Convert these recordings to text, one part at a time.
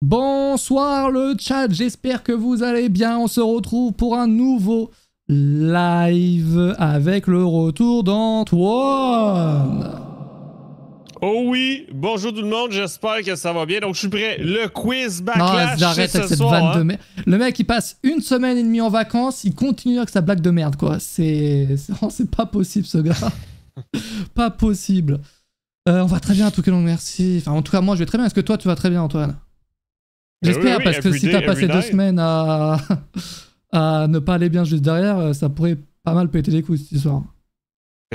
Bonsoir le chat, j'espère que vous allez bien. On se retrouve pour un nouveau live avec le retour d'Antoine. Oh oui, bonjour tout le monde, j'espère que ça va bien. Donc je suis prêt, le quiz backlash. Non, j'arrête avec cette vanne de merde. Le mec il passe une semaine et demie en vacances, il continue avec sa blague de merde quoi. C'est pas possible ce gars. Pas possible. On va très bien en tout cas, merci. Enfin en tout cas moi je vais très bien, est-ce que toi tu vas très bien Antoine? J'espère, oui, parce que si t'as passé deux semaines à ne pas aller bien juste derrière, ça pourrait pas mal péter les couilles cette histoire.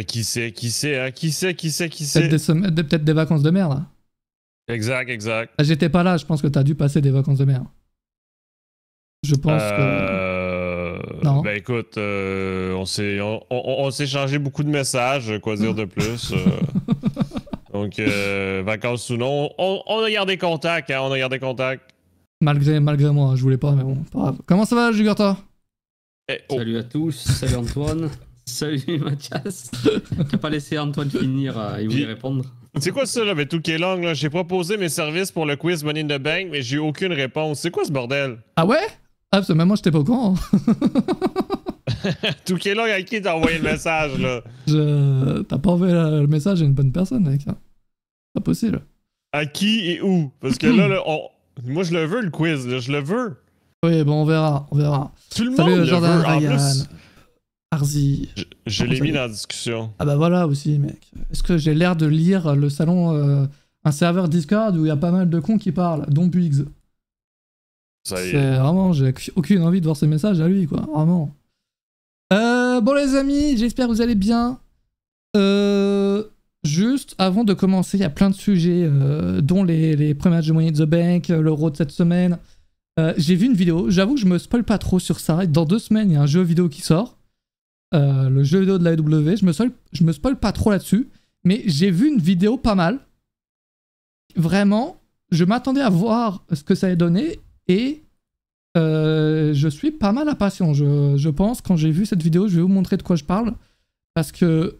Qui sait? Peut-être des vacances de merde. Exact. J'étais pas là, je pense que t'as dû passer des vacances de merde. Je pense que... Non. Bah écoute, on s'est échangé beaucoup de messages, quoi dire de plus. Donc, vacances ou non, on a gardé contact, hein, on a gardé contact. Malgré moi, je voulais pas, mais bon, pas grave. Comment ça va, Jugurta? Salut à tous, salut Antoine, salut Mathias. T'as pas laissé Antoine finir et vous y répondre. C'est quoi ça, là, mais tout qui est long, là? J'ai proposé mes services pour le quiz Money in the Bank, mais j'ai eu aucune réponse. C'est quoi ce bordel? Ah ouais? Absolument, moi, j'étais pas au courant. Tout qui est long, à qui t'as envoyé le message, là? T'as pas envoyé le message à une bonne personne, mec. Pas possible. À qui et où? Parce que là, moi je le veux le quiz, là. Je le veux. Oui, bon, on verra. Tout le monde le veut, en plus. Arzi. Je l'ai mis dans la discussion. Ah bah voilà aussi, mec. Est-ce que j'ai l'air de lire le salon, un serveur Discord où il y a pas mal de cons qui parlent, dont Bugs. Ça y est. Vraiment, j'ai aucune envie de voir ce message à lui, quoi. Vraiment. Bon les amis, j'espère que vous allez bien. Juste avant de commencer, il y a plein de sujets, dont les premiers matchs de Money in the Bank, le road cette semaine. J'ai vu une vidéo, j'avoue que je me spoil pas trop sur ça. Dans 2 semaines, il y a un jeu vidéo qui sort. Le jeu vidéo de la WWE, je me spoil pas trop là-dessus. Mais j'ai vu une vidéo pas mal. Vraiment, je m'attendais à voir ce que ça allait donner. Et je suis pas mal impatient. Je pense, quand j'ai vu cette vidéo, je vais vous montrer de quoi je parle. Parce que...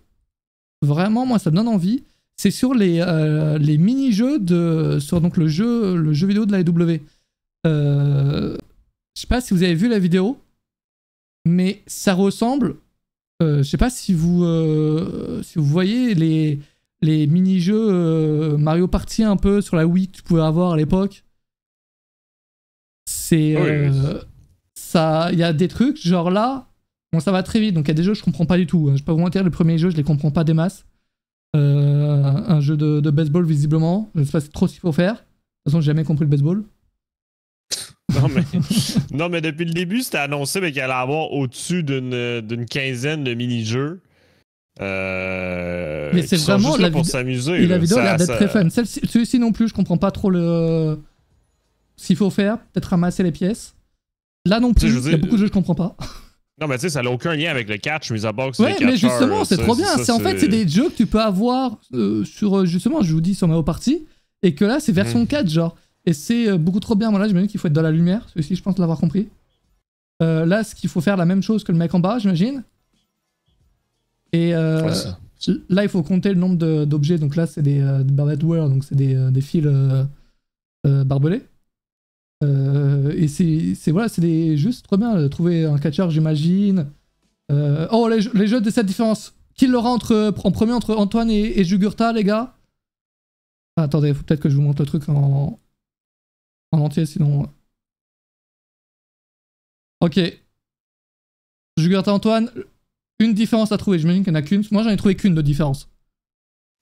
Vraiment, moi, ça me donne envie. C'est sur les mini-jeux sur donc le jeu vidéo de la AEW. Je sais pas si vous avez vu la vidéo, mais ça ressemble... je sais pas si vous voyez les mini-jeux Mario Party un peu sur la Wii que tu pouvais avoir à l'époque. C'est... ça, il y a des trucs, genre là... Bon, ça va très vite, donc il y a des jeux que je comprends pas du tout. Je peux vous mentir, les premiers jeux, je les comprends pas des masses. Un jeu de baseball, visiblement. Je sais pas trop ce qu'il faut faire. De toute façon, j'ai jamais compris le baseball. Non, mais depuis le début, c'était annoncé qu'il allait avoir au-dessus d'une quinzaine de mini-jeux. Mais c'est vraiment juste là pour s'amuser. Et la vidéo a l'air d'être très fun. Celui-ci non plus, je comprends pas trop ce qu'il faut faire. Peut-être ramasser les pièces. Là non plus, il y a beaucoup de jeux que je comprends pas. Non, mais tu sais, ça n'a aucun lien avec le catch, mis à part que c'est des catchers. Ouais, mais justement, c'est trop bien. En fait, c'est des jeux que tu peux avoir sur, justement, je vous dis, sur Mario Party, et que là, c'est version 4, genre. Et c'est beaucoup trop bien. Moi, là, j'imagine qu'il faut être dans la lumière. Celui-ci, je pense l'avoir compris. Là, ce qu'il faut faire, la même chose que le mec en bas, j'imagine. Et là, il faut compter le nombre d'objets. Donc là, c'est des Barbed Wire, donc c'est des fils barbelés. Et c'est voilà, c'est juste trop bien. Trouver un catcheur, j'imagine. Oh, les jeux de cette différence. Qui l'aura en premier entre Antoine et Jugurta, les gars? Ah, attendez, faut peut-être que je vous montre le truc en entier, sinon... Ok. Jugurta, Antoine, une différence à trouver. J'imagine qu'il n'y en a qu'une. Moi, j'en ai trouvé qu'une de différence.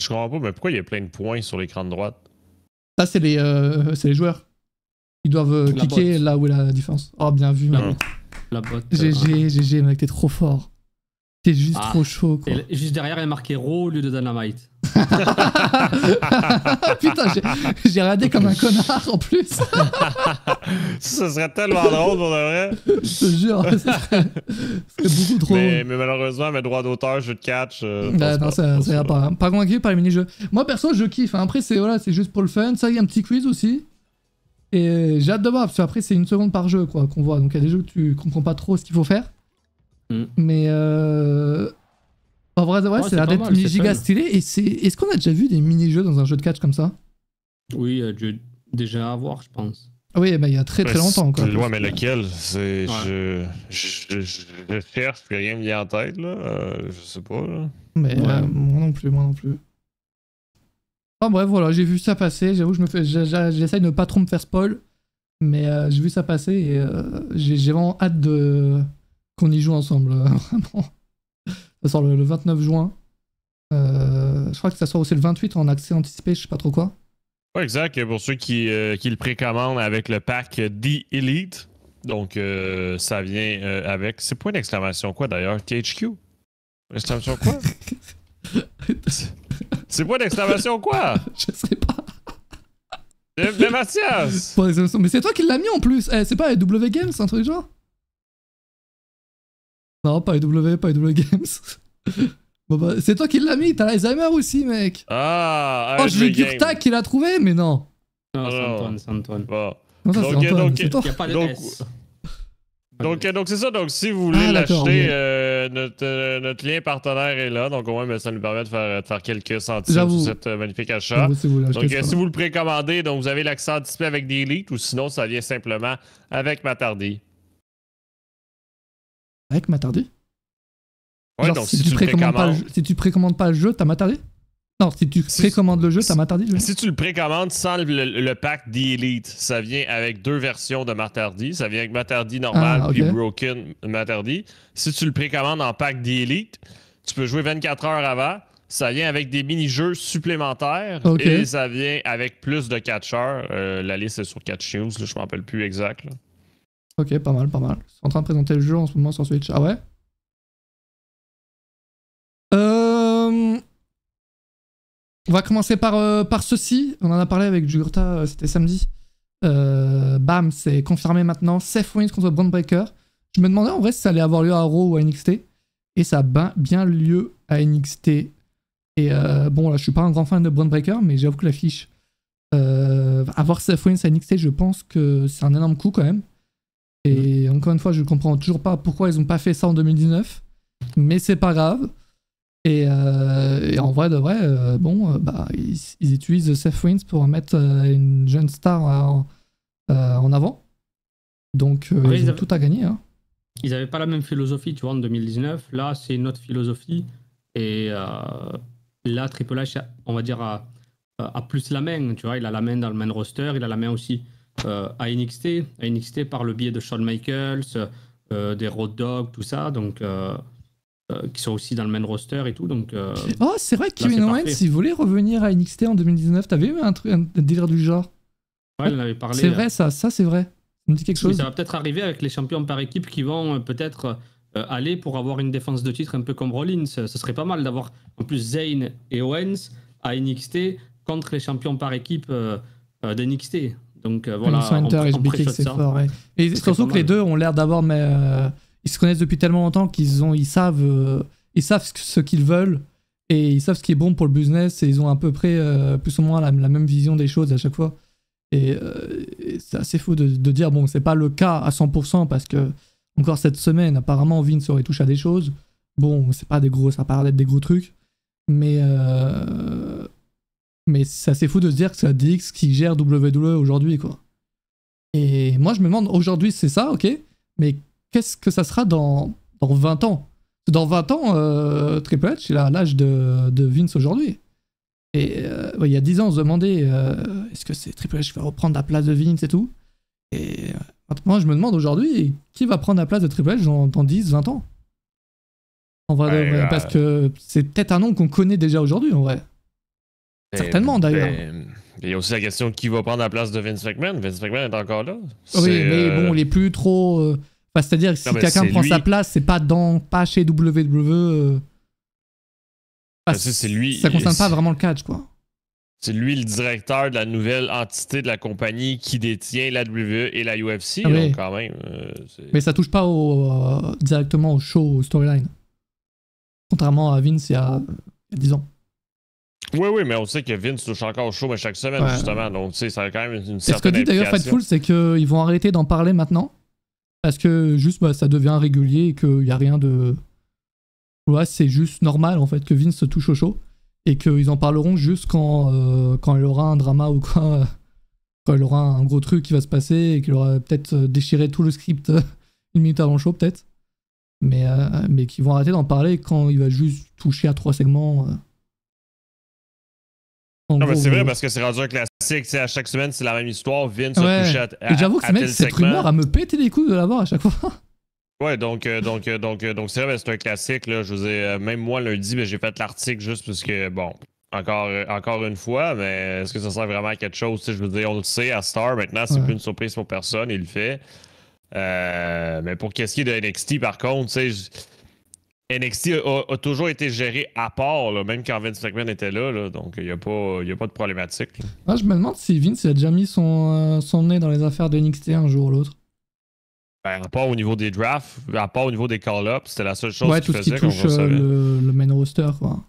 Je comprends pas, mais pourquoi il y a plein de points sur l'écran de droite? Ça, c'est les joueurs. Ils doivent cliquer botte. Là où est la différence. Oh, bien vu, mec. La botte. GG, mec, t'es trop fort. T'es juste trop chaud, quoi. Et juste derrière, il est marqué Raw au lieu de Dynamite. Putain, j'ai radé comme un connard, en plus. Ça serait tellement drôle, pour de vrai. Je te jure, c'est beaucoup trop. Mais malheureusement, mes droits d'auteur, jeu de catch... non, ça ira pas. Pas convaincu par les mini-jeux. Moi, perso, je kiffe. Après, c'est juste pour le fun. Ça, il y a un petit quiz aussi. Et j'ai hâte de voir, parce qu'après c'est 1 seconde par jeu quoi qu'on voit, donc il y a des jeux où tu comprends pas trop ce qu'il faut faire. Mais en vrai, c'est la dette giga stylée. Et est-ce qu'on a déjà vu des mini-jeux dans un jeu de catch comme ça? Oui, déjà à voir je pense. Oui, bah, il y a très longtemps. Quoi. Ouais, mais lequel? Ouais. Je cherche, puis rien me vient en tête, là. Je sais pas, là. Mais ouais. Moi non plus, Ah, bref, voilà, j'ai vu ça passer. J'avoue, j'essaye de ne pas trop me faire spoil. Mais j'ai vu ça passer et j'ai vraiment hâte de... qu'on y joue ensemble, vraiment. Ça sort le 29 juin. Je crois que ça sort aussi le 28 en accès anticipé, je sais pas trop quoi. Ouais, exact. Pour ceux qui le précommandent avec le pack The Elite. Donc, ça vient avec... C'est point d'exclamation quoi, d'ailleurs? THQ? Exclamation quoi? C'est point d'exclamation quoi? Je sais pas. Mais Mathias! Mais c'est toi qui l'as mis en plus! Eh, c'est pas EW Games, un truc genre? Non, pas EW, pas EW Games. Bon bah, c'est toi qui l'as mis, t'as l'Alzheimer aussi, mec! Ah! Oh, j'ai du tac qui l'a trouvé, mais non! Non, c'est Antoine, c'est Antoine. Bon. Non, ça, c'est Antoine, c'est toi. Donc c'est ça, donc si vous voulez l'acheter, notre lien partenaire est là, donc au moins ça nous permet de faire quelques centimes sur cette magnifique achat. Si vous si vous le précommandez, donc vous avez l'accès anticipé avec des leaks, ou sinon ça vient simplement avec Matardi. Avec Matardi? Ouais, genre, donc si tu précommandes pas le jeu, si tu précommandes pas le jeu, t'as Matardi? Non, si tu précommandes le jeu, t'as Matardi? Si tu le précommandes sans le pack The Elite, ça vient avec deux versions de Matardi. Ça vient avec Matardi normal puis Broken Matardi. Si tu le précommandes en pack The Elite, tu peux jouer 24 heures avant. Ça vient avec des mini-jeux supplémentaires et ça vient avec plus de catcheurs. La liste est sur Catch News, je m'en rappelle plus exact. Là. Ok, pas mal, pas mal. Ils sont en train de présenter le jeu en ce moment sur Switch. Ah ouais? On va commencer par, par ceci. On en a parlé avec Jugurta, c'était samedi. Bam, c'est confirmé maintenant. Seth Rollins contre Bron Breaker. Je me demandais en vrai si ça allait avoir lieu à Raw ou à NXT. Et ça a bien lieu à NXT. Et bon, là, je suis pas un grand fan de Bron Breaker, mais j'avoue que l'affiche... avoir Seth Rollins à NXT, je pense que c'est un énorme coup quand même. Et encore une fois, je comprends toujours pas pourquoi ils ont pas fait ça en 2019. Mais c'est pas grave. Et en vrai de vrai, bon, bah, ils utilisent Seth Rollins pour mettre une jeune star en avant. Donc, ouais, ils ont tout à gagner. Hein. Ils n'avaient pas la même philosophie, tu vois, en 2019. Là, c'est notre philosophie. Et là, Triple H, on va dire, a plus la main. Tu vois, il a la main dans le main roster. Il a la main aussi à NXT. À NXT, par le biais de Shawn Michaels, des Road Dogs, tout ça. Donc... qui sont aussi dans le main roster et tout, donc... oh, c'est vrai que Kevin Owens, s'il voulait revenir à NXT en 2019, t'avais eu un délire du genre. Ouais, on en avait parlé. C'est vrai, ça c'est vrai. Ça me dit quelque chose. Ça va peut-être arriver avec les champions par équipe qui vont peut-être aller pour avoir une défense de titre un peu comme Rollins. Ce serait pas mal d'avoir en plus Zayn et Owens à NXT contre les champions par équipe d'NXT. Donc voilà, on préchote ça. Fort, ouais. Et surtout que les deux ont l'air d'avoir... Ils se connaissent depuis tellement longtemps qu'ils savent ce qu'ils veulent et ils savent ce qui est bon pour le business et ils ont à peu près plus ou moins la même vision des choses à chaque fois. Et c'est assez fou de dire, bon, c'est pas le cas à 100% parce que encore cette semaine, apparemment, Vince aurait touché à des choses. Bon, c'est pas des gros, ça paraît d'être des gros trucs, mais c'est assez fou de se dire que c'est DX qui gère WWE aujourd'hui, quoi. Et moi, je me demande, aujourd'hui, c'est ça, ok, mais qu'est-ce que ça sera dans 20 ans? Dans 20 ans, Triple H, il a l'âge de Vince aujourd'hui. Et ouais, il y a 10 ans, on se demandait est-ce que c'est Triple H qui va reprendre la place de Vince et tout? Et moi, je me demande aujourd'hui qui va prendre la place de Triple H dans 10, 20 ans? En vrai, ouais, parce que c'est peut-être un nom qu'on connaît déjà aujourd'hui, en vrai. Certainement, d'ailleurs. Il y a aussi la question qui va prendre la place de Vince McMahon. Vince McMahon est encore là. Oui, mais bon, il n'est plus trop... Enfin, c'est-à-dire que si quelqu'un prend sa place, c'est pas chez WWE. Enfin, c'est lui. Ça concerne pas vraiment le catch, quoi. C'est lui le directeur de la nouvelle entité de la compagnie qui détient la WWE et la UFC, donc, quand même. Mais ça touche pas directement au show, au storyline. Contrairement à Vince il y a 10 ans. Oui, oui, mais on sait que Vince touche encore au show mais chaque semaine, justement. Donc, tu sais, ça a quand même une certaine... Ce que dit d'ailleurs Fightful, c'est qu'ils vont arrêter d'en parler maintenant. Parce que juste bah, ça devient régulier et qu'il n'y a rien de... Ouais, c'est juste normal en fait que Vince se touche au show et qu'ils en parleront juste quand il aura un drama ou quoi, quand Quoi, il aura un gros truc qui va se passer et qu'il aura peut-être déchiré tout le script une minute avant le show, peut-être. Mais qu'ils vont arrêter d'en parler quand il va juste toucher à 3 segments. Non, mais c'est vrai parce que c'est rendu un classique, à chaque semaine c'est la même histoire, Vince a touché à. Et j'avoue que cette rumeur à me péter les couilles de l'avoir à chaque fois. Ouais, donc c'est vrai, c'est un classique, là. Je vous ai, même moi lundi, j'ai fait l'article juste parce que, bon, encore une fois, mais est-ce que ça sert vraiment à quelque chose? Je veux dire, on le sait à Star, maintenant c'est plus une surprise pour personne, il le fait. Mais pour qu'est-ce qui est de NXT, par contre, NXT a toujours été géré à part, là, même quand Vince McMahon était là, donc il n'y a pas de problématique. Ah, je me demande si Vince a déjà mis son nez dans les affaires de NXT un jour ou l'autre. Ben, à part au niveau des drafts, à part au niveau des call-ups, c'était la seule chose qu'il faisait. Tout ce qui touche le main roster, quoi.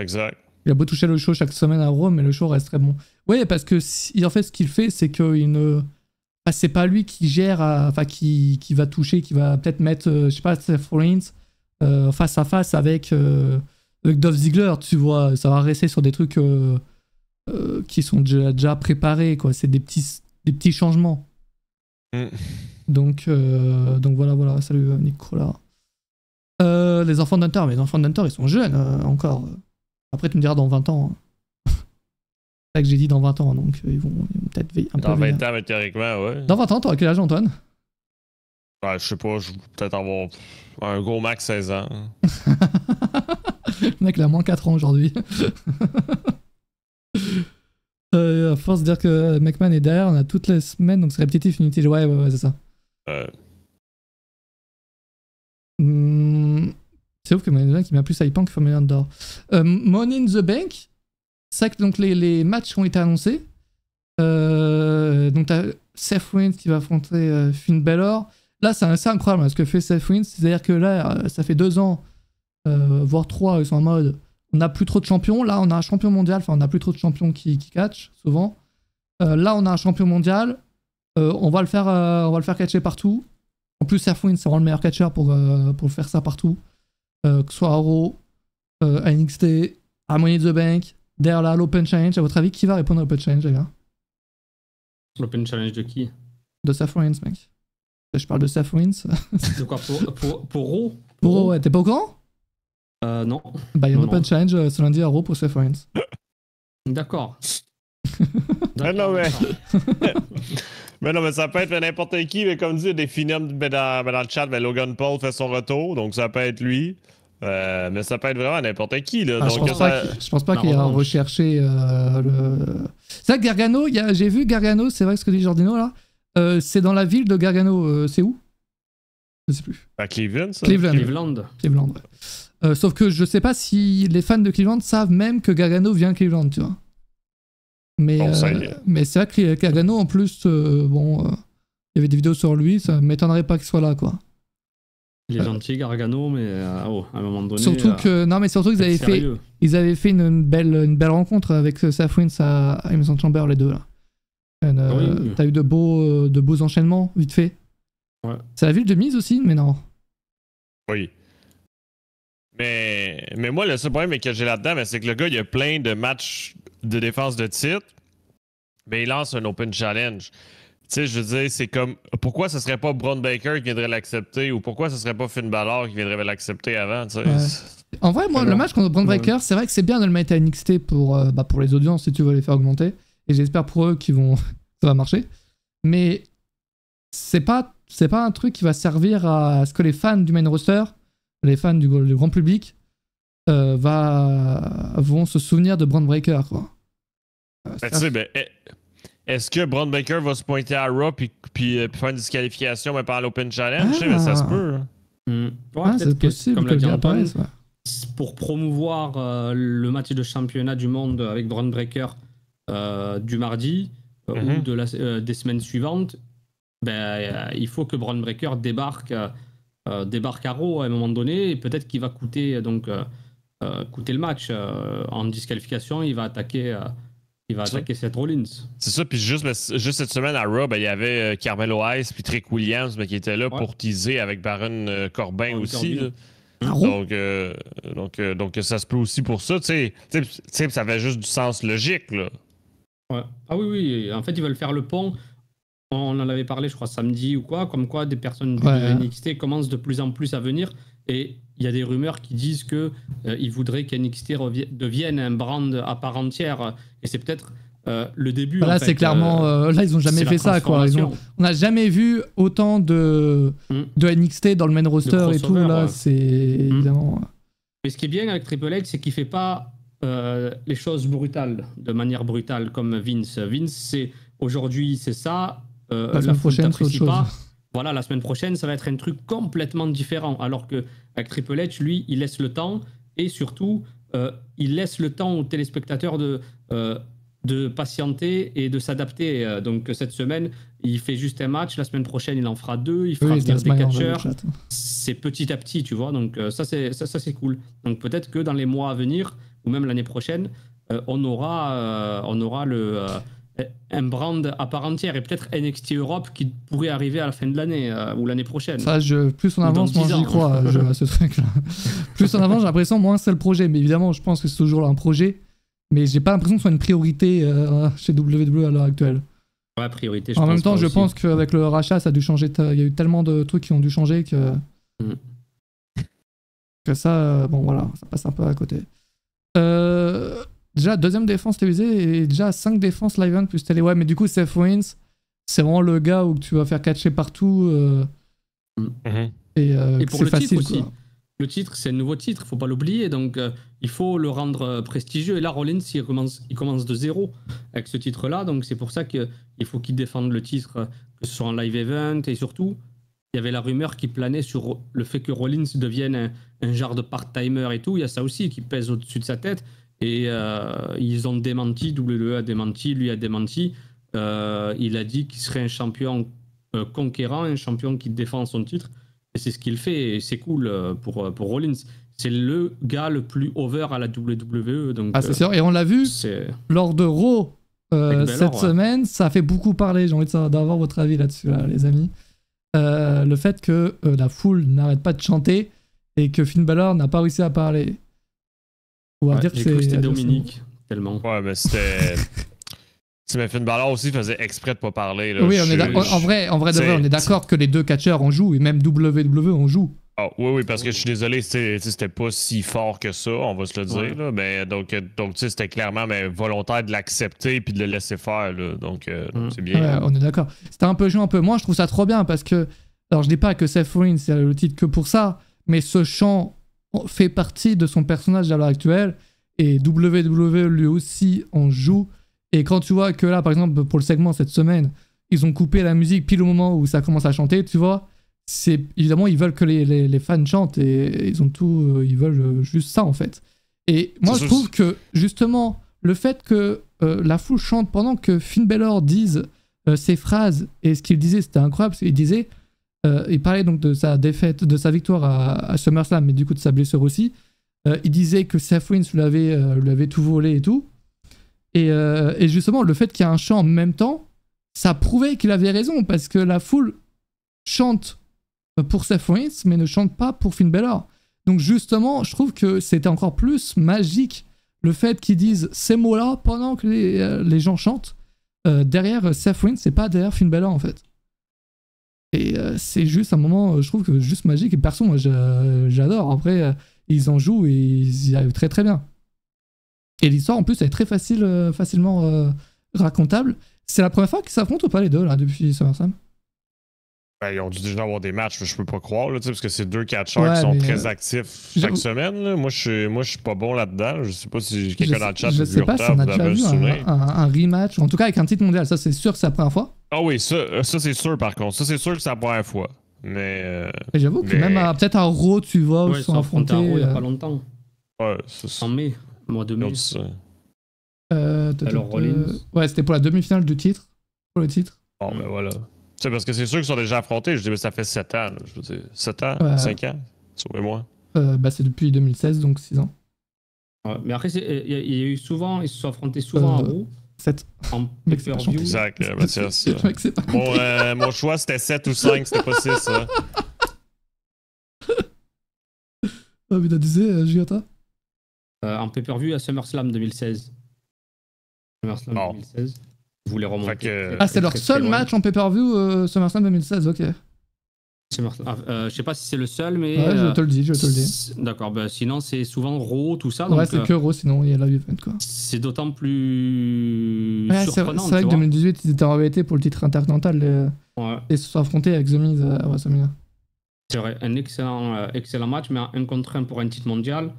Exact. Il a beau toucher le show chaque semaine à Raw, mais le show reste très bon. Oui, parce que en fait, ce qu'il fait, c'est qu'il ne... Enfin, c'est pas lui qui gère, enfin qui va toucher, qui va peut-être mettre, je sais pas, Seth Rollins face à face avec Dolph Ziggler, tu vois. Ça va rester sur des trucs qui sont déjà préparés, quoi. C'est des petits changements. Donc voilà, salut Nicolas. Les enfants d'Hunter, mais les enfants d'Hunter, ils sont jeunes encore. Après, tu me diras dans 20 ans. C'est ça que j'ai dit dans 20 ans, donc ils vont peut-être veiller un peu. Dans 20 ans, théoriquement, ouais. Dans 20 ans, t'auras quel âge, Antoine? Ouais, je sais pas, je vais peut-être avoir un gros max 16 ans. Le mec, il a moins 4 ans aujourd'hui. À force de dire que McMahon est derrière, on a toutes les semaines, donc c'est répétitif, inutile. Ouais, c'est ça. C'est ouf que Money in the Bank, il m'a plus hypant que Money in the Bank. Money in the Bank, c'est vrai que donc, les matchs ont été annoncés. Donc t'as Seth Rollins qui va affronter Finn Balor. Là, c'est assez incroyable ce que fait Seth Rollins. C'est-à-dire que là, ça fait 2 ans, voire 3, ils sont en mode... On n'a plus trop de champions. Là, on a un champion mondial. Enfin, on n'a plus trop de champions qui catchent, souvent. Là, on a un champion mondial. On va le faire catcher partout. En plus, Seth Rollins, c'est vraiment le meilleur catcheur pour faire ça partout. Que ce soit à Raw, à NXT, à Money in the Bank, derrière là, l'Open Challenge. À votre avis, qui va répondre à l'Open Challenge, les gars? L'Open Challenge de qui? De Seth Rollins, mec. Je parle de Seth Rollins. De quoi? Pour Raw? Pour Raw, ouais. T'es pas au courant? Non. Bah, il y a un open challenge ce lundi à Raw pour Seth Rollins. D'accord. mais non, mais ça peut être n'importe qui, mais comme dit, des finums dans le chat, Logan Paul fait son retour, donc ça peut être lui. Mais ça peut être vraiment n'importe qui. Là. Ah, donc, je pense pas qu'il a recherché le. C'est vrai que Gargano, j'ai vu Gargano, c'est vrai ce que dit Jordino là. C'est dans la ville de Gargano, c'est où? Je sais plus. À Cleveland, ça? Cleveland, ouais. Sauf que je sais pas si les fans de Cleveland savent même que Gargano vient de Cleveland, tu vois. Mais c'est vrai que Gargano, en plus, il y avait des vidéos sur lui, ça m'étonnerait pas qu'il soit là, quoi. Il est gentil, Gargano, mais à un moment donné... Surtout que... Non, mais surtout qu'ils avaient fait une belle rencontre avec Seth Rollins à Elimination Chamber, les deux, là. Oui. T'as eu de beaux enchaînements, vite fait. Ouais. C'est la ville de Mise aussi, mais non. Oui. Mais moi, le seul problème que j'ai là-dedans, c'est que le gars, il a plein de matchs de défense de titre, mais il lance un Open Challenge. Tu sais, je veux dire, c'est comme... Pourquoi ce serait pas Bron Breaker qui viendrait l'accepter, ou pourquoi ce serait pas Finn Balor qui viendrait l'accepter avant, tu sais? Ouais. En vrai, moi, le match contre Bron Breaker, c'est vrai que c'est bien de le mettre à NXT pour les audiences, si tu veux les faire augmenter. Et j'espère pour eux qu'ils vont... ça va marcher. Mais c'est pas un truc qui va servir à ce que les fans du main roster... les fans du grand public vont se souvenir de Bron Breaker, quoi. Est-ce que Bron Breaker va se pointer à Raw puis faire une disqualification par l'Open Challenge? Mais ça se peut. C'est possible comme que le Antoine, ouais. Pour promouvoir le match de championnat du monde avec Bron Breaker du mardi ou des semaines suivantes, il faut que Bron Breaker débarque à Raw à un moment donné, et peut-être qu'il va coûter coûter le match en disqualification. Il va attaquer Seth Rollins. C'est ça, puis juste cette semaine à Raw, il y avait Carmelo Hayes puis Trick Williams qui étaient là pour teaser avec Baron Corbin aussi. Donc ça se peut aussi pour ça, tu sais, ça fait juste du sens logique là. Ouais. Ah oui, oui, en fait, ils veulent faire le pont. On en avait parlé, je crois, samedi ou quoi, comme quoi des personnes de NXT commencent de plus en plus à venir. Et il y a des rumeurs qui disent qu'ils voudraient qu'NXT devienne un brand à part entière. Et c'est peut-être le début. Là, en fait, c'est clairement. Là, ils n'ont jamais fait ça, quoi. On n'a jamais vu autant de NXT dans le main roster et tout. Là, c'est évidemment. Mais ce qui est bien avec Triple H, c'est qu'il ne fait pas les choses brutales, de manière brutale, comme Vince. Vince, c'est aujourd'hui, c'est ça. La semaine prochaine, c'est autre chose. Voilà, la semaine prochaine, ça va être un truc complètement différent. Alors que avec Triple H, lui, il laisse le temps et surtout, il laisse le temps aux téléspectateurs de patienter et de s'adapter. Donc cette semaine, il fait juste un match. La semaine prochaine, il en fera deux. Il fera venir des catcheurs. C'est petit à petit, tu vois. Donc ça, c'est cool. Donc peut-être que dans les mois à venir ou même l'année prochaine, on aura le un brand à part entière et peut-être NXT Europe qui pourrait arriver à la fin de l'année ou l'année prochaine. Ça, plus on avance, moins j'y crois à ce truc-là. Plus on avance, j'ai l'impression moins c'est le projet. Mais évidemment, je pense que c'est toujours un projet. Mais j'ai pas l'impression que ce soit une priorité chez WWE à l'heure actuelle. Ouais, priorité. En même temps, je pense qu'avec le rachat, ça a dû changer. Il y a eu tellement de trucs qui ont dû changer que que ça, bon voilà, ça passe un peu à côté. Déjà, deuxième défense télévisée et déjà 5 défenses live-event plus télé. Ouais, mais du coup, Seth Rollins, c'est vraiment le gars où tu vas faire catcher partout. Et pour le titre aussi. Quoi. Le titre, c'est un nouveau titre, faut pas l'oublier. Donc, il faut le rendre prestigieux. Et là, Rollins, il commence de zéro avec ce titre-là. Donc, c'est pour ça qu'il faut qu'il défende le titre, que ce soit en live-event. Et surtout, il y avait la rumeur qui planait sur le fait que Rollins devienne un genre de part-timer et tout. Il y a ça aussi qui pèse au-dessus de sa tête. Et ils ont démenti, WWE a démenti, lui a démenti. Il a dit qu'il serait un champion conquérant, un champion qui défend son titre. Et c'est ce qu'il fait, et c'est cool pour Rollins. C'est le gars le plus over à la WWE. Donc, c'est sûr, et on l'a vu lors de Raw cette semaine, ça fait beaucoup parler. J'ai envie d'avoir votre avis là-dessus, là, les amis. Le fait que la foule n'arrête pas de chanter et que Finn Balor n'a pas réussi à parler. Ouais, j'ai cru que c'était Dominik, tellement. Ouais, mais c'était. Mais Finn Balor aussi faisait exprès de pas parler. Là. Oui, on en vrai, on est d'accord que les deux catcheurs en jouent et même WWE en joue. Ah, oui, oui, parce que je suis désolé, c'était pas si fort que ça, on va se le dire. Ouais. Là, mais donc tu sais, c'était clairement volontaire de l'accepter puis de le laisser faire. Là, donc c'est bien. Ouais, on est d'accord. C'était un peu joué un peu. Moi, je trouve ça trop bien parce que. Alors, je dis pas que Seth Rollins c'est le titre que pour ça, mais ce chant fait partie de son personnage à l'heure actuelle et WWE lui aussi en joue. Et quand tu vois que là, par exemple, pour le segment cette semaine, ils ont coupé la musique pile au moment où ça commence à chanter, tu vois, c'est évidemment ils veulent que les fans chantent et ils ont tout, ils veulent juste ça en fait. Et moi je trouve que justement le fait que la foule chante pendant que Finn Balor dise ses phrases et ce qu'il disait c'était incroyable, parce qu'il disait il parlait donc de sa défaite, de sa victoire à SummerSlam, mais du coup de sa blessure aussi. Il disait que Seth Rollins lui avait tout volé et tout. Et justement, le fait qu'il y ait un chant en même temps, ça prouvait qu'il avait raison, parce que la foule chante pour Seth Rollins, mais ne chante pas pour Finn Balor. Donc justement, je trouve que c'était encore plus magique le fait qu'ils disent ces mots-là pendant que les gens chantent derrière Seth Rollins, c'est pas derrière Finn Balor en fait. Et c'est juste un moment, je trouve que juste magique. Et perso, moi, j'adore. Après, ils en jouent et ils y arrivent très très bien. Et l'histoire, en plus, elle est très facile, facilement racontable. C'est la première fois qu'ils s'affrontent ou pas les deux, là, depuis SummerSlam? Ben, ils ont dû déjà avoir des matchs, je peux pas croire, là, parce que c'est deux catcheurs qui sont très actifs chaque semaine. Là. Moi, je suis pas bon là-dedans. Je sais pas si quelqu'un dans le chat a vu retard, si on a déjà vu un rematch, en tout cas avec un titre mondial. Ça, c'est sûr que c'est la première fois. Ah oui, ça c'est sûr par contre. Ça, c'est sûr que c'est la première fois. Mais. J'avoue que même peut-être à Raw, tu vois, ils sont affrontés. À Raw, il y a pas longtemps. Ouais, c'est en mai, mois de mai. Alors, Rollins. Ouais, c'était pour la demi-finale du titre. Pour le titre. Bon, ben voilà. C'est parce que c'est sûr qu'ils sont déjà affrontés. Je dis, mais ça fait 7 ans. Là. Je veux dire, 7 ans, ouais. 5 ans, sauvez-moi. Bah, c'est depuis 2016, donc 6 ans. Ouais, mais après, il y a eu souvent, ils se sont affrontés souvent en roue. 7. En pay-per-view. Exact, Mathias. Mon choix, c'était 7 ou 5, c'était pas 6. Hein. Oh, mais t'as dit, Giota en pay-per-view à SummerSlam 2016. SummerSlam 2016. Vous les remontez. Ah, c'est leur seul match en pay-per-view SummerSlam 2016, ok. Je sais pas si c'est le seul, mais. Ouais, je te le dis, je te le dis. D'accord, bah, sinon c'est souvent Raw, tout ça. Ouais, c'est que Raw, sinon il y a la event, quoi. C'est d'autant plus. Ouais, c'est vrai que 2018, ils étaient en réalité pour le titre intercontinental et se sont affrontés avec The Miz à WrestleMania. C'est vrai, un excellent, excellent match, mais un contre un pour un titre mondial,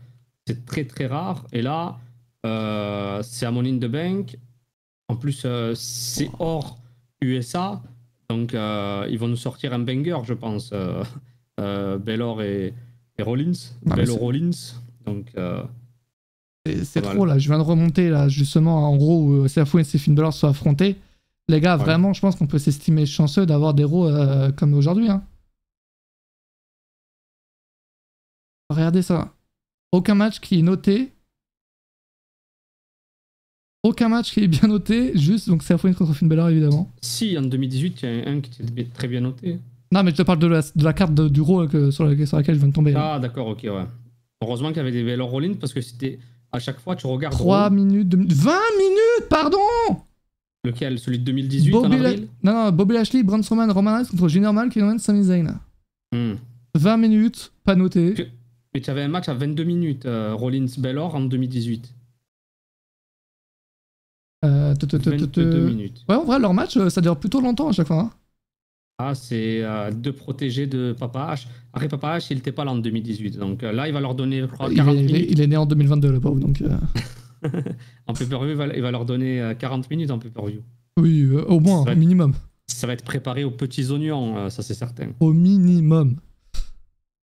c'est très très rare. Et là, c'est à Money in the Bank. En plus, c'est hors USA. Donc, ils vont nous sortir un banger, je pense. Balor et Rollins. Ah, Balor Rollins. Donc, c'est trop, là. Je viens de remonter, là, justement, en gros, où Seth Rollins et Finn Balor se sont affrontés. Les gars, vraiment, je pense qu'on peut s'estimer chanceux d'avoir des héros comme aujourd'hui. Hein. Regardez ça. Aucun match qui est noté. Aucun match qui est bien noté, juste donc c'est à fois une contre Finn Balor évidemment. Si, en 2018, il y en a un qui était très bien noté. Non, mais je te parle de la carte du Raw sur laquelle je viens de tomber. Ah, d'accord, ok, ouais. Heureusement qu'il y avait des Balor Rollins parce que c'était à chaque fois, tu regardes. 3 minutes, 20 minutes, pardon. Lequel? Celui de 2018 en avril? Non, Bobby Lashley, Braun Strowman, Roman Reigns contre Jinder Mahal, Kevin Owens, Sami Zayn. 20 minutes, pas noté. Mais tu avais un match à 22 minutes, Rollins Balor en 2018. 22 minutes. Ouais, en vrai, leur match, ça dure plutôt longtemps à chaque fois. Hein. Ah, c'est deux protégés de Papa H. Après, Papa H, il n'était pas là en 2018. Donc là, il va leur donner, je crois, 40 minutes. Il est né en 2022, le pauvre. Donc, en pay-per-view, il va leur donner 40 minutes en pay-per-view. Oui, au moins, au minimum. Ça va être préparé aux petits oignons, ça c'est certain. Au minimum.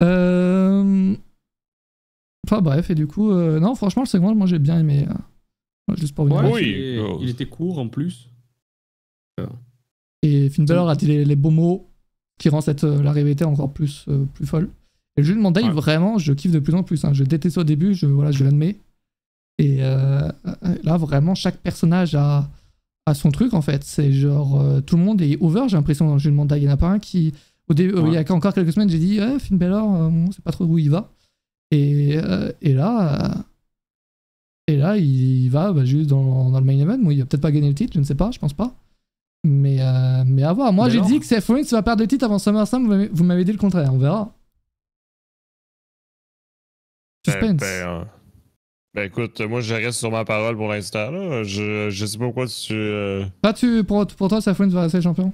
Enfin, bref, et du coup, non, franchement, le segment, moi j'ai bien aimé. Juste pour venir il était court en plus. Et Finn Balor a dit les beaux mots qui rend la rivalité encore plus folle. Et je lui demandais, vraiment, je kiffe de plus en plus. Hein. Je détestais au début, je l'admets. Et là, vraiment, chaque personnage a son truc en fait. C'est genre tout le monde est over, j'ai l'impression. Je lui demandais, il n'y en a pas un qui. Au début, il y a encore quelques semaines, j'ai dit Finn Balor, on sait pas trop où il va. Et là. Et là, il va juste dans le main event. Bon, il va peut-être pas gagner le titre, je ne sais pas, je pense pas. Mais à voir. Moi, j'ai dit que Seth Rollins va perdre le titre avant SummerSlam. Vous m'avez dit le contraire, on verra. Suspense. Ben écoute, moi, je reste sur ma parole pour l'instant. Je sais pas pourquoi tu... Là, pour toi, Seth Rollins va rester champion?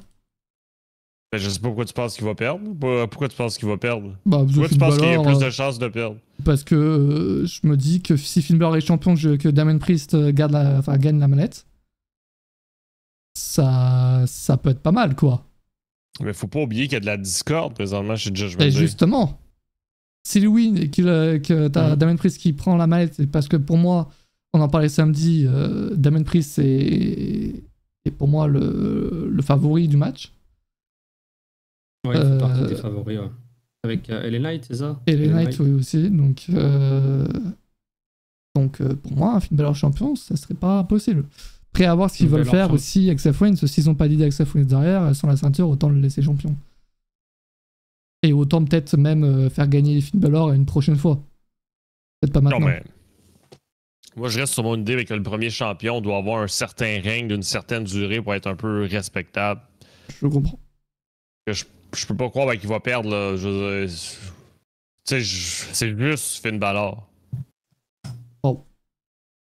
Ben, je sais pas pourquoi tu penses qu'il va perdre. Pourquoi tu penses qu'il va perdre? Pourquoi tu penses qu'il y a plus de chances de perdre? Parce que je me dis que si Finn Balor est champion, que Damien Priest gagne la manette, ça peut être pas mal, quoi. Mais faut pas oublier qu'il y a de la discorde présentement chez Judgment Day. Et justement, si Louis que t'as Damien Priest qui prend la manette, parce que pour moi, on en parlait samedi, Damien Priest est pour moi le favori du match. Ouais, il fait partie des favoris, ouais. Avec LA Knight, c'est ça? LA Knight, oui, aussi. Donc, pour moi, un Finn Balor champion, ça serait pas possible. Prêt à voir ce qu'ils veulent faire aussi avec Seth Rollins. S'ils ont pas d'idée avec Seth Rollins derrière, sans la ceinture, autant le laisser champion. Et autant peut-être même faire gagner Finn Balor une prochaine fois. Peut-être pas maintenant. Non, mais... Moi, je reste sur mon idée avec le premier champion doit avoir un certain règne d'une certaine durée pour être un peu respectable. Je comprends. Je peux pas croire qu'il va perdre, là. Tu sais, c'est juste Finn Balor. Oh. Je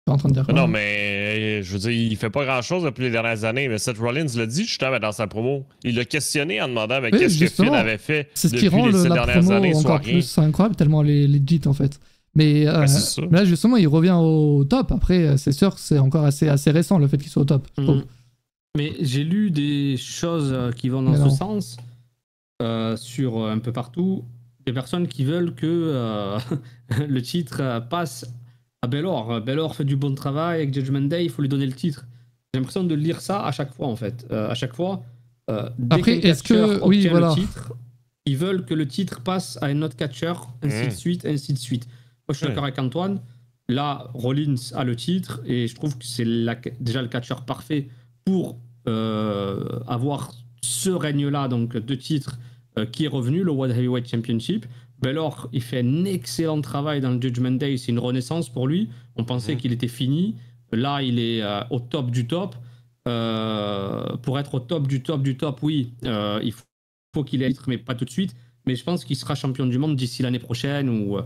suis en train de dire quoi? Non, mais je veux dire, il fait pas grand-chose depuis les dernières années. Mais Seth Rollins l'a dit justement dans sa promo. Il l'a questionné en demandant qu'est-ce que Finn avait fait depuis ces dernières années. C'est incroyable, tellement legit en fait. Mais là, justement, il revient au top. Après, c'est sûr que c'est encore assez récent le fait qu'il soit au top. Mais j'ai lu des choses qui vont dans ce sens. Sur un peu partout, des personnes qui veulent que le titre passe à Balor. Balor fait du bon travail avec Judgment Day, il faut lui donner le titre. J'ai l'impression de lire ça à chaque fois en fait. À chaque fois, dès qu'un catcheur obtient le titre, ils veulent que le titre passe à un autre catcheur, ainsi de suite, ainsi de suite. Moi je suis d'accord avec Antoine, là Rollins a le titre et je trouve que c'est déjà le catcheur parfait pour avoir ce règne-là, donc deux titres qui est revenu, le World Heavyweight Championship. Balor, il fait un excellent travail dans le Judgment Day, c'est une renaissance pour lui. On pensait qu'il était fini. Là, il est au top du top. Pour être au top du top, oui, il faut qu'il ait un titre, mais pas tout de suite. Mais je pense qu'il sera champion du monde d'ici l'année prochaine ou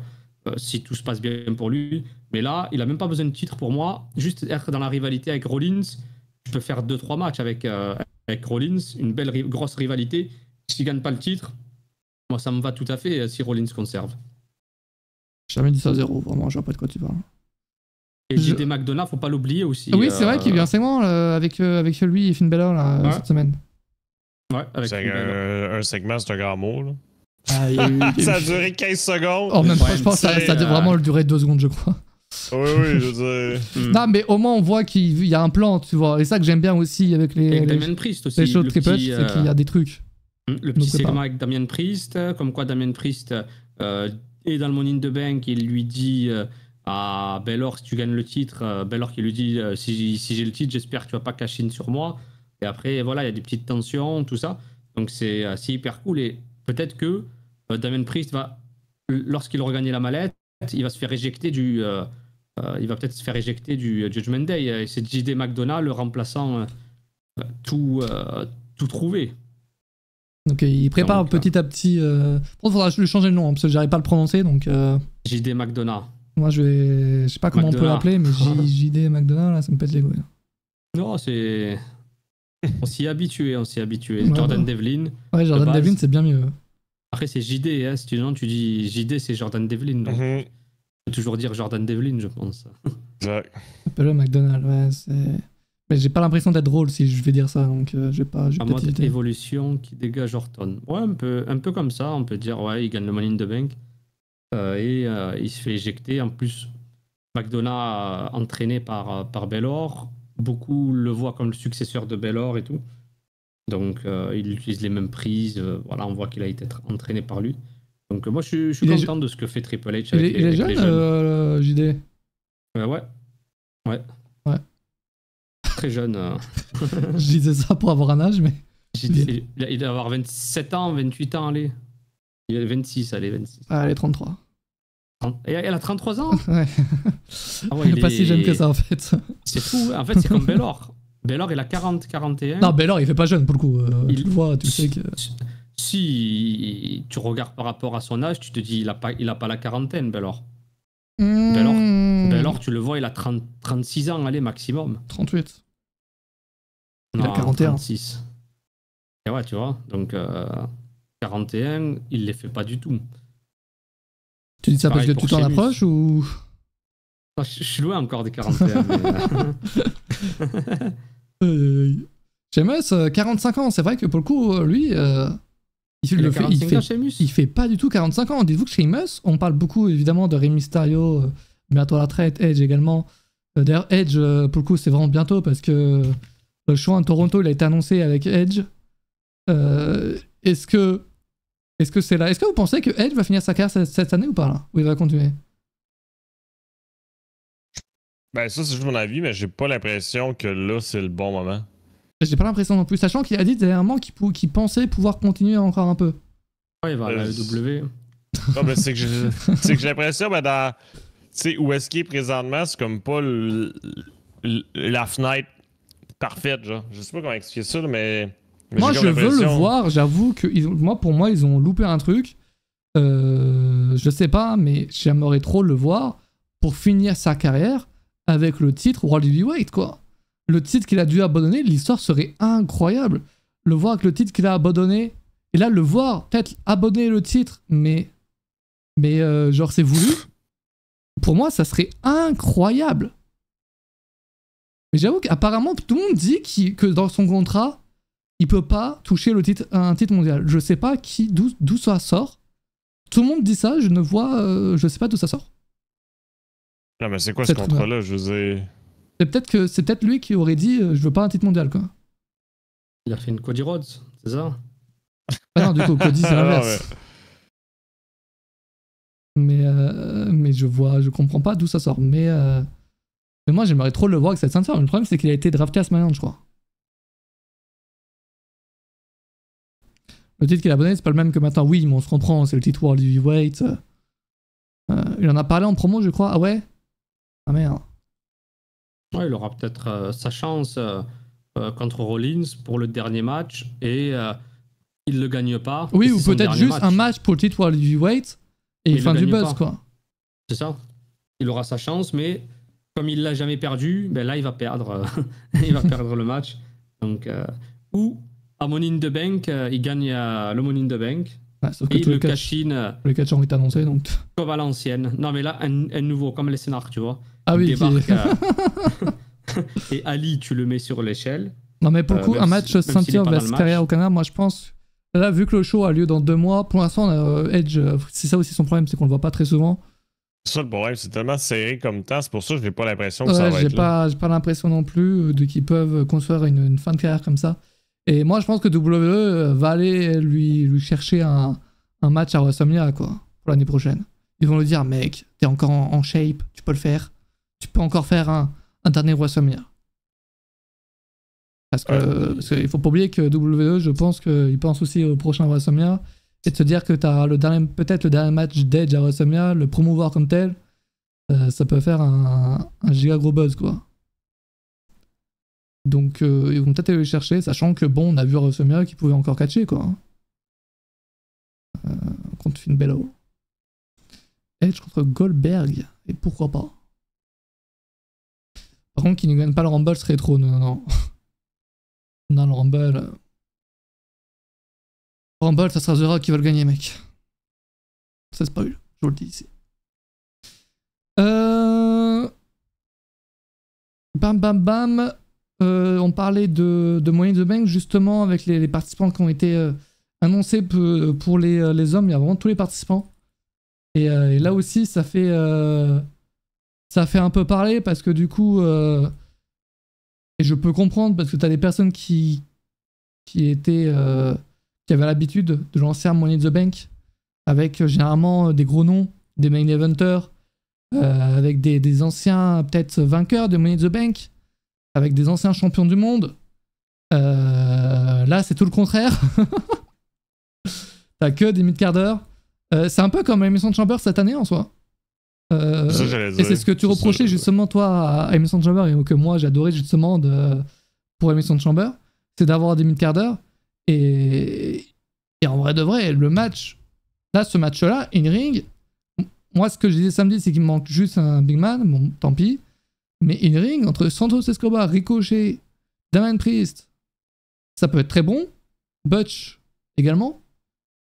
si tout se passe bien pour lui. Mais là, il n'a même pas besoin de titre pour moi. Juste être dans la rivalité avec Rollins. Je peux faire 2-3 matchs avec Rollins, une belle grosse rivalité. S'il ne gagne pas le titre, moi ça me va tout à fait si Rollins conserve. J'ai jamais dit ça à zéro, vraiment, je vois pas de quoi tu parles. Et JD McDonough, faut pas l'oublier aussi. Ah oui, c'est vrai qu'il y a eu un segment avec celui et Finn Balor là, cette semaine. Ouais, avec un segment, c'est un grand mot. Là. Ah, ça a duré 15 secondes. Oh, même pas, je pense que ça a vraiment duré 2 secondes, je crois. Oui, oui, je sais. Non, mais au moins on voit qu'il y a un plan, tu vois. Et ça que j'aime bien aussi avec Damien Priest aussi. Les shows de Triple H, c'est qu'il y a des trucs. Le petit segment avec Damien Priest, comme quoi Damien Priest est dans le Money in the Bank, il lui dit à Balor, si tu gagnes le titre, Balor qui lui dit si j'ai le titre, j'espère que tu vas pas cash in sur moi. Et après, voilà, il y a des petites tensions, tout ça. Donc c'est hyper cool. Et peut-être que Damien Priest va, lorsqu'il aura gagné la mallette, il va se faire éjecter du. Il va peut-être se faire éjecter du Judgment Day. Et c'est JD McDonough, le remplaçant, tout trouvé. Donc il prépare donc, petit à petit. Il faudra lui changer le nom, parce que j'arrive pas à le prononcer. Donc, JD McDonough. Moi je sais pas comment McDonough. On peut l'appeler, mais JD McDonough, là, ça me pète les couilles. Non, c'est. On s'y est habitué, on s'y est habitué. Ouais, Jordan Devlin. Ouais, Jordan Devlin, c'est bien mieux. Après, c'est JD, hein, si tu dis JD, c'est Jordan Devlin. Donc je peux toujours dire Jordan Devlin, je pense. Exact. Appelle-le McDonald's, ouais, c'est. Mais j'ai pas l'impression d'être drôle si je vais dire ça, donc j'ai pas. En mode évolution qui dégage Orton. Ouais, un peu comme ça, on peut dire, ouais, il gagne le Money in the Bank. Et il se fait éjecter. En plus, McDonough, entraîné par Balor, beaucoup le voient comme le successeur de Balor et tout. Donc il utilise les mêmes prises, voilà, on voit qu'il a été entraîné par lui. Donc moi je suis content de ce que fait Triple H avec les jeunes. Il est jeune, JD. Ouais. Très jeune. Je disais ça pour avoir un âge, mais... JD, il doit avoir 27 ans, 28 ans, allez. Il a 26, allez, 26. Ah, elle est 33. Et elle a 33 ans. Ouais. Ah ouais, il est pas si jeune que ça, en fait. C'est fou, en fait, c'est comme Balor. Balor, il a 40, 41. Non, Balor, il fait pas jeune, pour le coup. Tu le vois, tu sais que... Si tu regardes par rapport à son âge, tu te dis il a pas la quarantaine, Balor. Balor, tu le vois, il a 30, 36 ans, allez, maximum. 38. Non, il a 41. 36. Et ouais, tu vois, donc 41, il les fait pas du tout. Tu dis ça parce que tu t'en approches ou... Non, je suis loin encore des 41. Sheamus, 45 ans, c'est vrai que pour le coup, lui... Il fait pas du tout 45 ans. Dites-vous que Sheamus, on parle beaucoup évidemment de Rey Mysterio, bientôt à la retraite, Edge également. D'ailleurs, Edge, pour le coup, c'est vraiment bientôt parce que le show à Toronto, il a été annoncé avec Edge. Est-ce que c'est là? Est-ce que vous pensez que Edge va finir sa carrière cette année ou pas là? Ou il va continuer? Ben ça, c'est juste mon avis, mais j'ai pas l'impression que là, c'est le bon moment. J'ai pas l'impression non plus, sachant qu'il a dit dernièrement qu'il pensait pouvoir continuer encore un peu. Ouais, il va à la W. Non, mais c'est que j'ai l'impression, ben, tu sais, où est-ce qu'il est présentement, c'est comme pas la fenêtre parfaite, genre. Je sais pas comment expliquer ça, mais moi, je veux le voir, j'avoue que pour moi, ils ont loupé un truc. Je sais pas, mais j'aimerais trop le voir pour finir sa carrière avec le titre World Heavyweight, quoi. Le titre qu'il a dû abandonner, l'histoire serait incroyable. Le voir avec le titre qu'il a abandonné, et là le voir peut-être abandonner le titre, mais genre c'est voulu. Pour moi, ça serait incroyable. Mais j'avoue qu'apparemment tout le monde dit que dans son contrat, il peut pas toucher un titre mondial. Je sais pas d'où ça sort. Tout le monde dit ça. Je sais pas d'où ça sort. Non mais c'est quoi ce contrat-là, José? C'est peut-être lui qui aurait dit je veux pas un titre mondial, quoi. Il a fait une Cody Rhodes, c'est ça? Ah non, du coup Cody c'est l'inverse. Ouais. Mais je comprends pas d'où ça sort. Mais moi j'aimerais trop le voir avec cette ceinture. Mais le problème c'est qu'il a été drafté à SmackDown, je crois. Le titre qu'il a abonné, c'est pas le même que maintenant. Oui, mais on se comprend, c'est le titre World Heavyweight. Il en a parlé en promo, je crois. Ah ouais? Ah merde. Ouais, il aura peut-être sa chance contre Rollins pour le dernier match et il ne le gagne pas. Oui, ou peut-être juste match. Un match pour le titre World Heavyweight et fin du buzz, quoi. C'est ça. Il aura sa chance, mais comme il ne l'a jamais perdu, ben là, il va perdre, il va perdre le match. Donc, ou à Money in the Bank, il gagne le Money in the Bank. Ouais, sauf que et le cash-in. Le cash-in est annoncé, donc. Comme à l'ancienne. Non, mais là, un nouveau, comme les scénars, tu vois. Ah oui, débarque, et Ali, tu le mets sur l'échelle. Non, mais pour le coup, un match ceinture versus carrière au Canada, moi je pense. Là, vu que le show a lieu dans 2 mois, pour l'instant, Edge, c'est ça aussi son problème, c'est qu'on le voit pas très souvent. C'est ça le problème, c'est tellement serré comme temps, c'est pour ça que j'ai pas l'impression que ça va être là. J'ai pas l'impression non plus qu'ils peuvent construire une fin de carrière comme ça. Et moi, je pense que WWE va aller lui chercher un match à WrestleMania, quoi, pour l'année prochaine. Ils vont lui dire, mec, t'es encore en shape, tu peux le faire. Tu peux encore faire un dernier WrestleMania. Parce qu'il faut pas oublier que WWE, je pense qu'il pense aussi au prochain WrestleMania. Et de se dire que tu as peut-être le dernier match d'Edge à WrestleMania, le promouvoir comme tel, ça peut faire un giga gros buzz, quoi. Donc ils vont peut-être aller le chercher, sachant que bon, on a vu WrestleMania qui pouvait encore catcher, quoi. Contre Finn Balor. Edge contre Goldberg, et pourquoi pas. Par contre, qu'il ne gagne pas le Rumble serait trop. Non, non, non. Non, le Rumble. Rumble, ça sera The Rock qui va le gagner, mec. Ça spoil, je vous le dis ici. Bam, bam, bam. On parlait de Money in the Bank, justement, avec les participants qui ont été annoncés pour les hommes. Il y a vraiment tous les participants. Et là aussi, ça fait. Ça fait un peu parler parce que du coup, et je peux comprendre parce que t'as des personnes qui avaient l'habitude de lancer un Money in the Bank avec généralement des gros noms, des main eventers, avec des anciens peut-être vainqueurs de Money in the Bank, avec des anciens champions du monde. Là, c'est tout le contraire. T'as que des mid-carders. C'est un peu comme l'émission de Chamber cette année en soi. Et c'est ce que tu reprochais justement toi à Elimination Chamber et que moi j'adorais justement pour Elimination Chamber, c'est d'avoir des mid-carders et en vrai de vrai le match, là ce match là, in-ring, moi ce que je disais samedi c'est qu'il me manque juste un big man, bon tant pis, mais in-ring entre Santos Escobar, Ricochet, Damien Priest, ça peut être très bon, Butch également,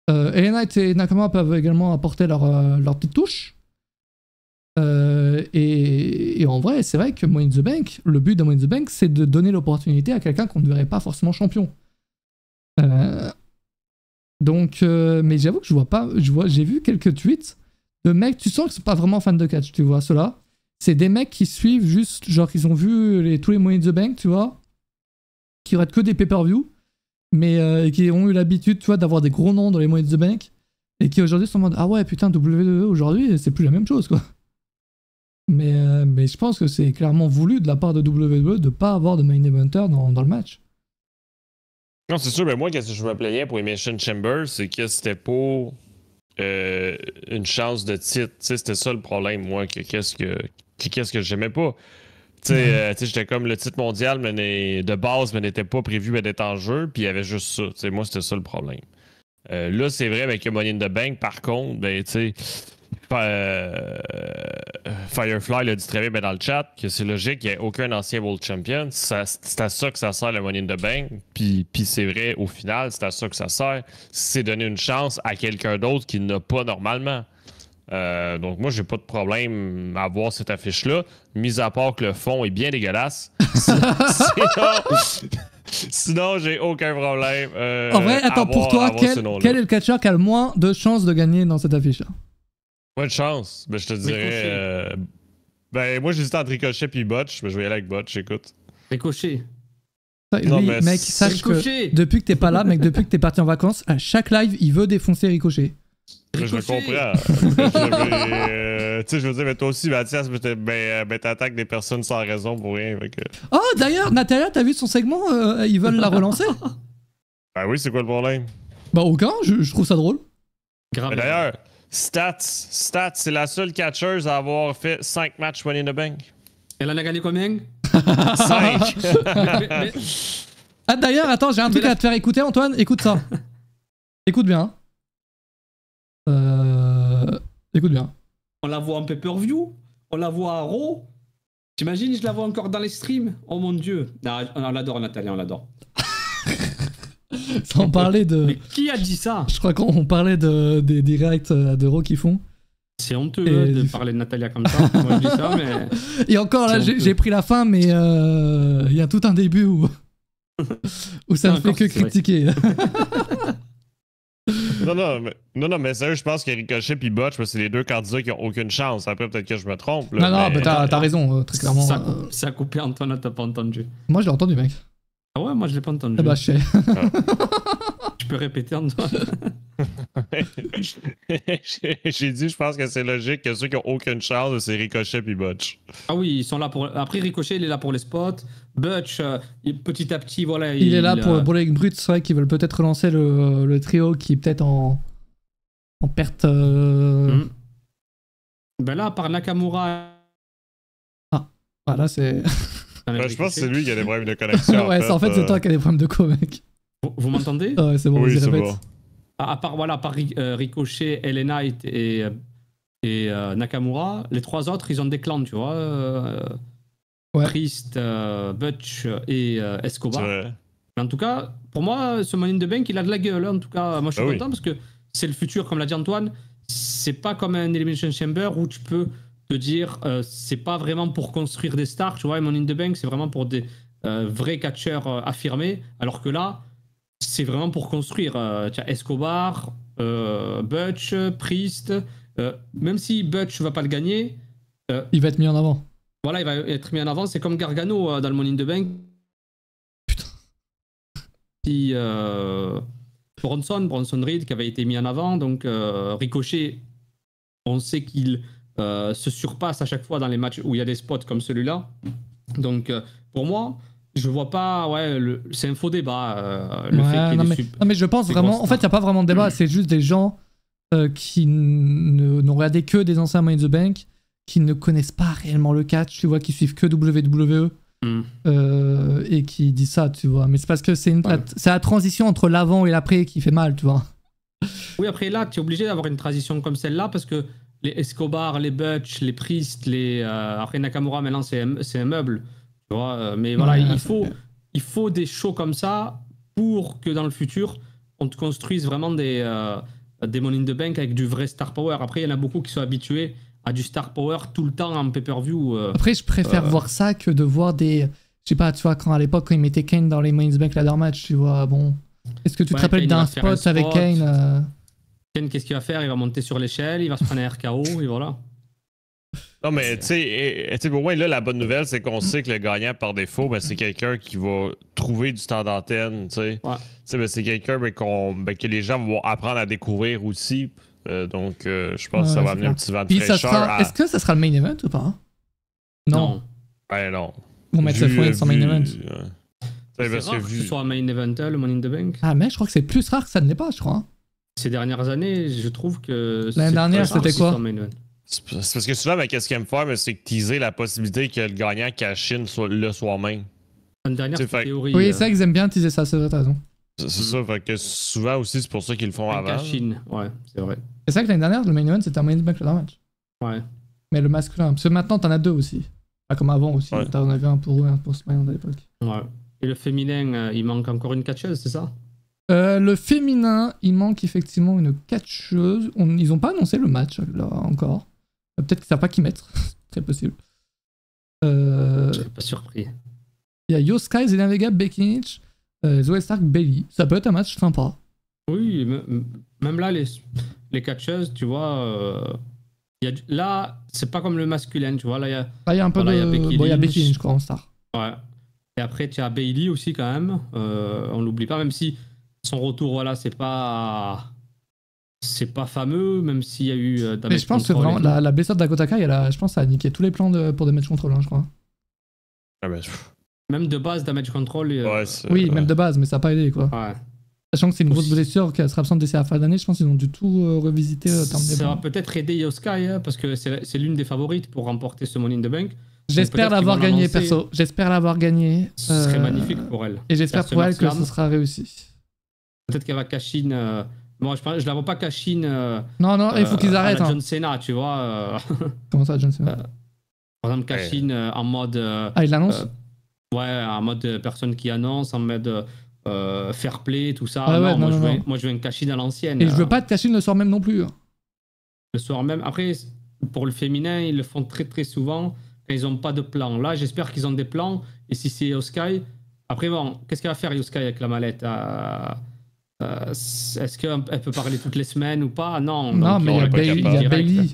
Elena et Nakama peuvent également apporter leur petite touche. Et en vrai, c'est vrai que Money in the Bank, le but de Money in the Bank, c'est de donner l'opportunité à quelqu'un qu'on ne verrait pas forcément champion. Mais j'avoue que je vois pas, j'ai vu quelques tweets de mecs, tu sens qu'ils sont pas vraiment fans de catch, tu vois, ceux-là. C'est des mecs qui suivent juste, genre qu'ils ont vu tous les Money in the Bank, tu vois, qui auraient que des pay-per-view, mais qui ont eu l'habitude, tu vois, d'avoir des gros noms dans les Money in the Bank, et qui aujourd'hui sont en mode, ah ouais, putain, WWE aujourd'hui, c'est plus la même chose, quoi. Mais je pense que c'est clairement voulu de la part de WWE de pas avoir de main eventer dans le match. Non, c'est sûr, mais moi, qu'est-ce que je me plaignais pour Elimination Chamber, c'est que c'était pour une chance de titre. C'était ça le problème, moi, qu'est-ce que j'aimais pas. J'étais comme le titre mondial mais de base, mais n'était pas prévu d'être en jeu, puis il y avait juste ça. T'sais, moi, c'était ça le problème. Là, c'est vrai, avec Money in the Bank, par contre, ben, tu sais. Firefly l'a dit très bien dans le chat que c'est logique, il n'y a aucun ancien World Champion. C'est à ça que ça sert le Money in the Bank. Puis c'est vrai, au final, c'est à ça que ça sert. C'est donner une chance à quelqu'un d'autre qui n'a pas normalement. Donc moi, j'ai pas de problème à voir cette affiche-là, mis à part que le fond est bien dégueulasse. Sinon, j'ai aucun problème. En vrai, attends, pour toi, quel est le catcheur qui a le moins de chances de gagner dans cette affiche-là? Moins de chance, ben, je te dirais. Ben, moi j'hésite entre Ricochet puis Butch, mais je vais y aller avec Butch, écoute. Ricochet. Non, mais mec, sache que depuis que t'es pas là, mec, depuis que t'es parti en vacances, à chaque live, il veut défoncer Ricochet. Ricochet. Je le comprends. Tu sais, je veux dire, mais toi aussi, Mathias, ben, t'attaques des personnes sans raison pour rien. Fait que... Oh, d'ailleurs, Natalia, t'as vu son segment ils veulent la relancer? Ben oui, c'est quoi le problème? Ben, aucun, je trouve ça drôle. D'ailleurs. Stats, c'est la seule catcheuse à avoir fait 5 matchs Money in the Bank. Elle en a gagné combien? 5. Ah d'ailleurs, attends, j'ai un truc à te faire écouter, Antoine. Écoute ça. Écoute bien. Écoute bien. On la voit en pay-per-view. On la voit à Raw. T'imagines, je la vois encore dans les streams. Oh mon dieu. Non, on l'adore, Nathalie, on l'adore. Sans parler de... Mais qui a dit ça? Je crois qu'on parlait des directs de Raw qu'ils font. C'est honteux de parler de Natalia comme ça. Moi, je dis ça mais... Et encore là, j'ai pris la fin, mais il y a tout un début où, où ça ne fait que critiquer. non, mais sérieux, je pense que Ricochet et Butch, c'est les deux candidats qui n'ont aucune chance. Après, peut-être que je me trompe. Là, non, mais t'as raison, très clairement. Ça a coupé, Antoine, t'as pas entendu. Moi, je l'ai entendu, mec. Ah ouais, moi, je l'ai pas entendu. Ah bah, je sais. Tu peux répéter, Antoine. J'ai dit, je pense que c'est logique que ceux qui n'ont aucune chance, c'est Ricochet puis Butch. Ah oui, ils sont là pour. Après, Ricochet, il est là pour les spots. Butch, petit à petit, voilà. Il est là pour les brutes, c'est vrai qu'ils veulent peut-être relancer le trio qui est peut-être en perte. Ben là, par Nakamura. Ah, voilà, c'est. Ben, je pense que c'est lui qui a des problèmes de connexion. Ouais, en fait, c'est toi qui as des problèmes de co, mec. Vous m'entendez? Ah ouais, c'est bon, oui, c'est bon. À part, voilà, à part Ricochet, LA Knight et Nakamura, les trois autres, ils ont des clans, tu vois. Ouais. Priest, Butch et Escobar. Mais en tout cas, pour moi, ce Money in the Bank, il a de la gueule. Hein. En tout cas, moi, je suis content parce que c'est le futur, comme l'a dit Antoine. C'est pas comme un Elimination Chamber où tu peux te dire, c'est pas vraiment pour construire des stars, tu vois. Et Money in the Bank, c'est vraiment pour des vrais catcheurs affirmés. Alors que là, c'est vraiment pour construire. Tiens, Escobar, Butch, Priest. Même si Butch ne va pas le gagner... il va être mis en avant. Voilà, il va être mis en avant. C'est comme Gargano dans le Money in the Bank. Putain. Puis Bronson Reed qui avait été mis en avant. Donc Ricochet, on sait qu'il se surpasse à chaque fois dans les matchs où il y a des spots comme celui-là. Donc pour moi... Je vois pas, c'est un faux débat. Le fait qu'il y ait non, mais je pense vraiment, en fait, il n'y a pas vraiment de débat, c'est juste des gens qui n'ont regardé que des anciens Money in the Bank, qui ne connaissent pas réellement le catch, tu vois, qui suivent que WWE et qui disent ça, tu vois. Mais c'est parce que c'est la transition entre l'avant et l'après qui fait mal, tu vois. Oui, après là, tu es obligé d'avoir une transition comme celle-là parce que les Escobar, les Butch, les Priest, les après Nakamura, maintenant c'est un meuble. Tu vois, mais voilà, il faut des shows comme ça pour que dans le futur, on te construise vraiment des Money in the Bank avec du vrai star power. Après, il y en a beaucoup qui sont habitués à du star power tout le temps en pay-per-view. Après, je préfère voir ça que de voir des... Je sais pas, tu vois, quand à l'époque, quand ils mettaient Kane dans les Money in the Bank ladder match, tu vois, bon... Est-ce que tu te rappelles d'un spot avec Kane Kane, qu'est-ce qu'il va faire? Il va monter sur l'échelle, il va se prendre un RKO et voilà. Non, mais tu sais, pour moi, là, la bonne nouvelle, c'est qu'on sait que le gagnant par défaut, ben, c'est quelqu'un qui va trouver du temps d'antenne. Tu sais, c'est quelqu'un que les gens vont apprendre à découvrir aussi. Donc, je pense que ça va amener un petit vent de fraîcheur. Est-ce que ça sera le main event ou pas? Non. Ouais, non. On met cette fois sans main event. C'est rare que ce soit un main event, le Money in the Bank. Ah, mais je crois que c'est plus rare que ça ne l'est pas, je crois. Ces dernières années, je trouve que. L'année dernière, c'était quoi? C'est parce que souvent, qu'est-ce qu'ils aiment faire, c'est teaser la possibilité que le gagnant cachine le soi-même. Une dernière théorie. Oui, c'est vrai qu'ils aiment bien teaser ça, c'est vrai, t'as raison. C'est ça, fait que souvent aussi, c'est pour ça qu'ils le font avant. Cachine, ouais, c'est vrai. C'est vrai que l'année dernière, le main event, c'était un main event dans le match. Ouais. Mais le masculin, parce que maintenant, t'en as deux aussi. Pas comme avant aussi, t'en avais un pour eux, un pour SmackDown à l'époque. Ouais. Et le féminin, il manque encore une catcheuse, c'est ça? Le féminin, il manque effectivement une catcheuse. Ils ont pas annoncé le match, là, encore. Peut-être qu'ils ne savent pas qui mettre, très possible. Je ne suis pas surpris. Il y a Yo Sky, Zelina Vega, Becky Lynch, Zoe Stark, Bailey. Ça peut être un match sympa. Oui, même là, les catcheuses, tu vois, là, c'est pas comme le masculin, tu vois. Là, il y a un peu de... Il y a Becky Lynch, je crois, en star. Ouais. Et après, tu as Bailey aussi, quand même. On ne l'oublie pas, même si son retour, voilà, c'est pas... C'est pas fameux, même s'il y a eu... Mais je pense que vraiment, la blessure de Dakota Kai, je pense, ça a niqué tous les plans pour Damage Control, hein, je crois. Ah ben... Même de base, Damage Control... oui, même de base, mais ça n'a pas aidé, quoi. Ouais. Sachant que c'est une grosse blessure qui sera absente d'ici à la fin d'année, je pense qu'ils ont du tout revisité. Ça va peut-être aider Yo Sky, hein, parce que c'est l'une des favorites pour remporter ce Money in the Bank. J'espère l'avoir gagné, perso. J'espère l'avoir gagné. Ce serait magnifique pour elle. Et j'espère pour elle que ce sera réussi. Peut-être qu'elle va cash-in. Bon, je la vois pas cash-in. Non, non, il faut qu'ils arrêtent. John Cena, tu vois. Comment ça, John Cena? Par exemple, cash-in en mode. Ah, il l'annonce? Ouais, en mode personne qui annonce, en mode fair play, tout ça. Ah, non, ouais, non, moi, je veux une cash-in à l'ancienne. Et je veux pas de cash-in le soir même non plus. Le soir même. Après, pour le féminin, ils le font très très souvent. Ils n'ont pas de plan. Là, j'espère qu'ils ont des plans. Et si c'est Sky, après, bon, qu'est-ce qu'elle va faire, Sky, avec la mallette? Est-ce qu'elle peut parler toutes les semaines ou pas? Non. Non, mais il y a Bailey.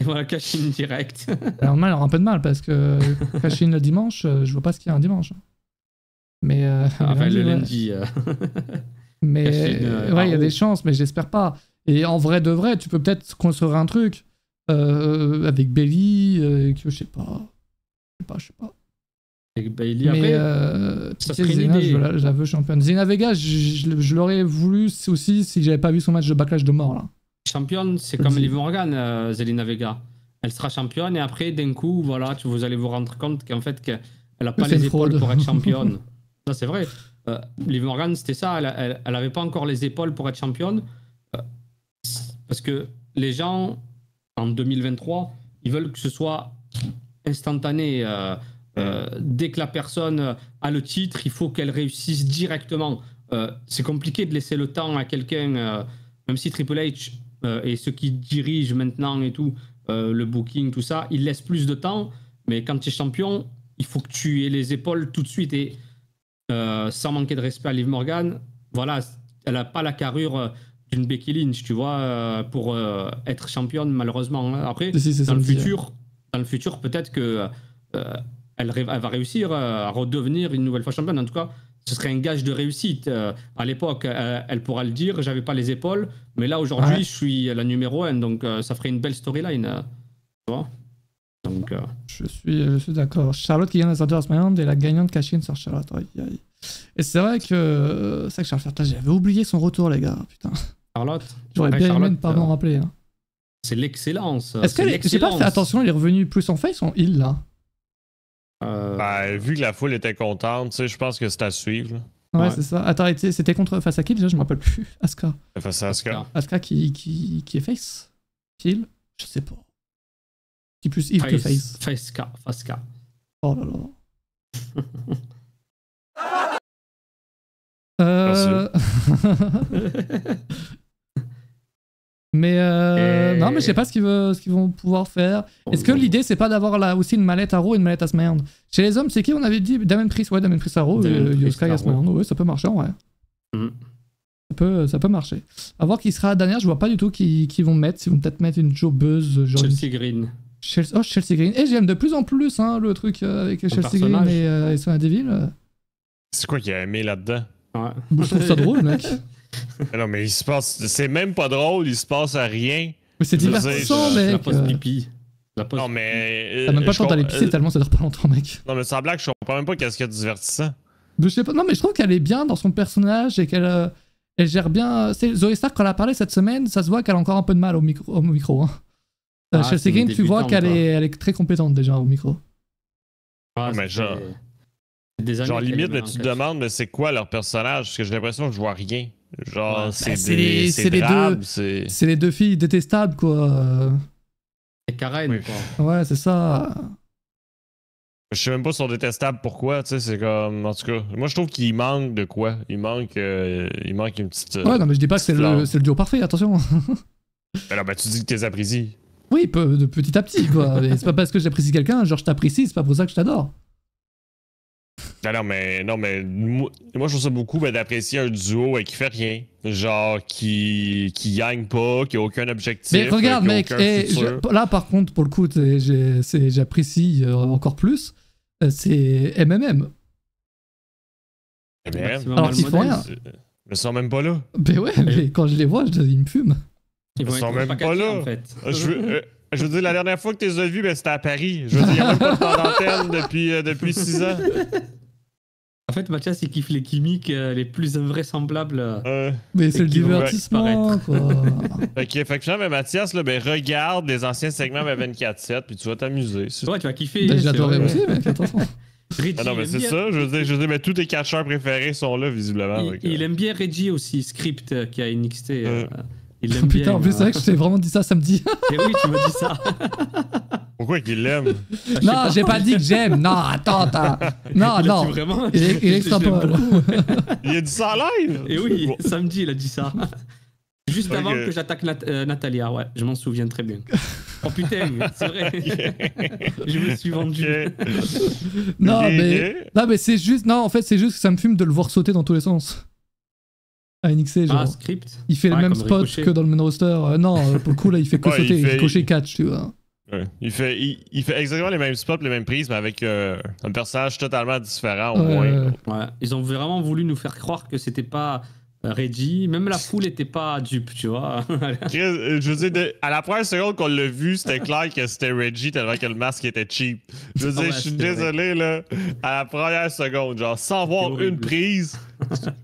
Et voilà, cash-in direct. Alors, elle aura un peu de mal parce que cash-in le dimanche, je vois pas ce qu'il y a un dimanche. Mais. Enfin, le lundi. Mais. Ouais, il y a des chances, mais j'espère pas. Et en vrai de vrai, tu peux peut-être construire un truc. Avec Bailey, je sais pas. Avec Bailey, après, ça serait une idée. Je la veux championne. Zelina Vega, je l'aurais voulu aussi si j'avais pas vu son match de Backlash de mort là. Championne, c'est comme Liv Morgan, Zelina Vega. Elle sera championne et après d'un coup, voilà, vous allez vous rendre compte qu'en fait, elle a pas les épaules pour être championne. Ça c'est vrai. Liv Morgan, c'était ça. Elle avait pas encore les épaules pour être championne parce que les gens en 2023, ils veulent que ce soit instantané. Dès que la personne a le titre, il faut qu'elle réussisse directement. C'est compliqué de laisser le temps à quelqu'un, même si Triple H et ceux qui dirigent maintenant et tout, le booking, tout ça, ils laissent plus de temps. Mais quand tu es champion, il faut que tu aies les épaules tout de suite. Et sans manquer de respect à Liv Morgan, voilà, elle n'a pas la carrure d'une Becky Lynch, tu vois, pour être championne, malheureusement. Après, dans le futur, peut-être que elle va réussir à redevenir une nouvelle fois championne. En tout cas, ce serait un gage de réussite. À l'époque, elle pourra le dire, j'avais pas les épaules, mais là, aujourd'hui, je suis la numéro 1, donc ça ferait une belle storyline. Tu vois, donc, je suis d'accord. Charlotte qui gagne la ceinture à SmackDown et la gagnante cash-in sur Charlotte. Aïe, aïe. Et c'est vrai que j'avais oublié son retour, les gars, putain. Charlotte, j'aurais bien aimé ne pas m'en rappeler. Hein. C'est l'excellence. Est-ce que j'ai pas fait attention, elle est revenue plus en face en heal là? Bah, vu que la foule était contente, tu sais, je pense que c'est à suivre. Ouais, ouais. C'est ça. Attends, c'était contre face à qui déjà? Je me rappelle plus. Asuka. Face à Asuka. Asuka qui est face? Heal? Je sais pas. Qui est plus heal que face? Face K. Oh là là. Mais non, mais je sais pas ce qu'ils vont pouvoir faire. Est-ce que l'idée c'est pas d'avoir là aussi une mallette à Raw et une mallette à SmackDown? Chez les hommes, c'est qui on avait dit? Damien Priest, ouais, Damien Priest à Raw, Sky à SmackDown. Ouais, ça peut marcher en vrai. Ça peut marcher. À voir qui sera la dernière, je vois pas du tout qui vont mettre. Ils vont peut-être mettre une jobbeuse. Chelsea Green. Oh, Chelsea Green. Et j'aime de plus en plus hein, le truc avec Chelsea Green et Sonia Deville. C'est quoi qu'il a aimé là-dedans? Ouais. Je trouve ça drôle, mec. Non, mais il se passe. C'est même pas drôle, il se passe à rien. Mais c'est divertissant, mec. La pause pipi. Non, mais. T'as même pas le temps d'aller pisser tellement ça dure pas longtemps, mec. Non, mais sans blague, je comprends même pas qu'est-ce qu'il y a de divertissant. Je sais pas. Non, mais je trouve qu'elle est bien dans son personnage et qu'elle elle gère bien. Zoé Stark, quand elle a parlé cette semaine, ça se voit qu'elle a encore un peu de mal au micro. Hein. Chelsea Green, tu vois qu'elle est très compétente déjà au micro. Ah, mais genre. Genre limite, mais tu te demandes, mais c'est quoi leur personnage? Parce que j'ai l'impression que je vois rien. Genre, ouais, c'est les deux filles détestables, quoi. C'est Karen, oui. Quoi. Ouais, c'est ça. Je sais même pas si sont détestables pourquoi, tu sais, c'est comme. En tout cas, moi je trouve qu'il manque de quoi. Il manque une petite. Ouais, non, mais je dis pas que c'est le duo parfait, attention. Alors, bah, tu dis que t'es apprécié. Oui, de petit à petit, quoi. C'est pas parce que j'apprécie quelqu'un, genre je t'apprécie, c'est pas pour ça que je t'adore. Alors, mais non, mais moi je trouve ça beaucoup d'apprécier un duo qui fait rien. Genre qui gagne pas, qui a aucun objectif. Mais regarde, mec, là par contre, pour le coup, j'apprécie encore plus. C'est MMM. Alors qu'ils font rien. Ils sont même pas là. Mais ouais, mais quand je les vois, ils me fument. Ils sont même pas là. Je veux dire, la dernière fois que tu les as vus, ben, c'était à Paris. Je veux dire, il n'y a même pas de temps d'antenne depuis 6 ans. En fait, Mathias, il kiffe les gimmicks les plus invraisemblables. Mais c'est le divertissement, quoi. Fait qu'effectivement, mais Mathias, là, ben, regarde les anciens segments à 24/7, puis tu vas t'amuser. Ouais, tu vas kiffer. Ben, j'adorais aussi, mec, attention. Ah non, mais c'est ça. Je veux dire, mais tous tes catcheurs préférés sont là, visiblement. Il aime bien Reggie aussi, script qui a NXT. Il l'aime bien. Putain, en plus, c'est vrai que je t'ai vraiment dit ça samedi. Et oui, tu m'as dit ça. Pourquoi qu'il l'aime? Non, j'ai pas dit que j'aime. Non, attends. Non, non. Vraiment, il est extrapole. Il a dit ça en live? Et oui, samedi, il a dit ça. Juste avant que j'attaque Natalia, ouais, je m'en souviens très bien. Oh putain, c'est vrai. Je me suis vendu. Non mais c'est juste, non en fait c'est juste que ça me fume de le voir sauter dans tous les sens. À NXT, genre. Ah, script. Il fait le même spot Ricochet. Que dans le main roster. Non, pour le coup là il fait que sauter, il fait cocher catch, tu vois. Ouais. Il fait exactement les mêmes spots, les mêmes prises, mais avec un personnage totalement différent au moins. Ouais. Ils ont vraiment voulu nous faire croire que c'était pas Reggie, même la foule était pas dupe, tu vois. Je veux dire, à la première seconde qu'on l'a vu, c'était clair que c'était Reggie tellement que le masque était cheap. Je veux dire, je suis désolé, là, à la première seconde, genre, sans voir une prise,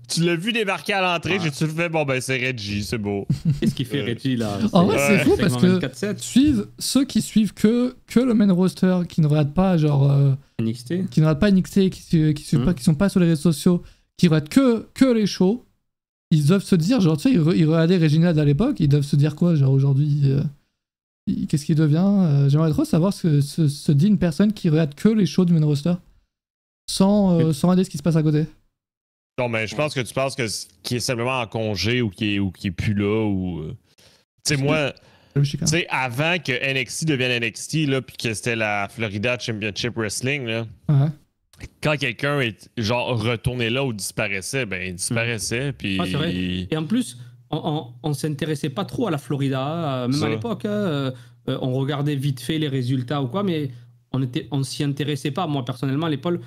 tu l'as vu débarquer à l'entrée, j'ai tout fait, bon ben c'est Reggie, c'est beau. Qu'est-ce qu'il fait Reggie, là? En vrai, c'est fou parce que ceux qui suivent que le main roster, qui ne regardent pas, genre, NXT, qui sont pas sur les réseaux sociaux, qui regardent que les shows, ils doivent se dire, genre, tu sais, ils regardaient Reginald à l'époque, ils doivent se dire quoi, genre, aujourd'hui, qu'est-ce qu'il devient? J'aimerais trop savoir ce dit une personne qui regarde que les shows du main roster, sans regarder ce qui se passe à côté. Non, mais je pense que tu penses que qui est simplement en congé ou qui est plus là, ou... Tu sais, moi... Tu sais, avant que NXT devienne NXT, là, puis que c'était la Florida Championship Wrestling, là... Ouais. Quand quelqu'un est genre retourné là ou disparaissait, ben il disparaissait. Puis... Ah, c'est vrai. Et en plus, on s'intéressait pas trop à la Florida, même à l'époque. On regardait vite fait les résultats ou quoi, mais on s'y intéressait pas. Moi, personnellement, à l'époque,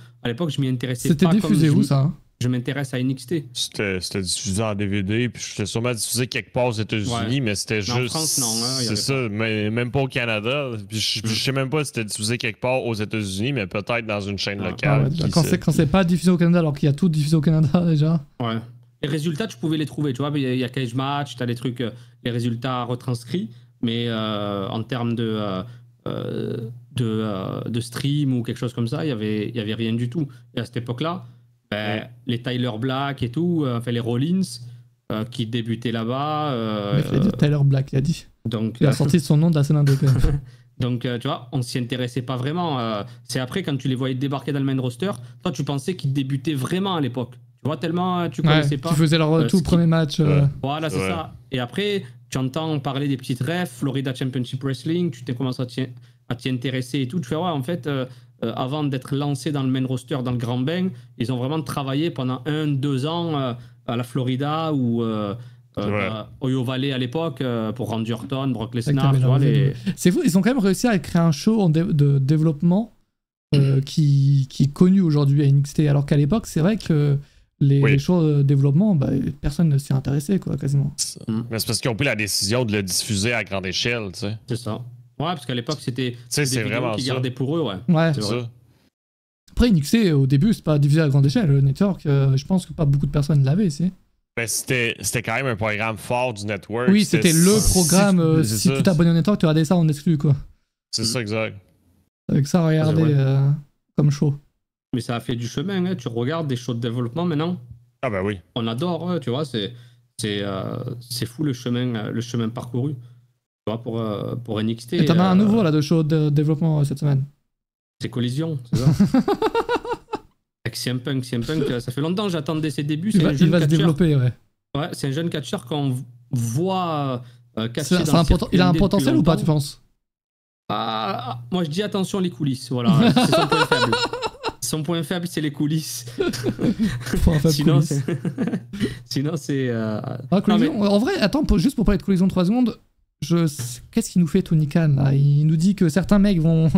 je m'y intéressais pas. C'était diffusé où ça hein? Je m'intéresse à NXT. C'était diffusé en DVD, puis c'était sûrement diffusé quelque part aux États-Unis, mais c'était juste. En France, non. Hein, c'est ça, mais même pas au Canada. Puis je sais même pas si c'était diffusé quelque part aux États-Unis, mais peut-être dans une chaîne locale. Ouais, quand c'est pas diffusé au Canada, alors qu'il y a tout diffusé au Canada déjà. Ouais. Les résultats, tu pouvais les trouver, tu vois. Il y a Cage Match, t'as des trucs, les résultats retranscrits, mais en termes de stream ou quelque chose comme ça, il y avait rien du tout. Et à cette époque-là. Les Tyler Black et tout, enfin les Rollins qui débutaient là-bas. Tyler Black, il a dit. Donc, il a sorti son nom de la scène indépendante. Donc, tu vois, on s'y intéressait pas vraiment. C'est après, quand tu les voyais débarquer dans le main roster, toi, tu pensais qu'ils débutaient vraiment à l'époque. Tu vois, tellement tu connaissais pas. Ils faisaient leur tout premier match. Voilà, c'est ça. Et après, tu entends parler des petites refs, Florida Championship Wrestling, tu t'es commencé à t'y intéresser et tout. Tu fais, ouais, en fait. Avant d'être lancé dans le main roster, dans le grand bain, ils ont vraiment travaillé pendant 1-2 ans à la Florida ou Ohio Valley à l'époque pour Randy Orton, Brock Lesnar. C'est fou, ils ont quand même réussi à créer un show de développement qui est connu aujourd'hui à NXT, alors qu'à l'époque, c'est vrai que les shows de développement, bah, personne ne s'y intéressait, quoi, quasiment. Mais c'est parce qu'ils ont pris la décision de le diffuser à grande échelle, tu sais. C'est ça. Ouais, parce qu'à l'époque, c'était des vidéos qu'ils gardaient pour eux, ouais. C'est ça. Après, NXT, au début, c'est pas divisé à grande échelle. Le network, je pense que pas beaucoup de personnes l'avaient, c'est. Ben, c'était quand même un programme fort du network. Oui, c'était le programme. Si tu t'abonnais au network, tu regardais ça en exclu, quoi. C'est ça, exact. Avec ça, regardez comme show. Mais ça a fait du chemin, hein. Tu regardes des shows de développement maintenant. Ah ben oui. On adore, tu vois. C'est fou le chemin parcouru. Pour NXT. Et t'en as un nouveau là de show de développement cette semaine. C'est Collision, c'est ça. Avec CM Punk, ça fait longtemps que j'attendais ses débuts. Il va se développer, ouais. Ouais, c'est un jeune catcheur qu'on voit catcher dans le circuit. Il a un potentiel ou pas, tu penses? Moi, je dis attention les coulisses, voilà. C'est son point faible. Son point faible, c'est les coulisses. Sinon, c'est... En vrai, attends, juste pour parler de Collision 3 secondes, qu'est-ce qu'il nous fait Tony Khan là? Il nous dit que certains mecs vont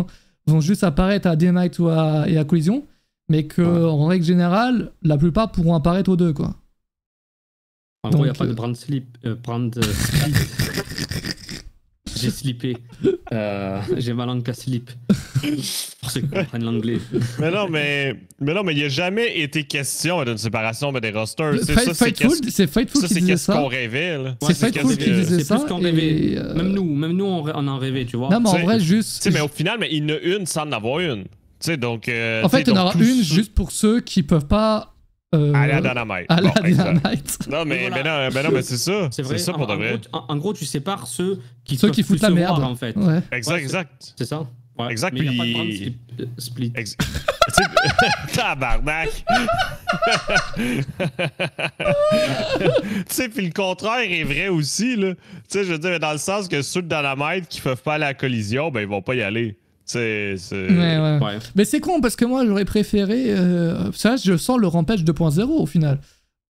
juste apparaître à Dynamite et à Collision, mais que en règle générale, la plupart pourront apparaître aux deux, quoi. En gros, il n'y a pas de brand slip. J'ai slippé. J'ai ma langue qu'à slip. Pour ceux qui comprennent l'anglais. Mais non, mais il n'y a jamais été question d'une séparation des rosters. C'est Fightful qui disait ça. C'est qu'est-ce qu'on rêvait. C'est Fightful qui disait ça. Même nous, on en rêvait, tu vois. Non, mais en vrai, juste. Mais au final, mais il y en a une sans en avoir une. Donc, en fait, il y en aura une juste pour ceux qui peuvent pas. À la Dynamite. À la Dynamite. Non, mais voilà. mais c'est ça. C'est ça pour de vrai. En gros, tu sépares ceux qui foutent la merde. En fait. Ouais. Exact. C'est ça. Ouais. Exact. Mais il n'y a pas de brand split. Tabarnak. Tu sais, puis le contraire est vrai aussi. Tu sais, je veux dire, dans le sens que ceux de Dynamite qui ne peuvent pas aller à la collision, ben ils vont pas y aller. Ouais. Mais c'est con parce que moi j'aurais préféré ça, je sens le Rampage 2.0 au final.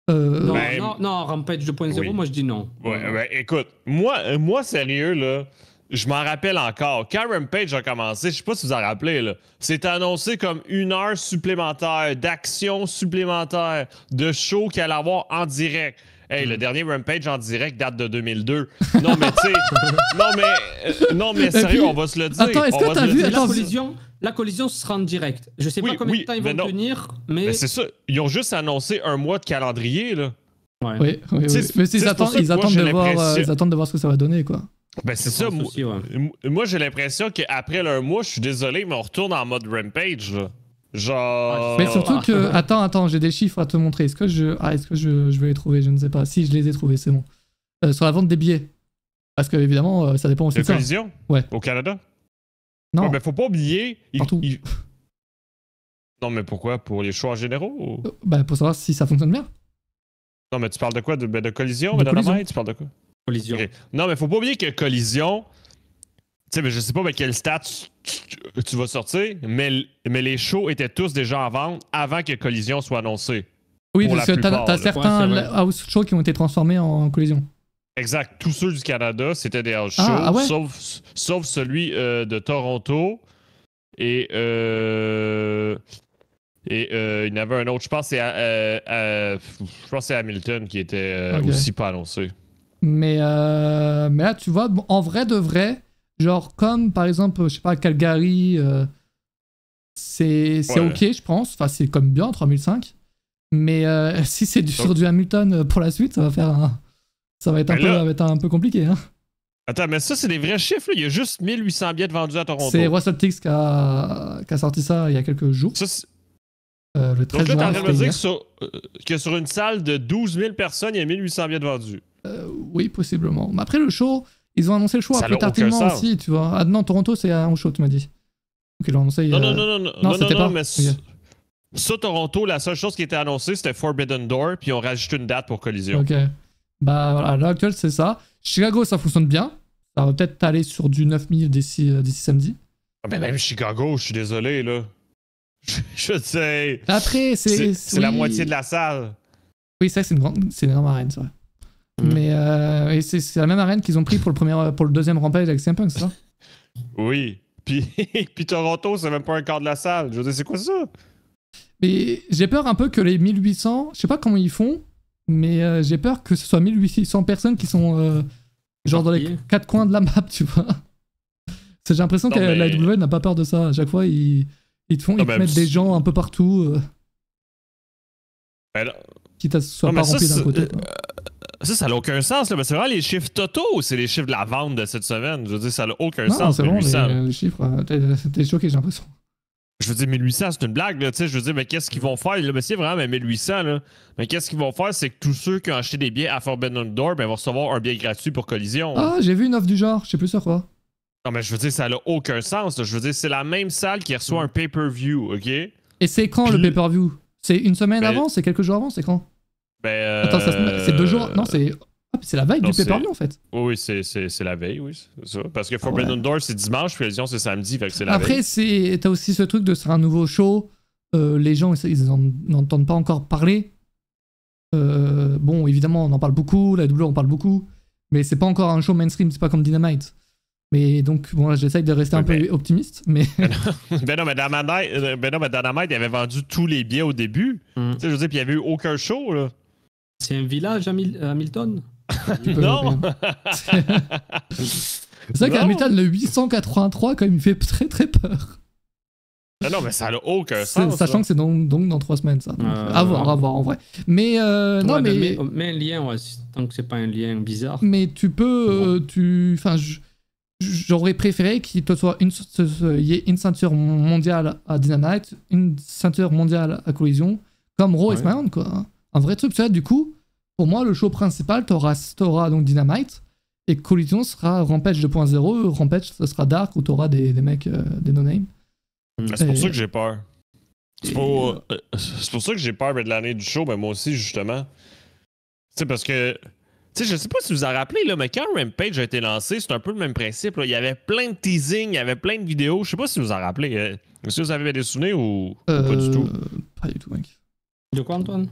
Non, Rampage 2.0, oui. Moi je dis non. Ouais, écoute, moi sérieux là, je m'en rappelle encore. Quand Rampage a commencé, je sais pas si vous en rappelez là, c'est annoncé comme une heure supplémentaire d'action supplémentaire de show qu'il allait avoir en direct. Hey, le dernier Rampage en direct date de 2002. Non, mais tu sais... non, mais sérieux, puis, on va se le dire. Attends, est-ce que t'as vu la collision sera en direct. Je sais pas combien de temps ils vont tenir, mais c'est ça. Ils ont juste annoncé un mois de calendrier, là. Ouais. Oui. Mais ils attendent de voir ce que ça va donner, quoi. Ben c'est ça. Moi, j'ai l'impression qu'après leur mois, je suis désolé, mais on retourne en mode Rampage, là. Genre... Mais surtout que... Attends, j'ai des chiffres à te montrer. Est-ce que je vais les trouver? Je ne sais pas. Si, je les ai trouvés, c'est bon. Sur la vente des billets. Parce que, évidemment, ça dépend aussi de ça. Collision? Ouais. Au Canada? Non. Ouais, mais faut pas oublier... Partout. Non, mais pourquoi? Pour les choix en généraux? Ou... Bah, pour savoir si ça fonctionne bien. Non, mais tu parles de quoi? De collision? De collision. Tu parles de quoi? Collision. Okay. Non, mais faut pas oublier que collision... Tu sais, mais je sais pas quel stat tu vas sortir, mais les shows étaient tous déjà en vente avant que Collision soit annoncée. Oui, parce que t'as certains house shows qui ont été transformés en Collision. Exact. Tous ceux du Canada, c'était des house shows, ouais. sauf celui de Toronto. Et il y en avait un autre, je pense que c'est Hamilton qui était aussi pas annoncé. Mais là, tu vois, en vrai de vrai... Genre comme par exemple, je sais pas, Calgary, c'est ouais. Ok, je pense. Enfin, c'est comme bien, 3005. Mais si c'est sur du Hamilton pour la suite, ça va faire un... ça va être un peu compliqué. Hein. Attends, mais ça, c'est des vrais chiffres. Là. Il y a juste 1800 billets vendus à Toronto. C'est WrestleTix qui a sorti ça il y a quelques jours. Ça, le 13 juin. Donc là, t'es en train de me dire que sur une salle de 12 000 personnes, il y a 1800 billets vendus. Oui, possiblement. Mais après, le show... Ils ont annoncé le choix plus tardivement aussi, tu vois. Ah non, Toronto, c'est un show, tu m'as dit. Donc ils l'ont annoncé... Non, c'était pas. Mais okay. Ça, Toronto, la seule chose qui était annoncée, c'était Forbidden Door, puis ils ont rajouté une date pour Collision. Ok. Bah voilà, à l'heure actuelle, c'est ça. Chicago, ça fonctionne bien. Ça va peut-être aller sur du 9000 d'ici samedi. Ah, mais même Chicago, je suis désolé, là. Je sais. Après, c'est... C'est la moitié de la salle. Oui, ça, c'est une énorme arène, c'est vrai. Mais c'est la même arène qu'ils ont pris pour le deuxième Rampage avec CM Punk, c'est ça? Oui. Puis Toronto, c'est même pas un quart de la salle. Je veux dire, c'est quoi ça? Mais j'ai peur un peu que les 1800, je sais pas comment ils font, mais j'ai peur que ce soit 1800 personnes qui sont genre dans les quatre coins de la map, tu vois. J'ai l'impression que la WWE n'a pas peur de ça. À chaque fois, ils mettent des gens un peu partout. Alors... Quitte à ce soit pas rempli d'un côté. Ça n'a aucun sens, là. Mais c'est vraiment les chiffres totaux, c'est les chiffres de la vente de cette semaine. Je veux dire, ça n'a aucun sens. Non, c'est bon, les chiffres, t'es choqué, j'ai l'impression. Je veux dire, 1800, c'est une blague, là. Tu sais, je veux dire, mais qu'est-ce qu'ils vont faire? Le monsieur, vraiment, mais 1800, là. Mais qu'est-ce qu'ils vont faire? C'est que tous ceux qui ont acheté des billets à Forbidden Door, ben, vont recevoir un billet gratuit pour Collision. Ah, j'ai vu une offre du genre, je sais plus sur quoi. Non, mais je veux dire, ça n'a aucun sens, là. Je veux dire, c'est la même salle qui reçoit un pay-per-view, OK? Et c'est quand le pay-per-view? C'est une semaine avant? C'est quelques jours avant? C'est quand? Attends, c'est 2 jours. Non, c'est la veille du pay-per-view en fait. Oui, c'est la veille, oui. Ça. Parce que Forbidden Door, c'est dimanche, puis Collision, c'est samedi. Fait que c'est la veille. Après, t'as aussi ce truc de c'est un nouveau show. Les gens, ils n'entendent pas encore parler. Bon, évidemment, on en parle beaucoup. La double, on parle beaucoup. Mais c'est pas encore un show mainstream. C'est pas comme Dynamite. Mais donc, bon, j'essaye de rester un peu optimiste, mais... mais Dynamite, il avait vendu tous les billets au début. Mm. Tu sais, je veux dire, puis il n'y avait eu aucun show, là. C'est un village à Hamilton? Non! C'est vrai qu'un métal le 883 quand même il fait très très peur. Non, non, mais ça n'a aucun sens. Sachant que c'est donc dans 3 semaines, ça. Donc, à voir, en vrai. Mais non, ouais, mais un lien, ouais, tant que c'est pas un lien bizarre. Mais tu peux... Enfin, j'aurais préféré qu'il y ait une ceinture mondiale à Dynamite, une ceinture mondiale à Collision, comme Raw et SmackDown, quoi. Un vrai truc, tu vois, du coup, pour moi, le show principal, t'auras donc Dynamite, et Collision sera Rampage 2.0, Rampage, ça sera Dark, où t'auras des mecs, des no-names. C'est pour ça que j'ai peur. C'est pour ça que j'ai peur de l'année du show, mais moi aussi, justement. C'est parce que... Tu sais, je sais pas si vous vous en rappelez, là, mais quand Rampage a été lancé, c'est un peu le même principe. Là. Il y avait plein de teasing, il y avait plein de vidéos. Je sais pas si vous vous en rappelez. Est-ce que vous avez des souvenirs ou pas du tout? Pas du tout, mec. De quoi, Antoine?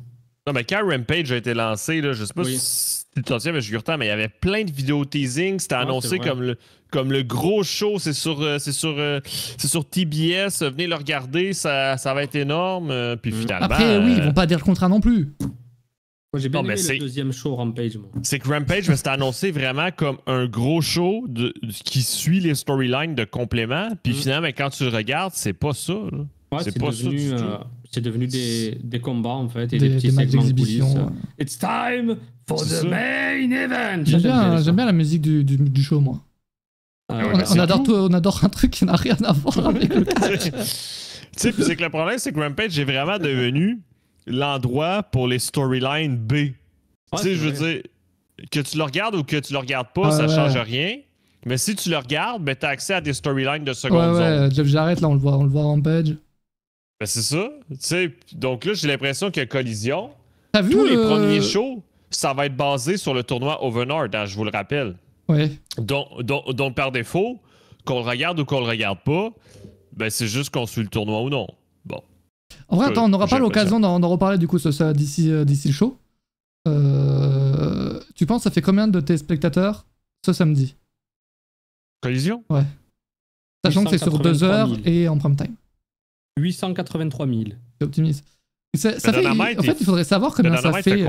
Non, mais quand Rampage a été lancé, là, je sais pas si tu t'en tiens, mais il y avait plein de vidéos teasing. C'était annoncé comme le gros show. C'est sur TBS. Venez le regarder, ça va être énorme. Puis finalement... Après, oui, ils vont pas dire le contraire non plus. Moi, j'ai bien aimé le deuxième show Rampage. C'est que Rampage, c'était annoncé vraiment comme un gros show qui suit les storylines de compléments. Puis finalement, quand tu le regardes, c'est pas ça. Ouais, c'est pas devenu, ça. C'est devenu des combats, en fait, et des petits segments de coulisses. It's time for the main event. J'aime bien la musique du show, moi. On adore un truc qui n'a rien à voir avec le truc. Tu sais, c'est que le problème, c'est que Rampage est vraiment devenu l'endroit pour les storylines B. Tu sais, je veux dire, que tu le regardes ou que tu le regardes pas, ça change rien. Mais si tu le regardes, ben, t'as accès à des storylines de seconde zone. Jeff Jarrett, là, on le voit en page. Ben, c'est ça. Tu sais, donc là, j'ai l'impression qu'il y a Collision. T'as vu, tous les premiers shows, ça va être basé sur le tournoi Overlord, hein, je vous le rappelle. Oui. Donc, par défaut, qu'on le regarde ou qu'on le regarde pas, ben, c'est juste qu'on suit le tournoi ou non. Bon. En vrai, attends, on n'aura pas l'occasion d'en reparler du coup d'ici le show. Tu penses ça fait combien de tes spectateurs ce samedi? Collision? Ouais. Sachant que c'est sur 2 heures et en prime time. 883 000. C'est optimiste. En fait, il faudrait savoir combien ça fait.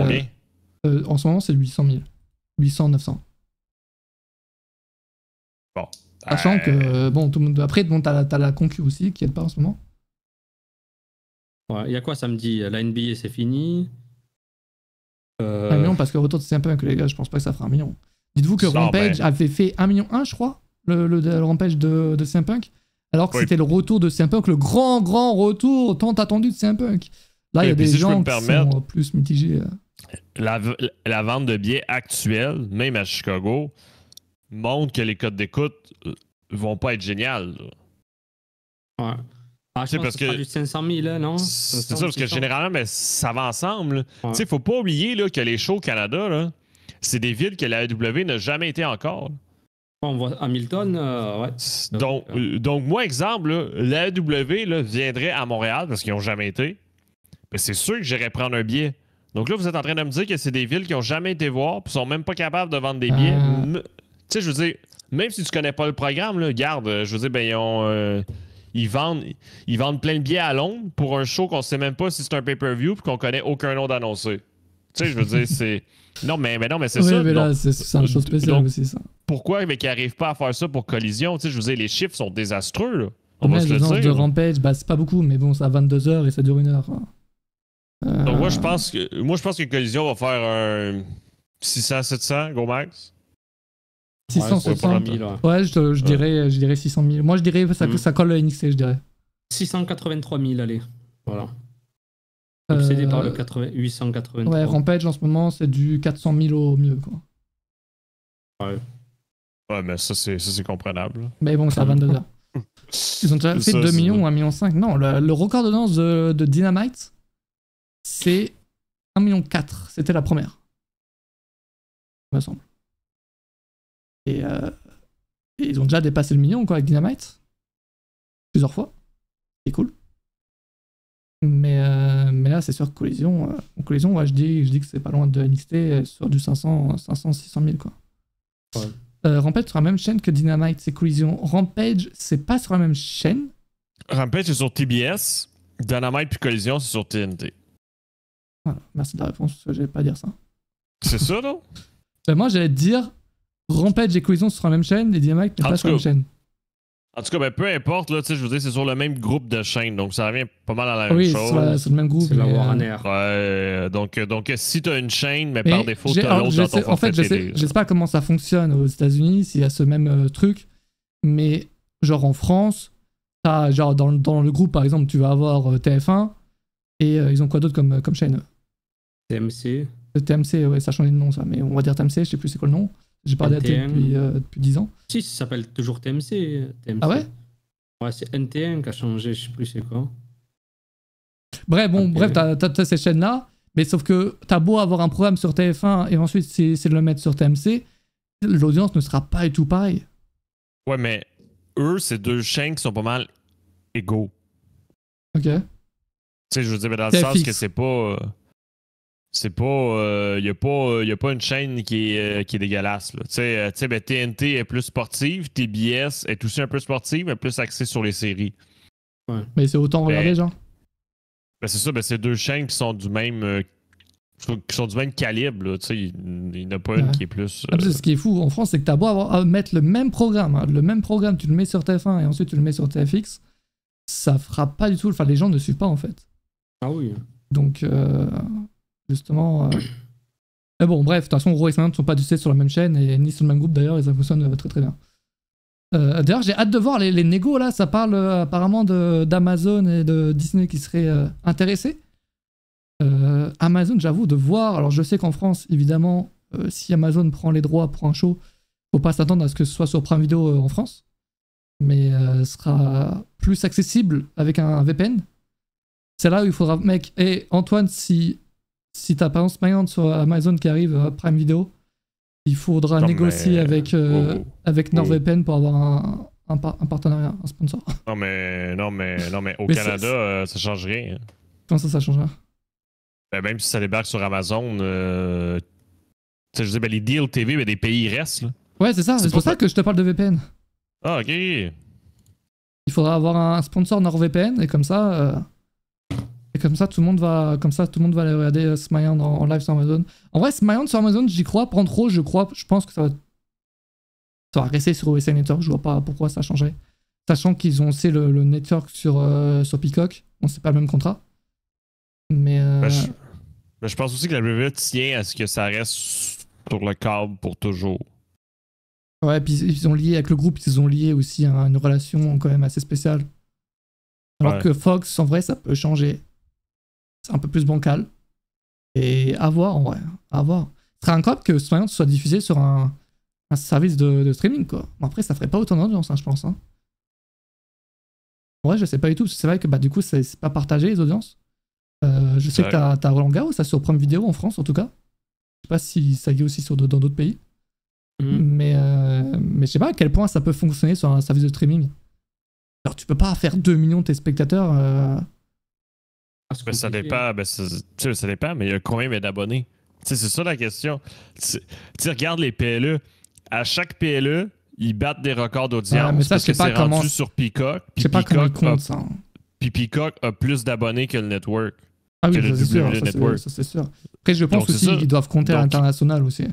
En ce moment, c'est 800 000. 800, 900. Bon. Sachant que, bon, tout le monde. Après, bon, t'as la concu aussi qui aide pas en ce moment. Ouais, il y a quoi samedi? La NBA, c'est fini. 1 million, parce que retour, c'est un peu avec les gars, je pense pas que ça fera 1 million. Dites-vous que Rampage avait fait 1,1 million, je crois, le Rampage de CM Punk, alors que c'était le retour de CM Punk, le grand retour tant attendu de CM Punk. Là, il y a des gens qui sont plus mitigés. La vente de billets actuelle, même à Chicago, montre que les codes d'écoute vont pas être géniales. Ouais. Ah, je pense que 500 000, non? C'est ça, parce que généralement, mais ça va ensemble. Ouais. Tu sais, faut pas oublier là, que les shows au Canada, là, c'est des villes que la AEW n'a jamais été encore. On voit Hamilton, ouais. Donc moi, exemple, là, la AEW là, viendrait à Montréal parce qu'ils n'ont jamais été. Mais c'est sûr que j'irais prendre un billet. Donc là, vous êtes en train de me dire que c'est des villes qui n'ont jamais été voir puis sont même pas capables de vendre des billets. Tu sais, je veux dire, même si tu connais pas le programme, là, garde, je veux dire, ben ils vendent plein de billets à Londres pour un show qu'on sait même pas si c'est un pay-per-view puis qu'on connaît aucun nom d'annoncé. Tu sais, je veux dire, c'est... Non, mais c'est ça. Mais là, c'est une chose spéciale donc, aussi, ça. Pourquoi mais qu'ils n'arrivent pas à faire ça pour Collision? Tu sais, je veux dire, les chiffres sont désastreux, là. On va se le dire. De Rampage, bah, c'est pas beaucoup, mais bon, c'est à 22h et ça dure 1 heure. Donc, moi, je pense que Collision va faire un 600, 700, go max. 600, 700 000, ouais. Ouais, je dirais 600 000. Moi, je dirais ça colle à NXT, je dirais. 683 000, allez. Voilà. Obsédé par le 883. Ouais, Rampage en ce moment, c'est du 400 000 au mieux, quoi. Ouais. Ouais, mais ça c'est comprenable. Mais bon, c'est à 22h. Ils ont déjà fait 2 millions ou 1,5 million. Non, le record de danse de Dynamite, c'est 1,4 million. C'était la première. Il me semble. Et ils ont déjà dépassé le million, quoi, avec Dynamite. Plusieurs fois. C'est cool. Mais là, c'est sûr que Collision, ouais, je dis que c'est pas loin de NXT sur du 500, 600 000, quoi. Ouais. Rampage sur la même chaîne que Dynamite, c'est Collision. Rampage, c'est pas sur la même chaîne. Rampage, c'est sur TBS. Dynamite puis Collision, c'est sur TNT. Voilà, merci de la réponse, j'allais pas dire ça. C'est ça, non? Moi, j'allais te dire Rampage et Collision sur la même chaîne, et Dynamite n'est pas sur la même chaîne. En tout cas, ben, peu importe, là, je veux dire, c'est sur le même groupe de chaînes, donc ça revient pas mal à la même chose. Oui, c'est le même groupe. C'est la Warner. Ouais, donc si tu as une chaîne, mais par défaut, tu as l'autre dans ton forfait télé. En fait, je sais pas comment ça fonctionne aux États-Unis, s'il y a ce même truc, mais genre en France, t'as, genre dans le groupe, par exemple, tu vas avoir TF1, et ils ont quoi d'autre comme chaîne? TMC. TMC, ouais, ça a changé de nom, ça, mais on va dire TMC, je sais plus c'est quoi le nom. J'ai pas daté depuis 10 ans. Si, ça s'appelle toujours TMC. Ah ouais? Ouais, c'est NTM qui a changé, je sais plus c'est quoi. Bref, t'as ces chaînes-là, mais sauf que t'as beau avoir un programme sur TF1 et ensuite c'est de le mettre sur TMC, l'audience ne sera pas du tout pareille. Ouais, mais eux, c'est deux chaînes qui sont pas mal égaux. Ok. Tu sais, je veux dire, mais dans le sens que c'est pas... C'est pas. Y a pas une chaîne qui est dégueulasse. Tu sais, ben, TNT est plus sportive, TBS est aussi un peu sportive, mais plus axée sur les séries. Ouais. Mais c'est autant regarder, genre. Ben, c'est ça, ben, c'est deux chaînes qui sont du même calibre. Tu sais, il n'y en a pas une qui est plus. Ce qui est fou en France, c'est que t'as beau mettre le même programme. Hein, le même programme, tu le mets sur TF1 et ensuite tu le mets sur TFX. Ça fera pas du tout. Enfin, les gens ne suivent pas, en fait. Ah oui. Donc. Justement. Mais bon, bref, de toute façon, Raw et SmackDown ne sont pas du tout sur la même chaîne et ni sur le même groupe d'ailleurs, et ça fonctionne très très bien. D'ailleurs, j'ai hâte de voir les négos là, ça parle apparemment d'Amazon et de Disney qui seraient intéressés. Amazon, j'avoue, de voir. Alors, je sais qu'en France, évidemment, si Amazon prend les droits pour un show, faut pas s'attendre à ce que ce soit sur Prime Video en France, mais ce sera plus accessible avec un VPN. C'est là où il faudra, mec. Et Antoine, si t'as par exemple SmackDown sur Amazon qui arrive à Prime Video, il faudra négocier avec NordVPN pour avoir un partenariat, un sponsor. Non mais au Canada, ça change rien. Comment ça change rien? Ben, même si ça débarque sur Amazon, je veux dire, ben, les deals TV, ben, des pays restent. Là. Ouais, c'est ça. C'est pour ça que je te parle de VPN. Ah, ok. Il faudra avoir un sponsor NordVPN et comme ça... Comme ça, tout le monde va aller regarder SmackDown en live sur Amazon. En vrai, SmackDown sur Amazon, j'y crois. Prendre trop, je pense que ça va rester sur USA Network. Je vois pas pourquoi ça changerait. Sachant qu'ils ont aussi le network sur Peacock. Bon, c'est pas le même contrat. Mais. Ben, je pense aussi que la WWE tient à ce que ça reste sur le câble pour toujours. Ouais, puis ils ont lié avec le groupe, ils ont lié aussi à une relation quand même assez spéciale. Alors que Fox, en vrai, ça peut changer. C'est un peu plus bancal. Et à voir, en vrai. À voir. Ce serait incroyable que SmackDown soit diffusé sur un service de streaming, quoi. Bon, après, ça ferait pas autant d'audience, hein, je pense. Hein. En vrai, je sais pas du tout. C'est vrai que, bah, du coup, c'est pas partagé, les audiences. Je sais que t'as Roland Garros, ça, sur Prime Video, en France, en tout cas. Je sais pas si ça y est aussi dans d'autres pays. Mais je sais pas à quel point ça peut fonctionner sur un service de streaming. Alors, tu peux pas faire 2 millions de tes spectateurs... Ben, ça dépend, mais il y a combien d'abonnés? C'est ça la question. Tu regardes les PLE. À chaque PLE, ils battent des records d'audience parce que c'est rendu sur Peacock. Je sais pas comment ils comptent ça. Puis Peacock a plus d'abonnés que le network. Ah oui, ça c'est sûr. Après, je pense aussi qu'ils doivent compter à l'international aussi.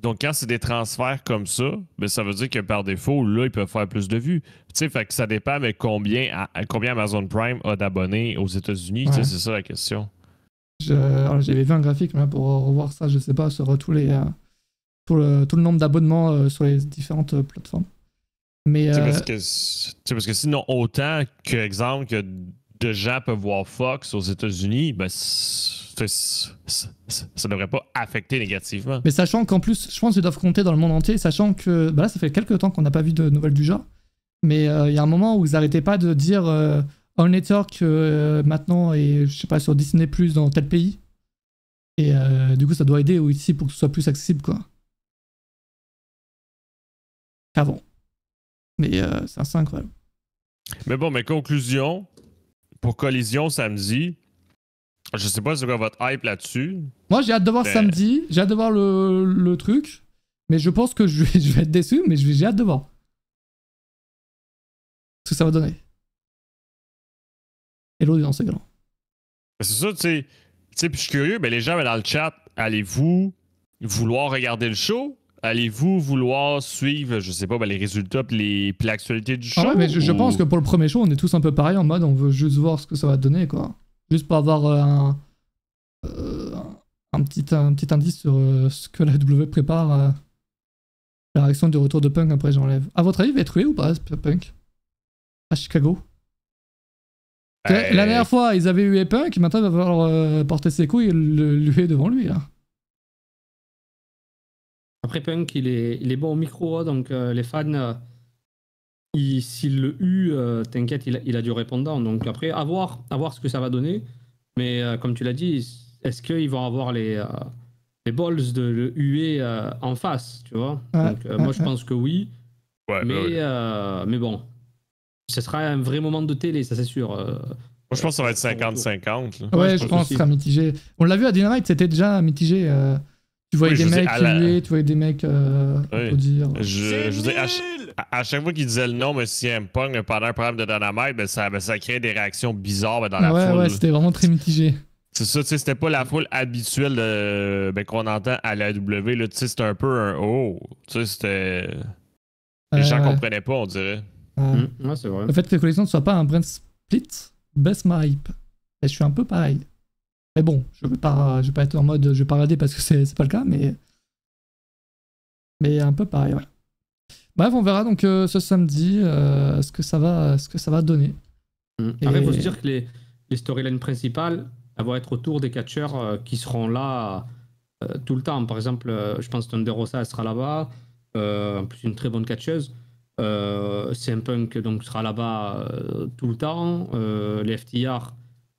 Donc, quand c'est des transferts comme ça, ben, ça veut dire que par défaut, là, ils peuvent faire plus de vues. Tu sais, fait que ça dépend, mais combien Amazon Prime a d'abonnés aux États-Unis, tu sais, c'est ça la question. J'avais vu un graphique là, pour revoir ça, je sais pas, sur tout le nombre d'abonnements sur les différentes plateformes. Mais. Parce que sinon, autant que, exemple, que de gens peuvent voir Fox aux États-Unis, ben. Ça devrait pas affecter négativement. Mais sachant qu'en plus, je pense qu'ils doivent compter dans le monde entier, sachant que bah là, ça fait quelques temps qu'on n'a pas vu de nouvelles du genre, mais il y a un moment où ils n'arrêtaient pas de dire All Network maintenant et je sais pas sur Disney Plus dans tel pays. Et du coup, ça doit aider ici pour que ce soit plus accessible, quoi. Avant. Mais c'est incroyable. Mais bon, mais conclusion pour Collision samedi. Je sais pas c'est quoi votre hype là-dessus. Moi j'ai hâte de voir samedi, j'ai hâte de voir le truc, mais je pense que je vais être déçu, mais j'ai hâte de voir ce que ça va donner. Et l'audience également. C'est ça, tu sais, puis je suis curieux, mais les gens dans le chat, allez-vous vouloir regarder le show allez-vous vouloir suivre, je sais pas, ben les résultats et l'actualité du show? Ah ouais, mais je pense que pour le premier show, on est tous un peu pareil en mode on veut juste voir ce que ça va donner, quoi. Juste pour avoir un petit indice sur ce que la W prépare. La réaction du retour de Punk après, j'enlève. À votre avis, il va être tué ou pas, Punk? À Chicago? La dernière fois, ils avaient hué Punk, maintenant il va falloir porter ses couilles et l'huer devant lui. Là. Après Punk, il est bon au micro, donc les fans, s'il le hue, t'inquiète, il a du répondant. Donc après, à voir ce que ça va donner. Mais comme tu l'as dit, est-ce qu'ils vont avoir les balls de le huer en face, tu vois? Donc, moi, je pense que oui. Ouais, mais bon. Ce sera un vrai moment de télé, ça c'est sûr. Moi je pense que ça va être 50-50. Ouais, je pense que ce sera mitigé. On l'a vu à Dynamite, c'était déjà mitigé. Tu voyais des mecs huer, tu voyais des mecs applaudir. Je veux dire, à chaque fois qu'ils disaient le nom, mais CM Punk pendant un programme de Dynamite, ça créait des réactions bizarres dans la foule. Ouais, c'était vraiment très mitigé. C'est ça, tu sais, c'était pas la foule habituelle qu'on entend à la AEW. Tu sais, c'était un peu un oh. Tu sais, c'était. Les gens comprenaient pas, on dirait. Ouais, c'est vrai. Le fait que les collections ne soient pas un brand split baisse ma hype. Et je suis un peu pareil. Mais bon, je vais pas être en mode je vais pas regarder parce que c'est pas le cas, mais un peu pareil. Ouais. Bref, on verra donc ce samedi ce que ça va donner. Après, il faut se dire que les storylines principales elles vont être autour des catcheurs qui seront là tout le temps. Par exemple, je pense que Thunder Rosa elle sera là-bas. En plus, une très bonne catcheuse. CM Punk donc sera là-bas tout le temps. Les FTR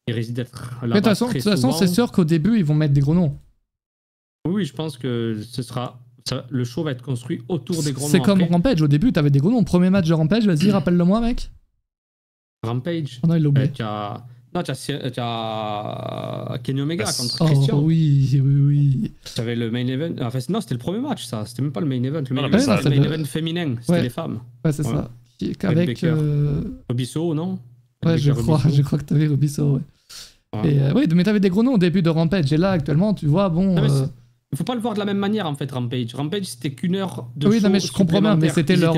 ils résident là-bas. De toute façon, c'est sûr qu'au début ils vont mettre des gros noms. Oui, je pense que ce sera le show va être construit autour des gros noms. C'est comme Rampage. Au début, t'avais des gros noms. Premier match de Rampage, vas-y, rappelle-le-moi, mec. Rampage. Oh non, il l'a oublié. Non, t'as Kenny Omega contre Christian. Oh oui. T'avais le main event. Enfin, non, c'était le premier match, ça. C'était même pas le main event. Le main event, c'était le main event féminin. C'était les femmes. Ouais, c'est ça. Avec Rubisso, non? Ouais, je crois que t'avais Rubisso, ouais. Et, oui, mais t'avais des gros noms au début de Rampage. Et là, actuellement, tu vois, bon. Il faut pas le voir de la même manière, en fait, Rampage. Rampage, c'était qu'une heure de show. Oui, non, mais je comprends bien, mais c'était leur.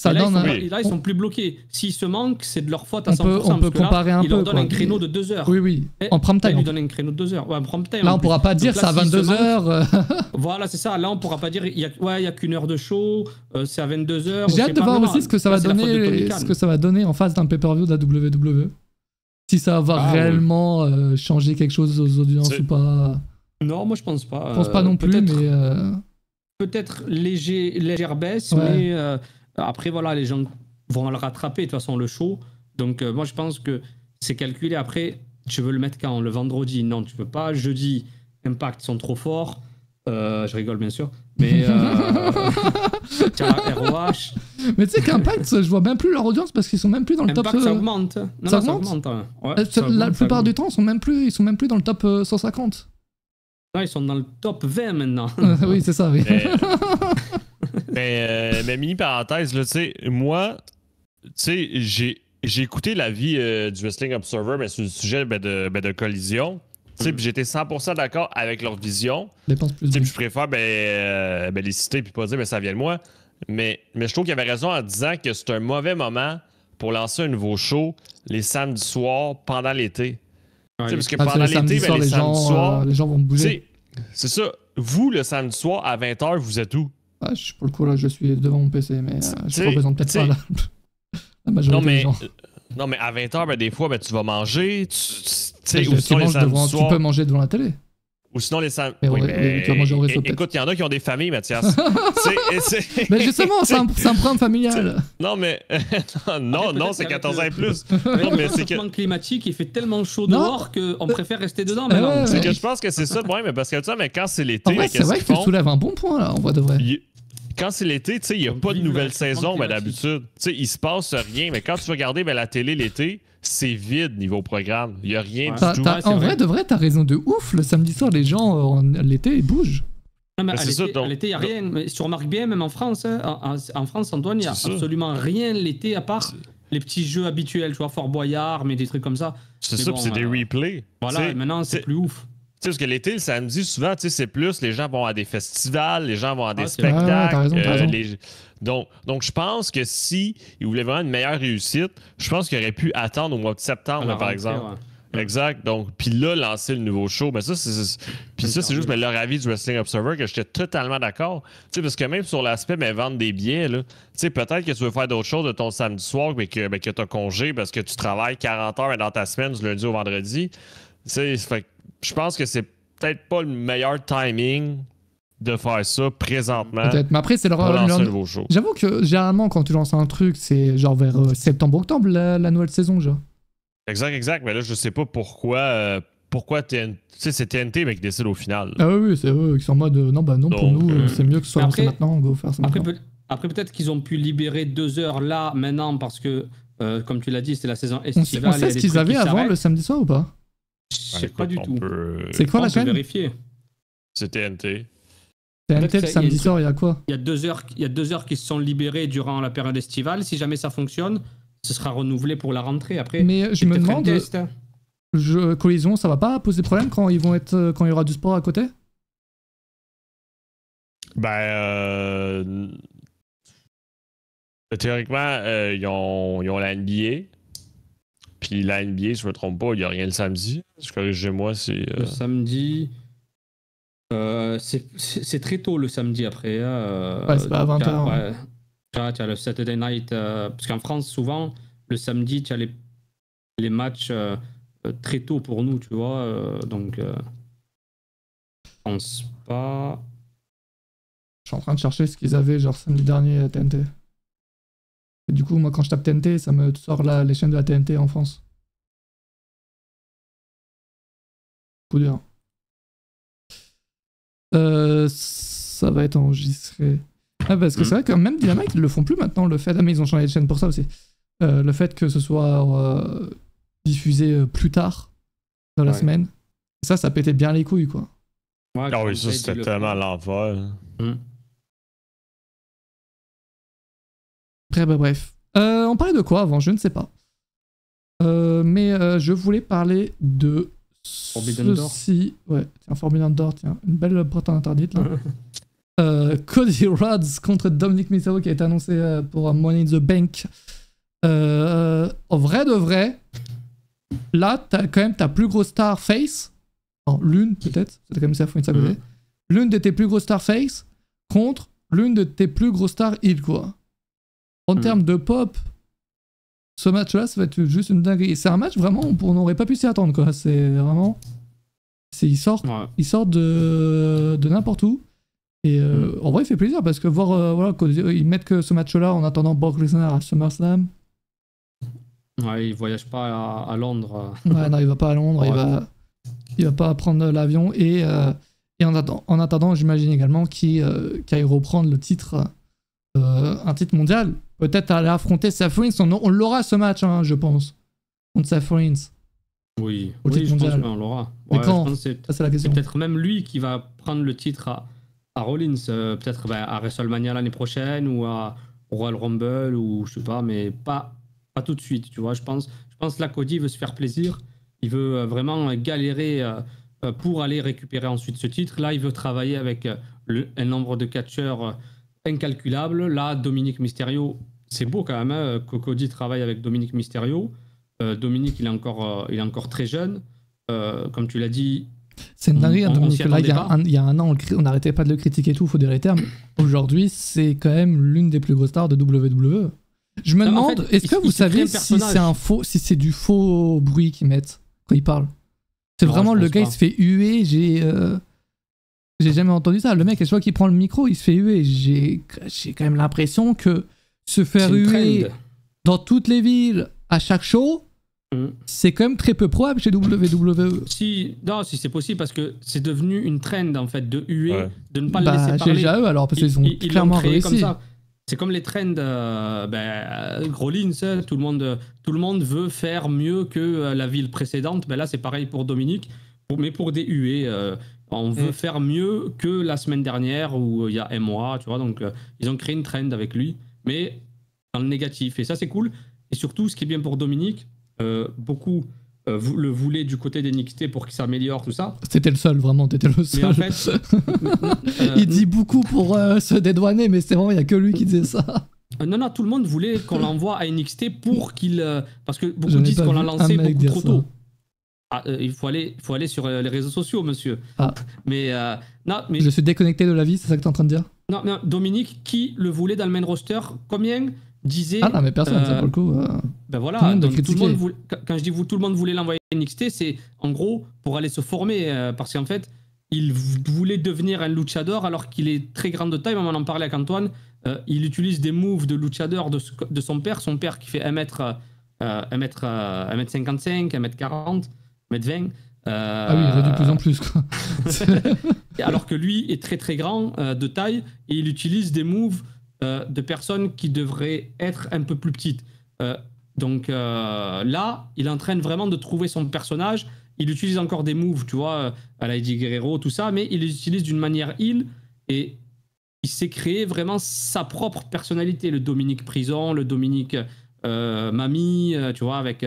Ça donne là, ils sont plus bloqués. S'ils se manquent, c'est de leur faute à 100%. On peut comparer un peu. Ils leur donnent un créneau de 2 heures. Oui. En prime time. Ils lui donnent un créneau de 2 heures. Ouais, en prime time. Là, on pourra pas dire ça à 22h. Voilà, c'est ça. Là, on pourra pas dire il y a qu'une heure de show. C'est à 22h. J'ai hâte de voir aussi ce que ça va donner. Ce que ça va donner en face d'un pay-per-view de la WWE. Si ça va réellement changer quelque chose aux audiences ou pas. Non, moi je pense pas. Je pense pas non plus. Peut-être légère baisse, mais. Après, voilà, les gens vont le rattraper, de toute façon, le show. Donc, moi, je pense que c'est calculé. Après, tu veux le mettre quand? Le vendredi? Non, tu peux pas. Jeudi, Impact sont trop forts. Je rigole, bien sûr. Mais... ROH. Mais tu sais qu'Impact, je vois même plus leur audience parce qu'ils sont même plus dans le Impact, top... Impact, ça augmente. Ouais, la plupart du temps, ils sont même plus dans le top 150. Là, ils sont dans le top 20, maintenant. Oui, c'est ça, oui. Mais mini parenthèse, là, tu sais, moi, tu sais, j'ai écouté l'avis du Wrestling Observer sur le sujet de collision. Tu sais, puis j'étais 100% d'accord avec leur vision. Puis je préfère les citer puis pas dire ça vient de moi. Mais je trouve qu'il avait raison en disant que c'est un mauvais moment pour lancer un nouveau show les samedis soirs pendant l'été. Ouais, parce que pendant l'été, les gens vont bouger. C'est ça. Vous, le samedi soir à 20h, vous êtes où? Ah, pour le coup, là, je suis devant mon PC, mais je représente peut-être pas la majorité des gens. Non, mais à 20h, des fois, tu vas manger. Tu peux manger devant la télé. Ou sinon, les samedis. Oui, écoute, il y en a qui ont des familles, Mathias. Mais justement, c'est un problème familial. Non, mais. non, c'est 14 ans et plus. Non, mais c'est que. Climatique, il fait tellement chaud dehors qu'on préfère rester dedans. C'est que je pense que c'est ça, mais parce que, tu sais, quand c'est l'été. C'est vrai que tu soulèves un bon point, là, on voit de vrai. Quand c'est l'été, tu sais, il n'y a pas de nouvelle saison, d'habitude. Tu sais, il se passe rien. Mais quand tu vas regarder la télé l'été, c'est vide niveau programme. Il n'y a rien du tout. En vrai, de vrai, t'as raison de ouf. Le samedi soir, les gens, l'été, ils bougent. Non, mais à l'été, il n'y a rien. Mais si tu remarques bien, même en France, Antoine, il n'y a absolument rien l'été à part les petits jeux habituels. Tu vois, Fort Boyard, mais des trucs comme ça. C'est ça, c'est des replays. Voilà, maintenant, c'est plus ouf. Tu sais, parce que l'été, le samedi, souvent, tu sais, c'est plus, les gens vont à des festivals, les gens vont à des spectacles. Ah, t'as raison, t'as raison. Donc, je pense que si ils voulaient vraiment une meilleure réussite, je pense qu'ils auraient pu attendre au mois de septembre, là, par exemple. Ouais. Exact. Donc, puis là, lancer le nouveau show. Mais ça, c'est juste leur avis du Wrestling Observer que j'étais totalement d'accord. Tu sais, parce que même sur l'aspect, vendre des billets, là, tu sais, peut-être que tu veux faire d'autres choses de ton samedi soir, mais que tu as congé parce que tu travailles 40 heures dans ta semaine du lundi au vendredi. Tu sais, fait que je pense que c'est peut-être pas le meilleur timing de faire ça présentement. Peut-être, mais après, c'est le nouveau show. J'avoue que généralement, quand tu lances un truc, c'est genre vers septembre-octobre, la nouvelle saison, genre. Exact. Mais là, je sais pas pourquoi TNT, c'est TNT, mais qui décide au final. Là. Ah oui, c'est eux qui sont en mode non, bah non, donc, pour nous, c'est mieux que ce soit lancé maintenant, on va faire ça maintenant. Après, peut-être qu'ils ont pu libérer 2 heures là, maintenant, parce que, comme tu l'as dit, c'est la saison estivale. On sait ce qu'ils avaient avant le samedi soir ou pas? Je sais pas du tout. C'est quoi la chaîne? Vérifier. C'est TNT. TNT le samedi soir, il y a quoi? Il y a 2 heures qui se sont libérées durant la période estivale. Si jamais ça fonctionne, ce sera renouvelé pour la rentrée après. Mais je me demande, Collision, ça va pas poser problème quand ils vont être, quand il y aura du sport à côté? Ben, théoriquement, ils ont la NBA. Puis la NBA, si je me trompe pas, il n'y a rien le samedi. Je corrigez-moi, c'est... Le samedi... c'est très tôt le samedi après. Ouais, c'est pas à 20h. Tu as le Saturday Night. Parce qu'en France, souvent, le samedi, tu as les matchs très tôt pour nous, tu vois. Donc, je pense pas... Je suis en train de chercher ce qu'ils avaient, genre samedi dernier à TNT. Et du coup, moi, quand je tape TNT, ça me sort les chaînes de la TNT en France. Coup dur. Ça va être enregistré. Ah, parce que c'est vrai que même Dynamite, ils le font plus maintenant, le fait... Ah, mais ils ont changé de chaîne pour ça aussi. Le fait que ce soit diffusé plus tard dans la semaine. Ça pétait bien les couilles, quoi. Ouais, ah oui, ça, c'était tellement l'envol. Bref. On parlait de quoi avant? Je ne sais pas. Mais je voulais parler de Forbidden ceci. Door. Ouais, tiens, Forbidden Door, tiens. Une belle porte interdite, là. Cody Rhodes contre Dominik Mysterio qui a été annoncé pour Money in the Bank. En vrai de vrai, là, t'as quand même ta plus grosse star face. Non, l'une, peut-être. C'était quand même ça, il faut une s'amuser. L'une de tes plus grosses star face contre l'une de tes plus grosses stars heel, quoi. En termes de pop, ce match-là, ça va être juste une dinguerie. C'est un match vraiment, on n'aurait pas pu s'y attendre, quoi. C'est vraiment... Il sort de n'importe où. Et en vrai, il fait plaisir, parce que voir... voilà, ils mettent que ce match-là en attendant Brock Lesnar à SummerSlam. Ouais, il voyage pas à Londres. Ouais, non, il va pas à Londres. Il va pas prendre l'avion. Et en attendant, j'imagine également qu'il aille reprendre le titre... un titre mondial, peut-être aller affronter Seth Rollins, on l'aura ce match, hein, je pense, contre Seth Rollins. Oui, je pense qu'on l'aura. Mais quand? C'est la question. Peut-être même lui qui va prendre le titre à Rollins, peut-être à WrestleMania l'année prochaine ou à Royal Rumble ou je sais pas, mais pas tout de suite, tu vois. Je pense que là, Cody veut se faire plaisir, il veut vraiment galérer pour aller récupérer ensuite ce titre. Là, il veut travailler avec un nombre de catcheurs incalculable. Là, Dominik Mysterio, c'est beau quand même, hein, que Cody travaille avec Dominik Mysterio. Dominik, il est encore très jeune. Comme tu l'as dit... C'est une dinguerie, Dominik. Là, il y a un an, on n'arrêtait pas de le critiquer et tout, il faut dire les termes. Aujourd'hui, c'est quand même l'une des plus grosses stars de WWE. Je me demande, en fait, est-ce que vous savez si c'est du faux bruit qu'ils mettent quand ils parlent? C'est vraiment, le gars, il se fait huer, J'ai jamais entendu ça. Le mec, chaque fois qu'il prend le micro, il se fait huer. J'ai quand même l'impression que se faire huer dans toutes les villes, à chaque show, c'est quand même très peu probable chez WWE. Si c'est possible, parce que c'est devenu une trend, en fait, de huer, de ne pas le laisser parler. Chez GAE, alors, parce qu'ils ont clairement réussi. C'est comme les trends, Rollins, tout le monde veut faire mieux que la ville précédente. Ben là, c'est pareil pour Dominik, mais pour des huées. On veut faire mieux que la semaine dernière où il y a un mois, tu vois. Donc, ils ont créé une trend avec lui, mais dans le négatif. Et ça, c'est cool. Et surtout, ce qui est bien pour Dominik, beaucoup le voulait du côté d'NXT pour qu'il s'améliore, tout ça. C'était le seul, vraiment, t'étais le seul. Mais en fait, il dit beaucoup pour se dédouaner, mais c'est vraiment, il n'y a que lui qui disait ça. Non, non, tout le monde voulait qu'on l'envoie à NXT pour qu'il... parce que beaucoup disent qu'on l'a lancé beaucoup trop tôt. Ah, il faut aller sur les réseaux sociaux, monsieur. Ah. Mais, non, mais... Je suis déconnecté de la vie, c'est ça que t'es en train de dire? Non, non, Dominik, qui le voulait dans le main roster? Combien disait... Ah non, mais personne, ça pour le coup. Ben voilà, tout le monde voulait, quand je dis vous, tout le monde voulait l'envoyer à NXT, c'est en gros pour aller se former, parce qu'en fait, il voulait devenir un luchador alors qu'il est très grand de taille, on en parlait avec Antoine, il utilise des moves de luchador de son père qui fait 1m55, 1m40, 1m20. Ah oui, il va de plus en plus, quoi. Alors que lui est très très grand de taille et il utilise des moves de personnes qui devraient être un peu plus petites. Donc là, il est en train vraiment de trouver son personnage. Il utilise encore des moves, tu vois, à la Eddie Guerrero, tout ça, mais il les utilise d'une manière heel et il s'est créé vraiment sa propre personnalité. Le Dominik Prison, le Dominik Mamie, tu vois, avec...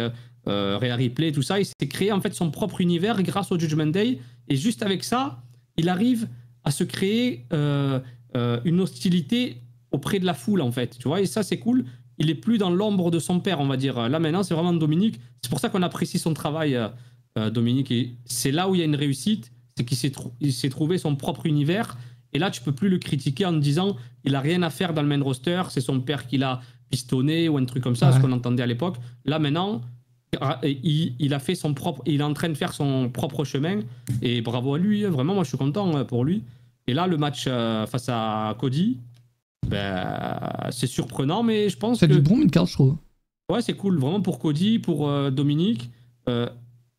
Rhea Ripley, tout ça, il s'est créé en fait son propre univers grâce au Judgment Day et juste avec ça, il arrive à se créer une hostilité auprès de la foule en fait, tu vois, et ça c'est cool, il est plus dans l'ombre de son père, on va dire, là maintenant c'est vraiment Dominik, c'est pour ça qu'on apprécie son travail Dominik, et c'est là où il y a une réussite, c'est qu'il s'est trouvé son propre univers et là tu peux plus le critiquer en disant il a rien à faire dans le main roster, c'est son père qui l'a pistonné ou un truc comme ça, ouais. Ce qu'on entendait à l'époque, là maintenant il a fait son propre, il est en train de faire son propre chemin et bravo à lui, vraiment moi je suis content pour lui. Et là le match face à Cody, ben, c'est surprenant mais je pense que... C'est du bon mid-card je trouve. Ouais c'est cool, vraiment pour Cody, pour Dominik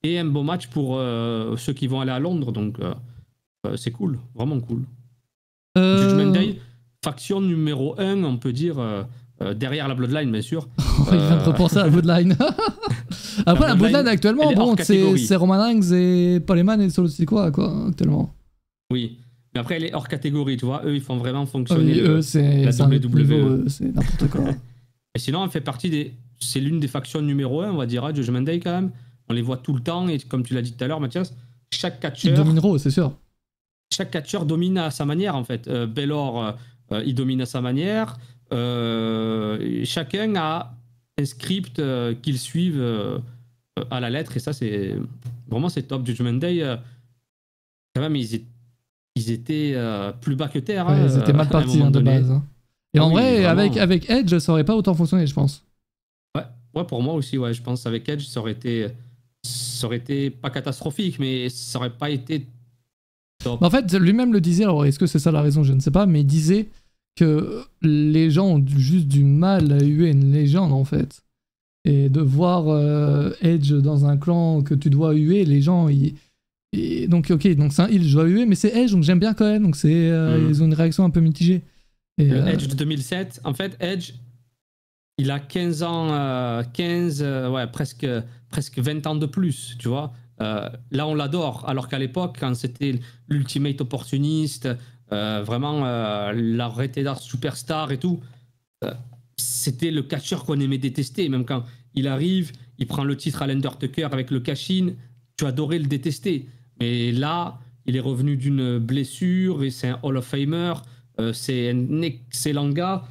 et un beau match pour ceux qui vont aller à Londres donc c'est cool, vraiment cool. Judgment Day, faction numéro 1 on peut dire... derrière la Bloodline, bien sûr. Il vient de repenser à la Bloodline. Après, la Bloodline actuellement, bon, c'est Roman Reigns et Paul Heyman et Solo Sikoa, quoi, actuellement. Oui, mais après, elle est hors catégorie, tu vois. Eux, ils font vraiment fonctionner la WWE. C'est n'importe quoi. Et sinon, elle fait partie des... C'est l'une des factions numéro 1, on va dire, à Judgment Day, quand même. On les voit tout le temps, et comme tu l'as dit tout à l'heure, Mathias, chaque catcheur... Ils domineront, c'est sûr. Chaque catcheur domine à sa manière, en fait. Baylor, il domine à sa manière... chacun a un script qu'ils suivent à la lettre et ça c'est vraiment c'est top. Judgment Day quand même ils étaient plus bas que terre, ouais, ils étaient mal partis de base hein. Et en vrai vraiment... avec Edge ça aurait pas autant fonctionné je pense, ouais, ouais pour moi aussi ouais je pense avec Edge ça aurait été pas catastrophique mais ça aurait pas été top. Mais en fait lui-même le disait, alors est-ce que c'est ça la raison je ne sais pas, mais il disait que les gens ont juste du mal à huer une légende en fait. Et de voir Edge dans un clan que tu dois huer, les gens ils... Et donc ok, donc c'est un heel, je dois huer, mais c'est Edge donc j'aime bien quand même, donc c'est ils ont une réaction un peu mitigée. Et, Edge de 2007, en fait Edge il a 15 ans, 15, ouais presque 20 ans de plus, tu vois. Là on l'adore, alors qu'à l'époque quand c'était l'ultimate opportuniste, vraiment la retarded superstar et tout, c'était le catcheur qu'on aimait détester, même quand il arrive, il prend le titre à l'Undertaker avec le cash-in, tu adorais le détester, mais là il est revenu d'une blessure et c'est un Hall of Famer, c'est un excellent gars,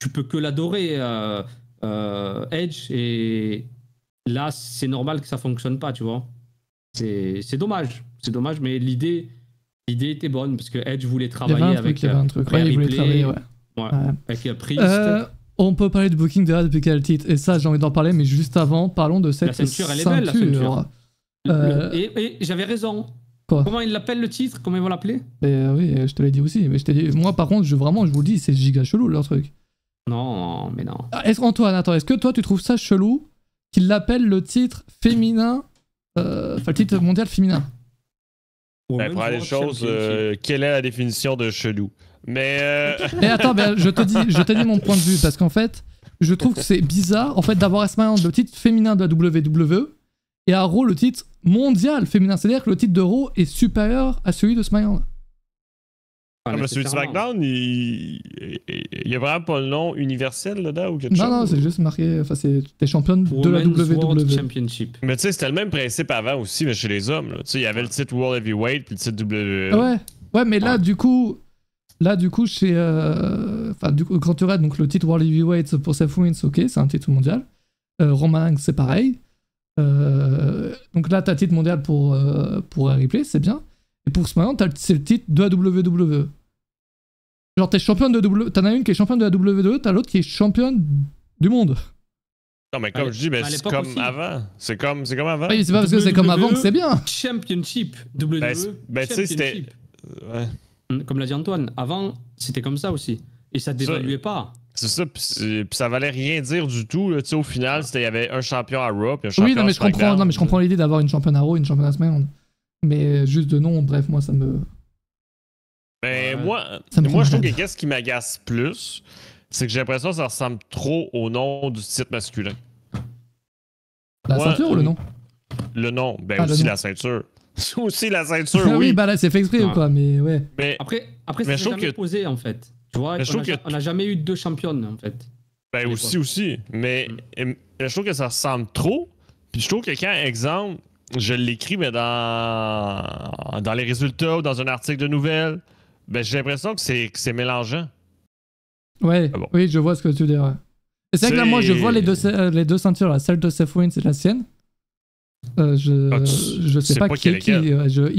tu peux que l'adorer Edge, et là c'est normal que ça fonctionne pas, tu vois, c'est dommage mais l'idée était bonne, parce que Edge voulait travailler avec Ripley, avec Priest. On peut parler de booking déjà depuis quel titre? Et ça, j'ai envie d'en parler, mais juste avant, parlons de cette ceinture. La ceinture, elle est belle, la ceinture. Et j'avais raison. Quoi? Comment ils l'appellent le titre? Comment ils vont l'appeler? Oui, je te l'ai dit aussi. Mais je t'ai dit, moi, par contre, je vous le dis, c'est giga chelou, leur truc. Non, mais non. Antoine, attends, est-ce que toi, tu trouves ça chelou qu'ils l'appellent le titre féminin, le titre mondial féminin? Après les choses, quelle est la définition de chelou? Mais et attends, ben, je te dis mon point de vue, parce qu'en fait, je trouve que c'est bizarre en fait, d'avoir à ce moment le titre féminin de la WWE et à Raw le titre mondial féminin. C'est-à-dire que le titre de Raw est supérieur à celui de SmackDown. Ah, mais celui de SmackDown, Il n'y a vraiment pas le nom universel là-dedans ou quelque chose? Non, c'est juste marqué, enfin, t'es championne de la WWE. Championship. Mais tu sais, c'était le même principe avant aussi, mais chez les hommes. Il y avait le titre World Heavyweight puis le titre WWE. Ouais, ouais, mais là, du coup, chez. Enfin, du coup, quand tu regardes, donc le titre World Heavyweight pour Seth Rollins, ok, c'est un titre mondial. Roman Reigns, c'est pareil. Donc là, t'as titre mondial pour Ripley, c'est bien. Et pour ce moment, c'est le titre de la WWE. Genre, t'es championne de WWE. T'en as une qui est championne de la WWE, t'as l'autre qui est championne du monde. Non, mais comme je dis, c'est comme avant. C'est comme avant. Oui, c'est pas parce que c'est comme avant que c'est bien. Championship. WWE. Ben, tu sais, c'était. Ouais. Comme l'a dit Antoine, avant, c'était comme ça aussi. Et ça dévaluait pas. C'est ça, puis ça valait rien dire du tout. Là, au final, il y avait un champion à Raw, puis un champion à SmackDown. Oui, non, mais je comprends l'idée d'avoir une championne à Raw, une championne à SmackDown. Mais juste de nom, bref, moi, ça me. Ben, moi je trouve que qu'est-ce qui m'agace plus, c'est que j'ai l'impression que ça ressemble trop au nom du titre masculin. La ceinture ou le nom? Le nom, ben aussi la ceinture. Aussi la ceinture, oui. Oui, ben là, c'est fait exprès ou quoi, mais ouais. Mais après c'est jamais posé, en fait. Tu vois, on n'a jamais eu deux championnes, en fait. Ben aussi. Mais je trouve que ça ressemble trop. Puis je trouve que quand, exemple, je l'écris, mais dans les résultats ou dans un article de nouvelles, ben, j'ai l'impression que c'est mélangeant. Ouais, ah bon. Oui, je vois ce que tu veux dire. Ouais. C'est vrai que là, moi, je vois les deux ceintures, là, celle de Seth Rollins et la sienne. Je sais pas qui est qui.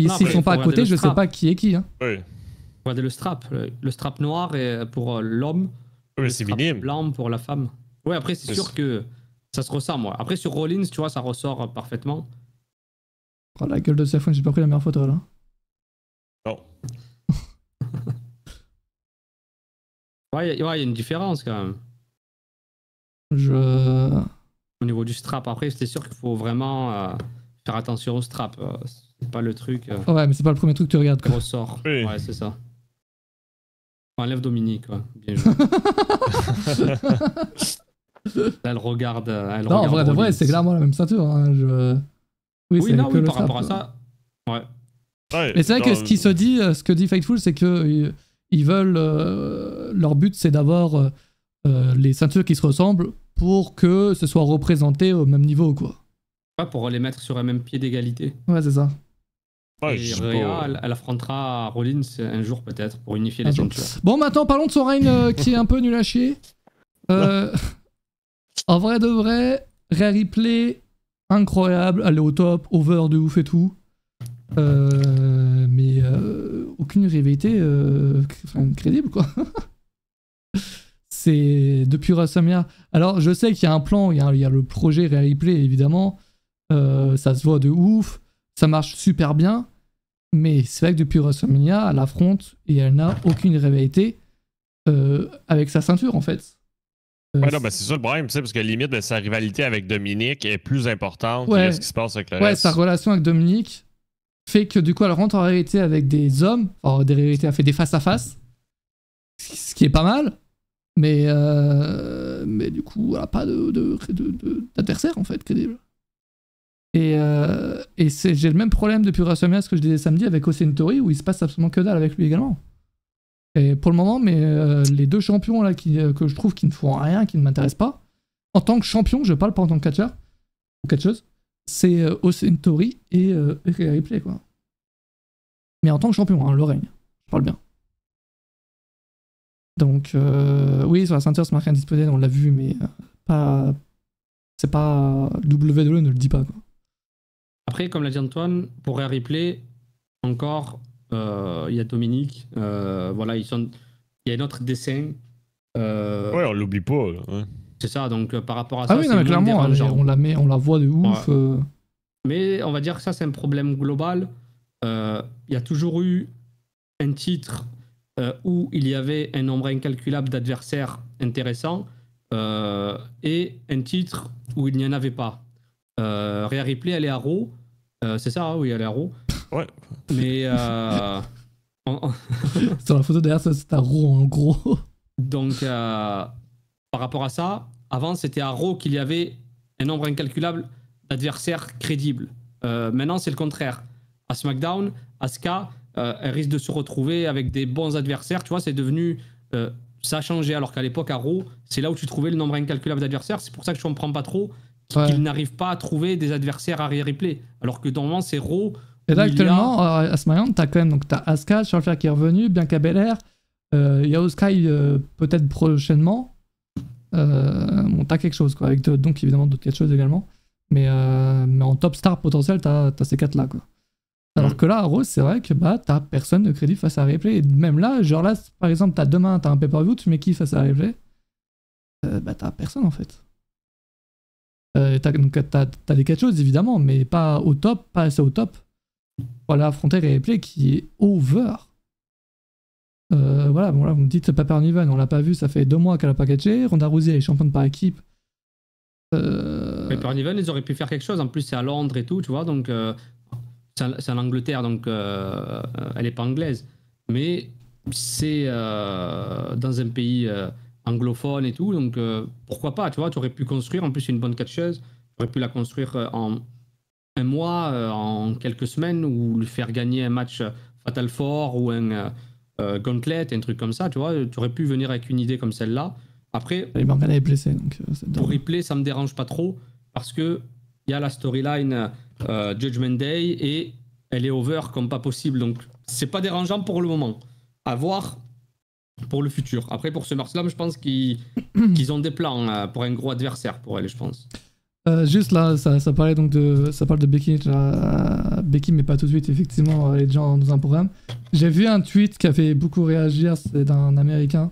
S'ils sont pas à côté, je sais pas qui est qui. Hein. Oui. Regardez le strap. Le strap noir est pour l'homme. Oui, le strap blanc pour la femme. Oui, après, c'est sûr que ça se ressent, moi. Après, sur Rollins, tu vois, ça ressort parfaitement. Oh, la gueule de Seth Rollins, j'ai pas pris la meilleure photo, là. Non. Ouais, y a une différence quand même. Au niveau du strap, après, c'est sûr qu'il faut vraiment faire attention au strap. C'est pas le truc. Ouais, mais c'est pas le premier truc que tu regardes. Quoi. Ressort. Oui. Ouais, c'est ça. On enlève Dominik, quoi. Bien joué. Là, elle regarde. Non, en vrai, c'est clairement la même ceinture. Hein. Oui, par rapport à ça. Ouais. Mais c'est vrai que ce que dit Fightful, c'est que. Ils veulent. Leur but, c'est d'avoir les ceintures qui se ressemblent pour que ce soit représenté au même niveau, quoi. Ouais, pour les mettre sur un même pied d'égalité. Ouais, c'est ça. Ouais, et Rhea, elle affrontera Rollins un jour, peut-être, pour unifier les ceintures. Bon, maintenant, parlons de son règne qui est un peu nul à chier. En vrai de vrai, Rhea Ripley, incroyable, elle est au top, over de ouf et tout. Mais aucune rivalité crédible, quoi. C'est depuis WrestleMania. Alors je sais qu'il y a un plan, il y a le projet Rhea Ripley évidemment, ça se voit de ouf, ça marche super bien, mais c'est vrai que depuis WrestleMania elle affronte et elle n'a aucune rivalité avec sa ceinture en fait. Ouais, non, ben c'est ça le problème, parce que limite ben, sa rivalité avec Dominik est plus importante que ce qui se passe avec le reste. Sa relation avec Dominik fait que du coup elle rentre en réalité avec des hommes, enfin des réalités, elle fait des face-à-face, ce qui est pas mal, mais du coup elle n'a pas d'adversaire en fait, crédible. Et j'ai le même problème depuis WrestleMania, ce que je disais samedi avec Austin Theory, où il se passe absolument que dalle avec lui également. Et pour le moment, mais les deux champions là que je trouve qui ne font rien, qui ne m'intéressent pas, en tant que champion, je parle pas en tant que catcheur ou catcheuse, c'est Austin Theory et Rhea Ripley, quoi. Mais en tant que champion, hein, le règne, je parle bien. Donc, oui, sur la ceinture, c'est marqué indisposé, on l'a vu, mais pas. C'est pas. WWE ne le dit pas, quoi. Après, comme l'a dit Antoine, pour Rhea Ripley, encore, il y a Dominik, voilà, il y a un autre dessin. Ouais, on l'oublie pas, là, ouais. C'est ça, donc par rapport à ça, oui, non, mais clairement, on la voit de ouf. Ouais. Mais on va dire que ça, c'est un problème global. Il y a toujours eu un titre où il y avait un nombre incalculable d'adversaires intéressants et un titre où il n'y en avait pas. Rhea Ripley, elle est à Raw. C'est ça, hein, oui, elle est à Raw. Ouais. Mais... Sur la photo derrière, c'est à Raw, en gros. Donc... Par rapport à ça, avant c'était à Raw qu'il y avait un nombre incalculable d'adversaires crédibles. Maintenant c'est le contraire. À SmackDown, Asuka, elle risque de se retrouver avec des bons adversaires. Tu vois, c'est devenu ça a changé, alors qu'à l'époque à Raw, c'est là où tu trouvais le nombre incalculable d'adversaires. C'est pour ça que je ne comprends pas trop qu'ils n'arrivent pas à trouver des adversaires à Rhea Ripley, alors que normalement c'est Raw. Et là actuellement à SmackDown, t'as quand même donc t'as Asuka, Charlotte Flair qui est revenu, Bianca Belair, Io Sky peut-être prochainement. Bon, t'as quelque chose quoi, avec donc évidemment d'autres quelque chose également, mais en top star potentiel t'as ces quatre là quoi. Alors que là à Raw, c'est vrai que bah t'as personne de crédit face à Ripley. Et même là, genre là par exemple t'as demain t'as un pay-per-view, tu mets qui face à Ripley, bah t'as personne en fait. T'as des quatre choses évidemment, mais pas au top, pas assez au top. Voilà, affronter Ripley qui est over. Voilà, bon là vous me dites pas Pepper Niven, on l'a pas vu, ça fait 2 mois qu'elle a pas catché. Ronda Rousey est championne par équipe. Pepper Niven, ils auraient pu faire quelque chose, en plus c'est à Londres et tout, tu vois, donc c'est en Angleterre, donc elle est pas anglaise, mais c'est dans un pays anglophone et tout, donc pourquoi pas, tu vois, tu aurais pu construire, en plus c'est une bonne catcheuse, tu aurais pu la construire en un mois, en quelques semaines, ou lui faire gagner un match Fatal Four ou un... Gauntlet, un truc comme ça, tu vois, tu aurais pu venir avec une idée comme celle-là. Après, Morgana est blessée, donc pour replay, ça me dérange pas trop parce que il y a la storyline Judgment Day et elle est over comme pas possible, donc c'est pas dérangeant pour le moment. À voir pour le futur. Après, pour SummerSlam, je pense qu'ils ont des plans pour un gros adversaire pour elle, je pense. Juste là, ça parlait donc de, ça parle de Becky, Becky, mais pas tout de suite. Effectivement, les gens dans un programme. J'ai vu un tweet qui a fait beaucoup réagir, c'est d'un Américain.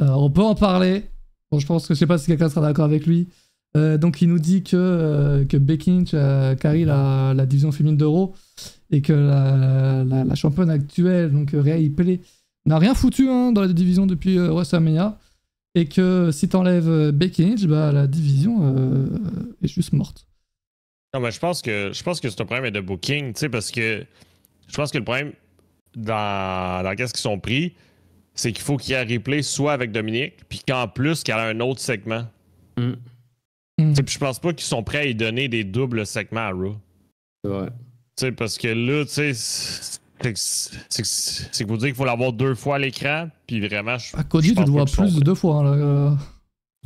On peut en parler. Bon, je pense que je sais pas si quelqu'un sera d'accord avec lui. Donc, il nous dit que Becky Lynch carry la division féminine d'Euro et que la championne actuelle, donc Rhea Ripley, n'a rien foutu hein, dans la division depuis WrestleMania. Et que si t'enlèves Becky Lynch, bah, la division est juste morte. Non, mais je pense que c'est un problème de booking, tu sais, parce que je pense que le problème dans qu'est-ce qu'ils sont pris, c'est qu'il faut qu'il y ait un replay soit avec Dominik, puis qu'en plus, qu'il y a un autre segment. Mm. Mm. Puis je pense pas qu'ils sont prêts à y donner des doubles segments à Raw. C'est vrai. Tu sais, parce que là, tu sais... C'est que vous dire qu'il faut l'avoir 2 fois à l'écran, puis vraiment, je pense Cody, tu dois plus de 2 fois. Là.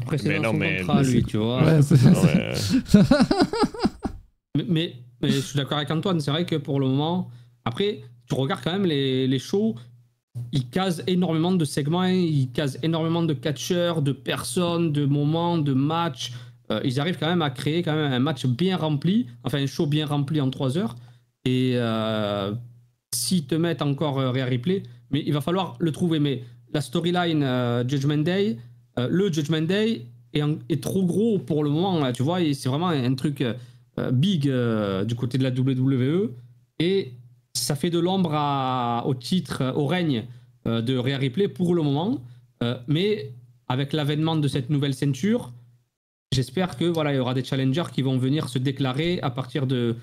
Après, c'est dans son contrat, lui, tu vois. Ouais, mais je suis d'accord avec Antoine, c'est vrai que pour le moment... Après, tu regardes quand même les shows, ils casent énormément de segments, ils casent énormément de catcheurs, de personnes, de moments, de matchs. Ils arrivent quand même à créer quand même un match bien rempli, enfin un show bien rempli en 3 heures, et... s'ils te mettent encore Rhea Ripley, mais il va falloir le trouver. Mais la storyline Judgment Day est trop gros pour le moment, là, tu vois, et c'est vraiment un truc big du côté de la WWE, et ça fait de l'ombre au titre, au règne de Rhea Ripley pour le moment, mais avec l'avènement de cette nouvelle ceinture, j'espère que voilà, il y aura des challengers qui vont venir se déclarer à partir de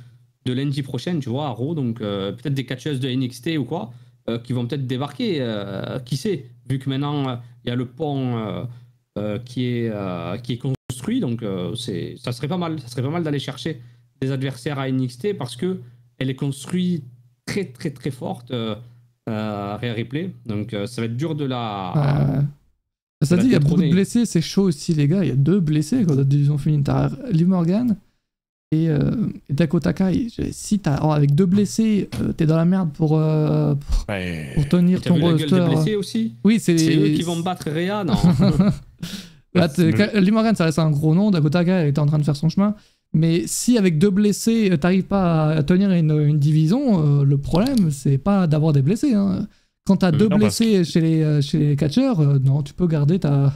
lundi prochaine, tu vois, à Raw, donc peut-être des catcheuses de NXT ou quoi, qui vont peut-être débarquer, qui sait, vu que maintenant, il y a le pont qui est construit, donc ça serait pas mal d'aller chercher des adversaires à NXT, parce que elle est construite très très très forte, Rhea Ripley, donc ça va être dur de la... Ça dit, il y a beaucoup de blessés, c'est chaud aussi les gars, il y a 2 blessés quand la division féminine, t'as Liv Morgan et Dakota Kai. Si t'as avec 2 blessés, t'es dans la merde pour tenir ton roster. T'as vu la gueule des blessés aussi ? Oui, c'est eux qui vont battre Rhea, non. Liv Morgan, ça reste un gros nom. Dakota Kai, elle était en train de faire son chemin. Mais si avec 2 blessés, t'arrives pas à tenir une division, le problème, c'est pas d'avoir des blessés. Hein. Quand t'as 2 blessés chez les catcheurs, non, tu peux garder ta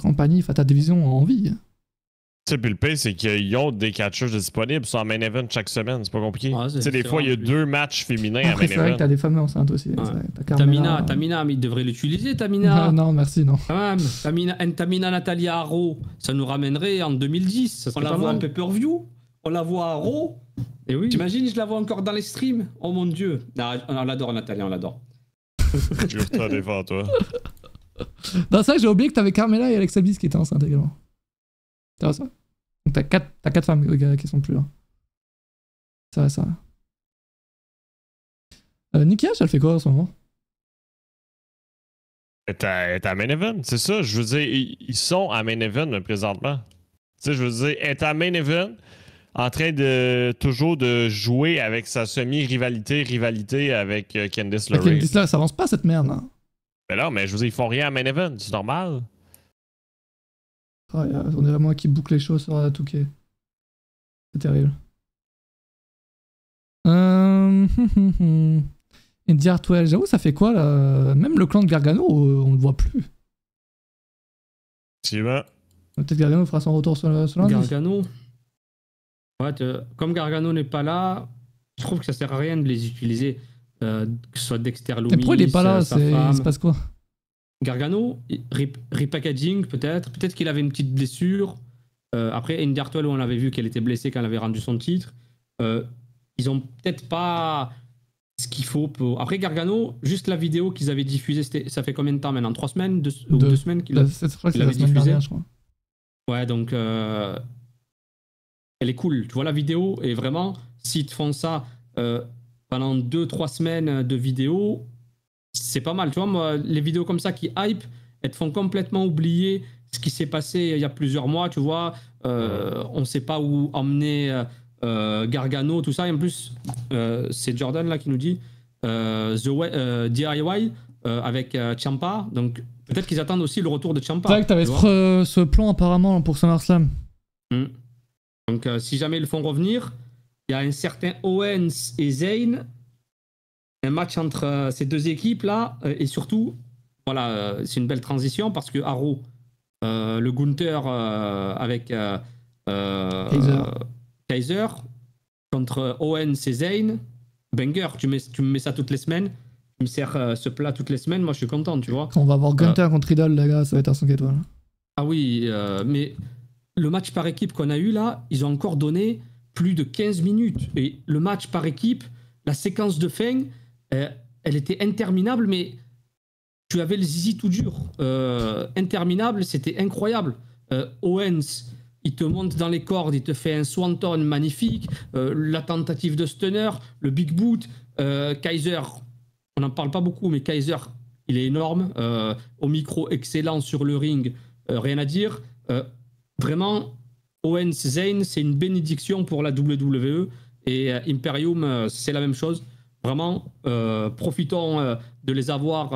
compagnie, enfin ta division en vie. Tu sais, puis le pire, c'est qu'ils ont des catcheurs disponibles sur un main event chaque semaine, c'est pas compliqué. Ah, tu sais, des fois, il y a 2 matchs féminins à main event. C'est vrai que t'as des femmes enceintes aussi. Ouais. Tamina, mais ils devraient l'utiliser, Tamina. Ah, non, merci, non. Quand même, Tamina Natalia à Raw, ça nous ramènerait en 2010. On la voit en pay-per-view, on la voit à Raw. Et oui. T'imagines, je la vois encore dans les streams. Oh mon dieu. Non, on l'adore, Natalia, on l'adore. Je veux pas défendre, toi. Dans ça, j'ai oublié que t'avais Carmella et Alexa Bliss qui étaient enceintes également. Ça. Donc t'as 4 femmes qui sont plus là. Ça va, ça va. Nikki H, elle fait quoi en ce moment? Est à Main Event, c'est ça. Je veux dire, ils sont à Main Event présentement. Tu sais, je veux dire, est à Main Event, en train de toujours de jouer avec sa semi-rivalité avec Candice LeRae. Candice LeRae, ça avance pas cette merde, hein? Mais non, mais je veux dire, ils font rien à Main Event, c'est normal. Ah, on est vraiment qui boucle les choses sur Touquet. C'est terrible. Indy Hartwell, j'avoue, ça fait quoi là? Même le clan de Gargano, on le voit plus. Si va. Peut-être Gargano fera son retour sur l'indice. Gargano. Ouais, comme Gargano n'est pas là, je trouve que ça sert à rien de les utiliser. Que ce soit Dexter Lumis. Mais pourquoi il n'est pas là? Il se passe quoi? Gargano, repackaging peut-être. Peut-être qu'il avait une petite blessure. Après, Indy Hartwell, on l'avait vu qu'elle était blessée quand elle avait rendu son titre. Ils ont peut-être pas ce qu'il faut pour... Après Gargano, juste la vidéo qu'ils avaient diffusée, ça fait combien de temps maintenant? 3 semaines? Deux semaines qu'ils l'avaient diffusée, je crois. Ouais, donc... Elle est cool. Tu vois la vidéo, et vraiment, s'ils te font ça pendant 2-3 semaines de vidéo, c'est pas mal. Tu vois, moi, les vidéos comme ça qui hype, elles te font complètement oublier ce qui s'est passé il y a plusieurs mois, tu vois. On sait pas où emmener... Gargano, tout ça, et en plus c'est Jordan là qui nous dit DIY avec Ciampa, donc peut-être qu'ils attendent aussi le retour de Ciampa. C'est vrai que t'avais ce plan apparemment pour SummerSlam. Donc si jamais ils le font revenir, il y a un certain Owens et Zayn, un match entre ces deux équipes là, et surtout voilà, c'est une belle transition parce que Arrow, le Gunther avec Kaiser contre Owens et Zayn, banger, tu me mets ça toutes les semaines, tu me sers ce plat toutes les semaines, moi je suis content, tu vois. On va avoir Gunther contre Idol, les gars, ça va être un 5 étoiles. Ah oui, mais le match par équipe qu'on a eu là, ils ont encore donné plus de 15 minutes. Et le match par équipe, la séquence de fin, elle était interminable, mais tu avais le zizi tout dur. Interminable, c'était incroyable. Owens... Il te monte dans les cordes, il te fait un swanton magnifique, la tentative de stunner, le big boot, Kaiser, on n'en parle pas beaucoup, mais Kaiser, il est énorme, au micro, excellent sur le ring, rien à dire. Vraiment, Owens Zayn, c'est une bénédiction pour la WWE, et Imperium, c'est la même chose. Vraiment, profitons de les avoir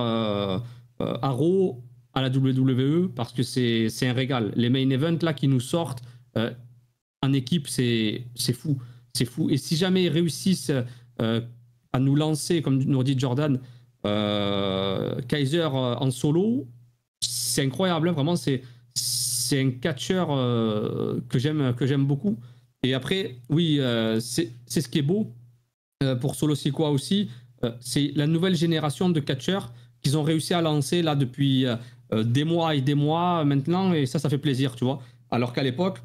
à Raw, à la WWE, parce que c'est un régal. Les main events là qui nous sortent en équipe, c'est fou. C'est fou. Et si jamais ils réussissent à nous lancer, comme nous dit Jordan, Kaiser en solo, c'est incroyable. Hein, vraiment, c'est un catcheur que j'aime beaucoup. Et après, oui, c'est ce qui est beau pour Solo Sikoa aussi. C'est la nouvelle génération de catcheurs qu'ils ont réussi à lancer là depuis... des mois et des mois maintenant, et ça fait plaisir, tu vois. Alors qu'à l'époque,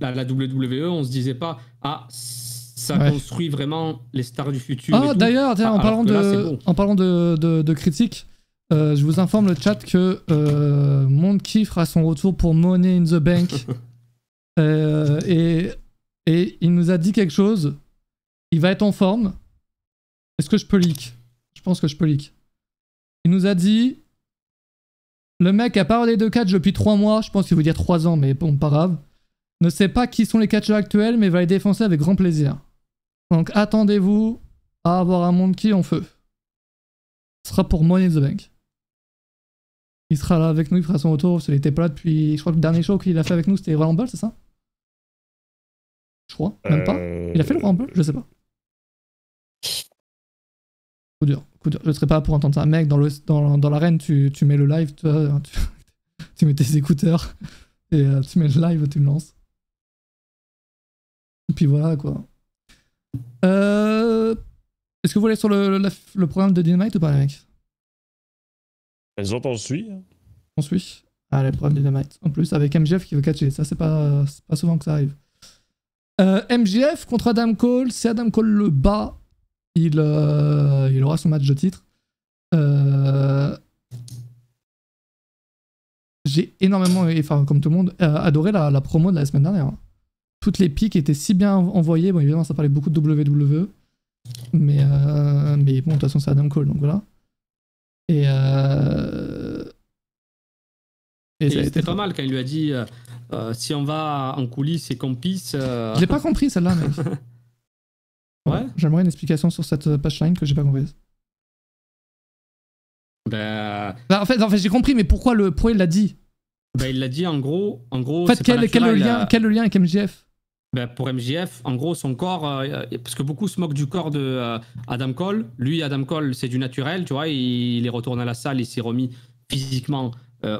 la WWE, on se disait pas « Ah, ça construit vraiment les stars du futur. » Ah, d'ailleurs, en parlant de critiques, je vous informe le chat que Monkey fera son retour pour Money in the Bank. et il nous a dit quelque chose. Il va être en forme. Est-ce que je peux leak? Je pense que je peux leak. Il nous a dit... Le mec a parlé de catch depuis 3 mois, je pense qu'il veut dire 3 ans, mais bon, pas grave. Ne sait pas qui sont les catcheurs actuels, mais va les défoncer avec grand plaisir. Donc attendez-vous à avoir un monde qui est en feu. Ce sera pour Money in the Bank. Il sera là avec nous, il fera son retour, parce qu'il n'était pas là depuis... Je crois que le dernier show qu'il a fait avec nous, c'était Royal Rumble, c'est ça? Je crois, même pas. Il a fait le Royal Rumble? Je sais pas. Coup dur. Je serais pas pour entendre ça. Mec, dans l'arène, tu mets le live, tu mets tes écouteurs, et tu mets le live, tu le lances. Et puis voilà, quoi. Est-ce que vous allez sur le programme de Dynamite ou pas, mec? Les autres, on suit. On suit. Ah, le programme de Dynamite. En plus, avec MJF qui veut catcher. Ça, c'est pas souvent que ça arrive. MJF contre Adam Cole. Si Adam Cole le bat, il aura son match de titre. J'ai énormément, enfin comme tout le monde, adoré la promo de la semaine dernière. Toutes les piques étaient si bien envoyées. Bon, évidemment, ça parlait beaucoup de WWE. Mais bon, de toute façon, c'est Adam Cole, donc voilà. Et Et c'était pas mal quand il lui a dit si on va en coulisses et qu'on pisse. Je l'ai pas compris celle-là, mec. Ouais. J'aimerais une explication sur cette punchline que j'ai pas comprise. Ben... En fait j'ai compris, mais pourquoi il l'a dit? Ben, il l'a dit en gros. En fait, quel est le lien avec MJF? Ben, pour MJF, en gros, son corps, parce que beaucoup se moquent du corps de Adam Cole. Lui, Adam Cole, c'est du naturel, tu vois. Il est retourné à la salle, il s'est remis physiquement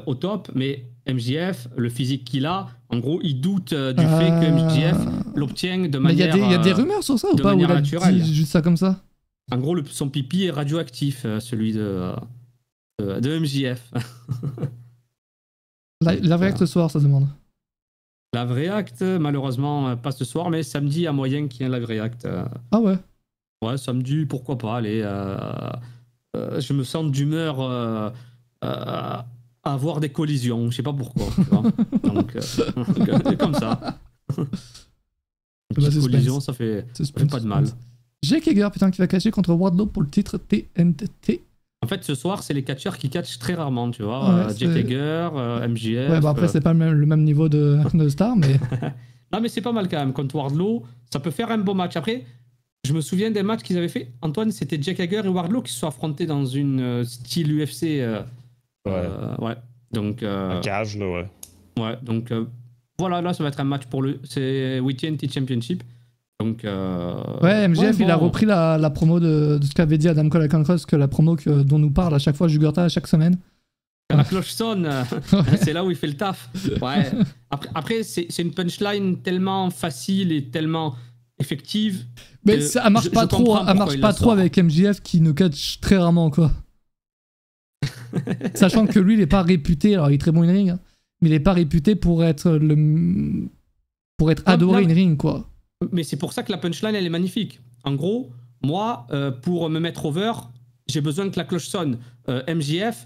au top, mais MJF, le physique qu'il a, en gros, il doute du fait que MJF l'obtient de manière. Il y a des rumeurs sur ça ou pas? Ou il a dit juste ça comme ça? En gros, son pipi est radioactif, celui de MJF. La vraie acte ce soir, ça demande. La vraie acte, malheureusement, pas ce soir, mais samedi, il y a moyen qu'il y ait la vraie acte. Ah ouais? Ouais, samedi, pourquoi pas, allez. Je me sens d'humeur à avoir des collisions, je sais pas pourquoi. Tu vois. Donc, c'est comme ça. Une collision, ça fait pas de mal. Jake Hager, putain, qui va catcher contre Wardlow pour le titre TNT. En fait, ce soir, c'est les catcheurs qui catchent très rarement, tu vois. Ouais, Jake Hager, MJF... Ouais, bah après, c'est pas le même niveau de star, mais... Non, mais c'est pas mal quand même. Contre Wardlow, ça peut faire un beau match. Après, je me souviens des matchs qu'ils avaient fait. Antoine, c'était Jake Hager et Wardlow qui se sont affrontés dans une style UFC. Ouais. Donc... Un cage, là, ouais. Ouais, donc... voilà, là, ça va être un match pour le... C'est TNT Championship. Donc ouais, MJF, ouais, bon, il a repris la promo de ce qu'avait dit Adam Cole à Concross, que la promo dont nous parle à chaque fois Jugurtha, à chaque semaine. Quand la cloche sonne, ouais. C'est là où il fait le taf. Ouais. Après c'est une punchline tellement facile et tellement effective. Mais ça marche pas trop, avec MJF qui ne catch très rarement, quoi. Sachant que lui, il est pas réputé, alors il est très bon in ring, hein, mais il est pas réputé pour être adoré in ring, quoi. Mais c'est pour ça que la punchline, elle est magnifique. En gros, moi, pour me mettre over, j'ai besoin que la cloche sonne. MJF,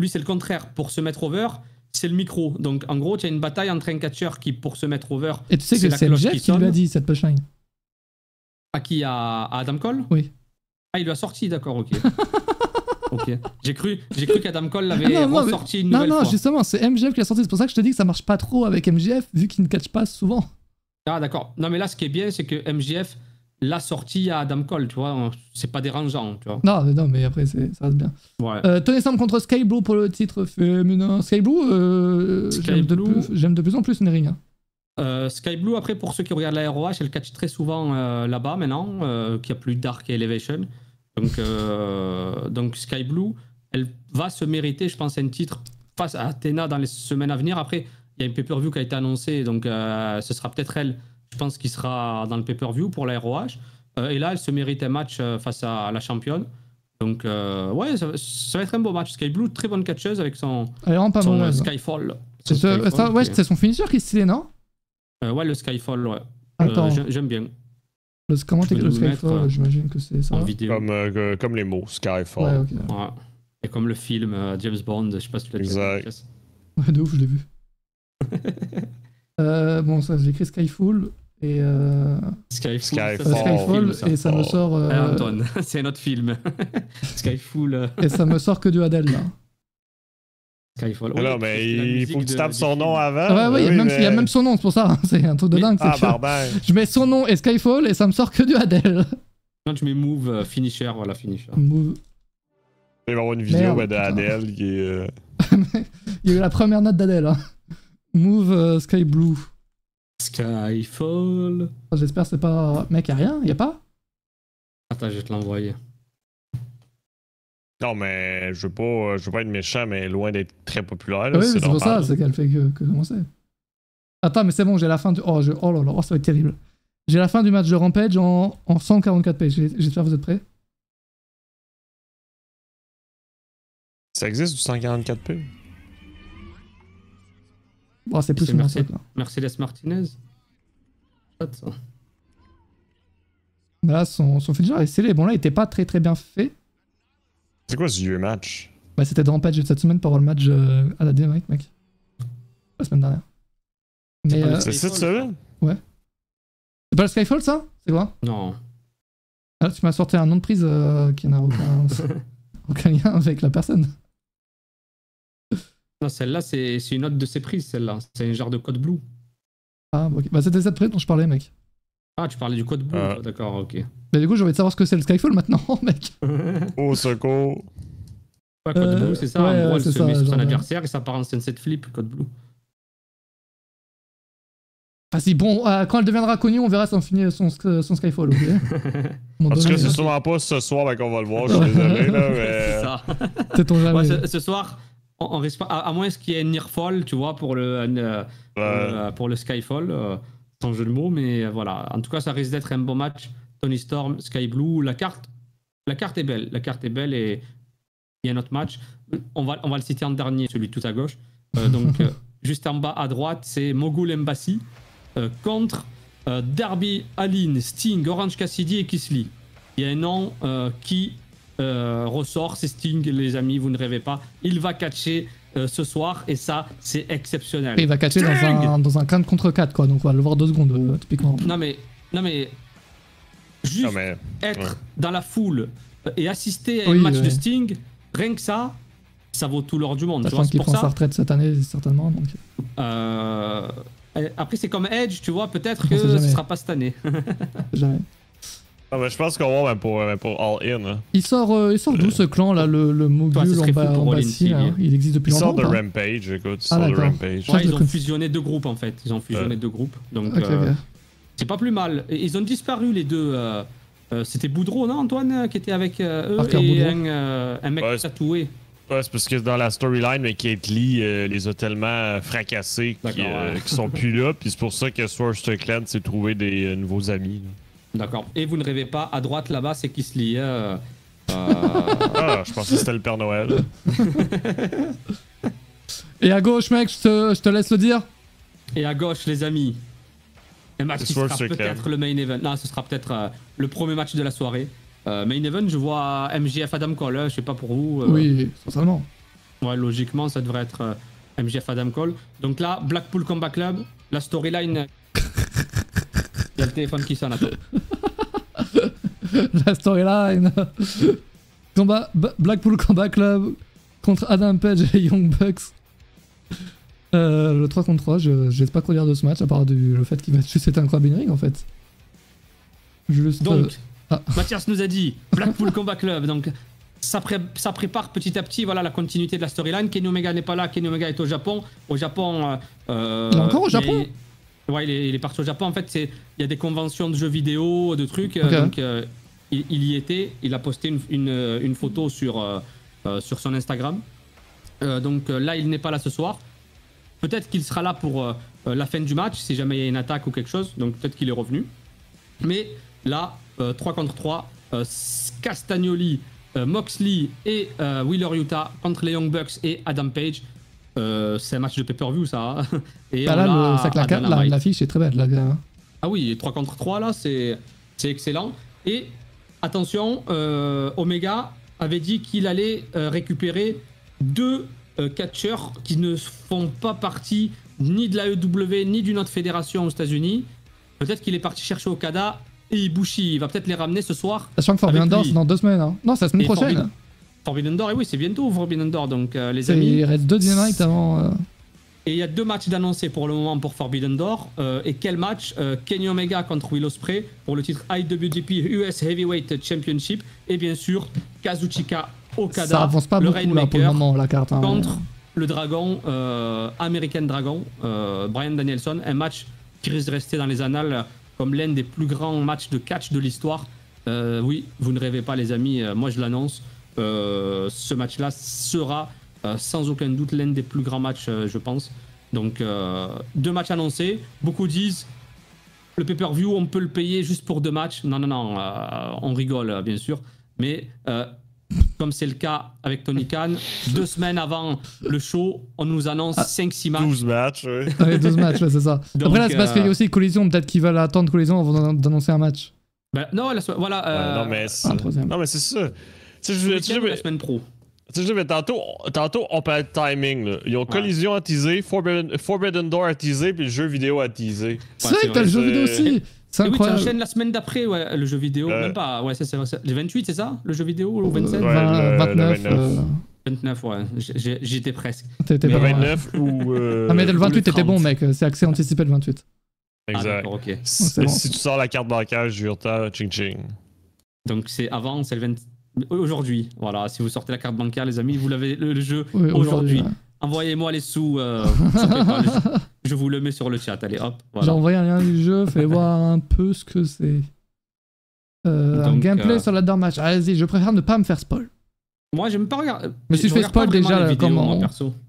lui, c'est le contraire. Pour se mettre over, c'est le micro. Donc, en gros, tu as une bataille entre un catcheur qui, pour se mettre over, et tu sais que c'est MJF qui lui a dit, cette punchline. À qui? À Adam Cole? Oui. Ah, il lui a sorti, d'accord, ok. Ok. J'ai cru qu'Adam Cole l'avait ressorti une nouvelle fois. Non, justement, c'est MJF qui l'a sorti. C'est pour ça que je te dis que ça marche pas trop avec MJF, vu qu'il ne catch pas souvent. Ah d'accord. Non mais là ce qui est bien c'est que MJF l'a sorti à Adam Cole, tu vois, c'est pas dérangeant, tu vois. Non mais après ça reste bien. Ouais. Tony Storm contre Sky Blue pour le titre féminin. Sky Blue, j'aime de plus en plus une ring. Hein. Sky Blue, après pour ceux qui regardent la ROH, elle catch très souvent là-bas maintenant, qu'il n'y a plus Dark et Elevation. Donc Sky Blue, elle va se mériter je pense un titre face à Athena dans les semaines à venir. Après il y a une pay-per-view qui a été annoncée, donc ce sera peut-être elle, je pense, qui sera dans le pay-per-view pour la ROH. Et là, elle se mérite un match face à la championne. Donc, ouais, ça va être un beau match. Sky Blue, très bonne catcheuse avec son Skyfall. C'est son finisher qui est stylé, non? Ouais, le Skyfall, ouais. J'aime bien. Comment t'es le Skyfall? J'imagine que c'est ça. En vidéo. Comme les mots, Skyfall. Ouais, okay. Ouais. Et comme le film James Bond, je sais pas si tu l'as vu. Exact. Ouais, de ouf, je l'ai vu. Bon, ça j'ai écrit Skyfall et Skyfall et ça me sort Anton, c'est notre film. Skyfall et ça me sort que du Adèle là. Skyfall. Ouais, non mais il faut que tu tapes son nom avant. Ah, ouais, il y a même son nom, c'est pour ça, hein, c'est un truc de dingue. Ah, barbare. Je mets son nom et Skyfall et ça me sort que du Adèle. Non, tu mets Move Finisher, voilà, Finisher. Move. Il va y avoir une vidéo de Adèle qui est... Il y a eu la première note d'Adèle. Hein. Move Sky Blue. Skyfall. Oh, j'espère que c'est pas... Mec, y'a rien? Y'a pas? Attends, je vais te l'envoyer. Non, mais je veux pas être méchant, mais loin d'être très populaire. Là, oui, c'est pour ça, c'est qu'elle fait que commencer. Attends, mais c'est bon, j'ai la fin du... Oh là là, oh, ça va être terrible. J'ai la fin du match de Rampage en 144 pages. J'espère que vous êtes prêts. Ça existe du 144p? Oh, c'est plus Mercedes Martinez. Attends. Là, son finisher est scellé. Bon, là, il était pas très très bien fait. C'est quoi ce vieux match? Bah, c'était de Rampage cette semaine pour le match à la Dynamite, mec. La semaine dernière. Mais c'est cette semaine? Ouais. C'est pas le Skyfall, ça? C'est quoi? Non. Ah, tu m'as sorti un nom de prise qui n'a aucun lien avec la personne. Non, celle-là, c'est une autre de ses prises, celle-là. C'est un genre de code blue. Ah, ok. Bah, c'était cette prise dont je parlais, mec. Ah, tu parlais du code bleu, d'accord, ok. Mais du coup, j'ai envie de savoir ce que c'est le Skyfall maintenant, mec. Oh, secours. Ouais, code bleu, c'est ça. Ouais, en gros, elle se met sur son adversaire et ça part en sunset flip, code bleu. Ah si, bon, quand elle deviendra connue, on verra son Skyfall, ok. En tout cas, c'est sûrement pas ce soir qu'on va le voir, je suis désolé, là, mais... C'est ça. Ouais, ce soir, on risque pas... À moins qu'il y ait une Nearfall, tu vois, pour le Skyfall... Sans jeu de mots, mais voilà. En tout cas, ça risque d'être un bon match. Tony Storm, Sky Blue, la carte est belle. La carte est belle et il y a un autre match. On va le citer en dernier, celui tout à gauche. Donc, juste en bas à droite, c'est Mogul Embassy contre Darby Allin, Sting, Orange Cassidy et Kisly. Il y a un nom qui ressort, c'est Sting, les amis, vous ne rêvez pas. Il va catcher... ce soir, et ça, c'est exceptionnel. Il va catcher dans un 4 contre 4, quoi, donc on va le voir 2 secondes, typiquement. Non mais... Juste être dans la foule et assister à un match de Sting, rien que ça, ça vaut tout l'or du monde. Sachant qu'il prend sa retraite cette année, certainement, donc... Après, c'est comme Edge, tu vois, peut-être que ce sera pas cette année. Jamais. Non, mais je pense qu'on va pour All In. Hein. Il sort d'où ce clan là, le Mogul en Bassi, hein. Il existe depuis longtemps. Il sort de Rampage, écoute. Ah, Rampage. Ouais, ils ont fusionné 2 groupes en fait. Ils ont fusionné 2 groupes. Donc okay, c'est pas plus mal. Ils ont disparu les deux. C'était Boudreau, non, Antoine, qui était avec eux, et un mec tatoué. Ouais, c'est parce que dans la storyline, mais Kate Lee les a tellement fracassés qu'ils sont plus là. Puis c'est pour ça que Swerve Clan s'est trouvé des nouveaux amis. Là. D'accord. Et vous ne rêvez pas, à droite là-bas, c'est qui se lie. Ah, je pensais que c'était le Père Noël. Et à gauche, mec, je te laisse le dire. Et à gauche, les amis. Un match qui sera peut-être le main event. Non, ce sera peut-être le premier match de la soirée. Main event, je vois MJF Adam Cole, je sais pas pour vous. Oui, certainement. Ouais, logiquement, ça devrait être MJF Adam Cole. Donc là, Blackpool Combat Club, la storyline... Il y a le téléphone qui sonne, attends. La storyline. Blackpool Combat Club contre Adam Page et Young Bucks. Le 3 contre 3, je n'ai pas trop dire de ce match, à part le fait qu'il va juste être un Crabin Ring en fait. Juste, donc, Mathias nous a dit Blackpool Combat Club, donc ça prépare petit à petit, voilà, la continuité de la storyline. Kenny Omega n'est pas là, Kenny Omega est au Japon. Au Japon... encore au Japon? Ouais, il est parti au Japon. En fait, il y a des conventions de jeux vidéo, de trucs. Okay. Donc, il y était. Il a posté une photo sur son Instagram. Donc là, il n'est pas là ce soir. Peut-être qu'il sera là pour la fin du match, si jamais il y a une attaque ou quelque chose. Donc peut-être qu'il est revenu. Mais là, 3 contre 3, Castagnoli, Moxley et Wheeler Yuta contre les Young Bucks et Adam Page. C'est un match de pay-per-view, ça. Et bah là, l'affiche est très belle. Ah oui, 3 contre 3, là, c'est excellent. Et attention, Omega avait dit qu'il allait récupérer 2 catcheurs qui ne font pas partie ni de la AEW, ni d'une autre fédération aux États-Unis. Peut-être qu'il est parti chercher Okada et Ibushi. Il va peut-être les ramener ce soir. Sachant que Forbidden Door, c'est dans 2 semaines. Hein. Non, c'est la semaine prochaine. Forbidden Door, et oui, c'est bientôt Forbidden Door, donc les amis... Il reste 2 Dynamite avant... Et il y a 2 matchs d'annoncés pour le moment pour Forbidden Door, et quel match? Kenny Omega contre Will Ospreay pour le titre IWGP US Heavyweight Championship, et bien sûr, Kazuchika Okada, ça avance pas le Rainmaker, pour le moment, la carte, hein, contre le Dragon, American Dragon, Bryan Danielson, un match qui risque de rester dans les annales comme l'un des plus grands matchs de catch de l'histoire. Oui, vous ne rêvez pas les amis, moi je l'annonce. Ce match-là sera sans aucun doute l'un des plus grands matchs, je pense. Donc, 2 matchs annoncés. Beaucoup disent le pay-per-view, on peut le payer juste pour 2 matchs. Non, non, non, on rigole, bien sûr. Mais comme c'est le cas avec Tony Khan, 2 semaines avant le show, on nous annonce 5-6 matchs. 12 matchs, oui. Ouais, 12 matchs, ouais, c'est ça. Donc, après, là, c'est parce qu'il y a aussi Collision. Peut-être qu'ils veulent attendre Collision avant d'annoncer un match. Bah, non, voilà. Non, mais c'est ça. La semaine pro. Mais tantôt, on parlait de timing. Là. Ils ont Collision à teaser, Forbidden Door à teaser, puis le jeu vidéo à teaser. Ouais, c'est vrai que t'as le jeu vidéo aussi. C'est incroyable. Oui, tu enchaînes la semaine d'après, ouais, le jeu vidéo. Même pas. Ouais, c'est le 28, c'est ça? Le jeu vidéo, le 27, ouais, 29. 29, ouais. J'étais presque. T'étais pas 29 ou. Non, mais le 28 était bon, mec. C'est accès anticipé le 28. Exact. Ah, ok. Si, bon, si tu sors la carte bancaire, Jurta, ching ching. Donc c'est avant, c'est le 20. Aujourd'hui. Voilà, si vous sortez la carte bancaire, les amis, vous l'avez le jeu oui, aujourd'hui. Ouais. Envoyez-moi les sous. Je vous le mets sur le chat. Allez, hop. Voilà. J'ai envoyé un lien du jeu. Fais voir un peu ce que c'est. Donc, un gameplay sur la dernière match. Allez-y, je préfère ne pas me faire spoil. Moi, j'aime pas regarder. Mais si je fais spoil déjà, là, vidéos,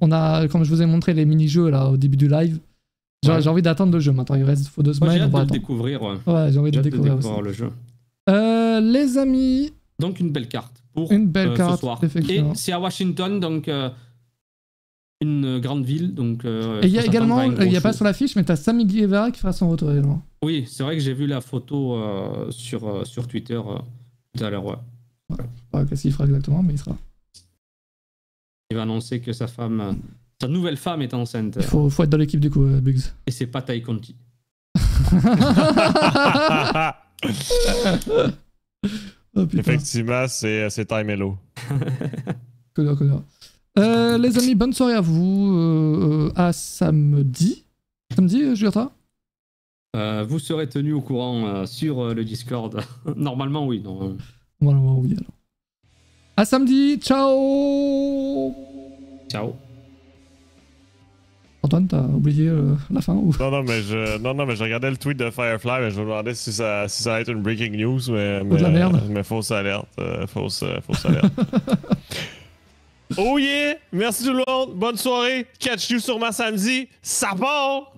on a, comme je vous ai montré les mini-jeux là au début du live, ouais, j'ai envie d'attendre le jeu. Maintenant, il reste faut 2 semaines. J'ai hâte de découvrir. Ouais, j'ai envie de découvrir aussi. Le jeu. Les amis. Donc une belle carte pour ce soir. Et c'est à Washington, donc une grande ville. Donc, et il y a également, il n'y a pas sur l'affiche, mais tu as Sammy Guevara qui fera son retour également. Oui, c'est vrai que j'ai vu la photo sur Twitter tout à l'heure. Ouais. Ouais, pas qu'est-ce qu'il fera exactement, mais il sera. Il va annoncer que sa femme, sa nouvelle femme est enceinte. Il faut être dans l'équipe du coup, Bugs. Et c'est pas Ty Conti. Oh, effectivement, c'est Time Hello. Les amis, bonne soirée à vous. À samedi. Samedi, Jurta vous serez tenus au courant sur le Discord. Normalement, oui. Non. Normalement, oui. Alors. À samedi. Ciao. Ciao. Antoine, t'as oublié la fin ou... non, mais je regardais le tweet de Firefly, mais je me demandais si ça allait être une breaking news, mais de la merde. Mais fausse alerte, fausse alerte. Oh yeah, merci tout le monde, bonne soirée, catch you sur ma samedi, ça part.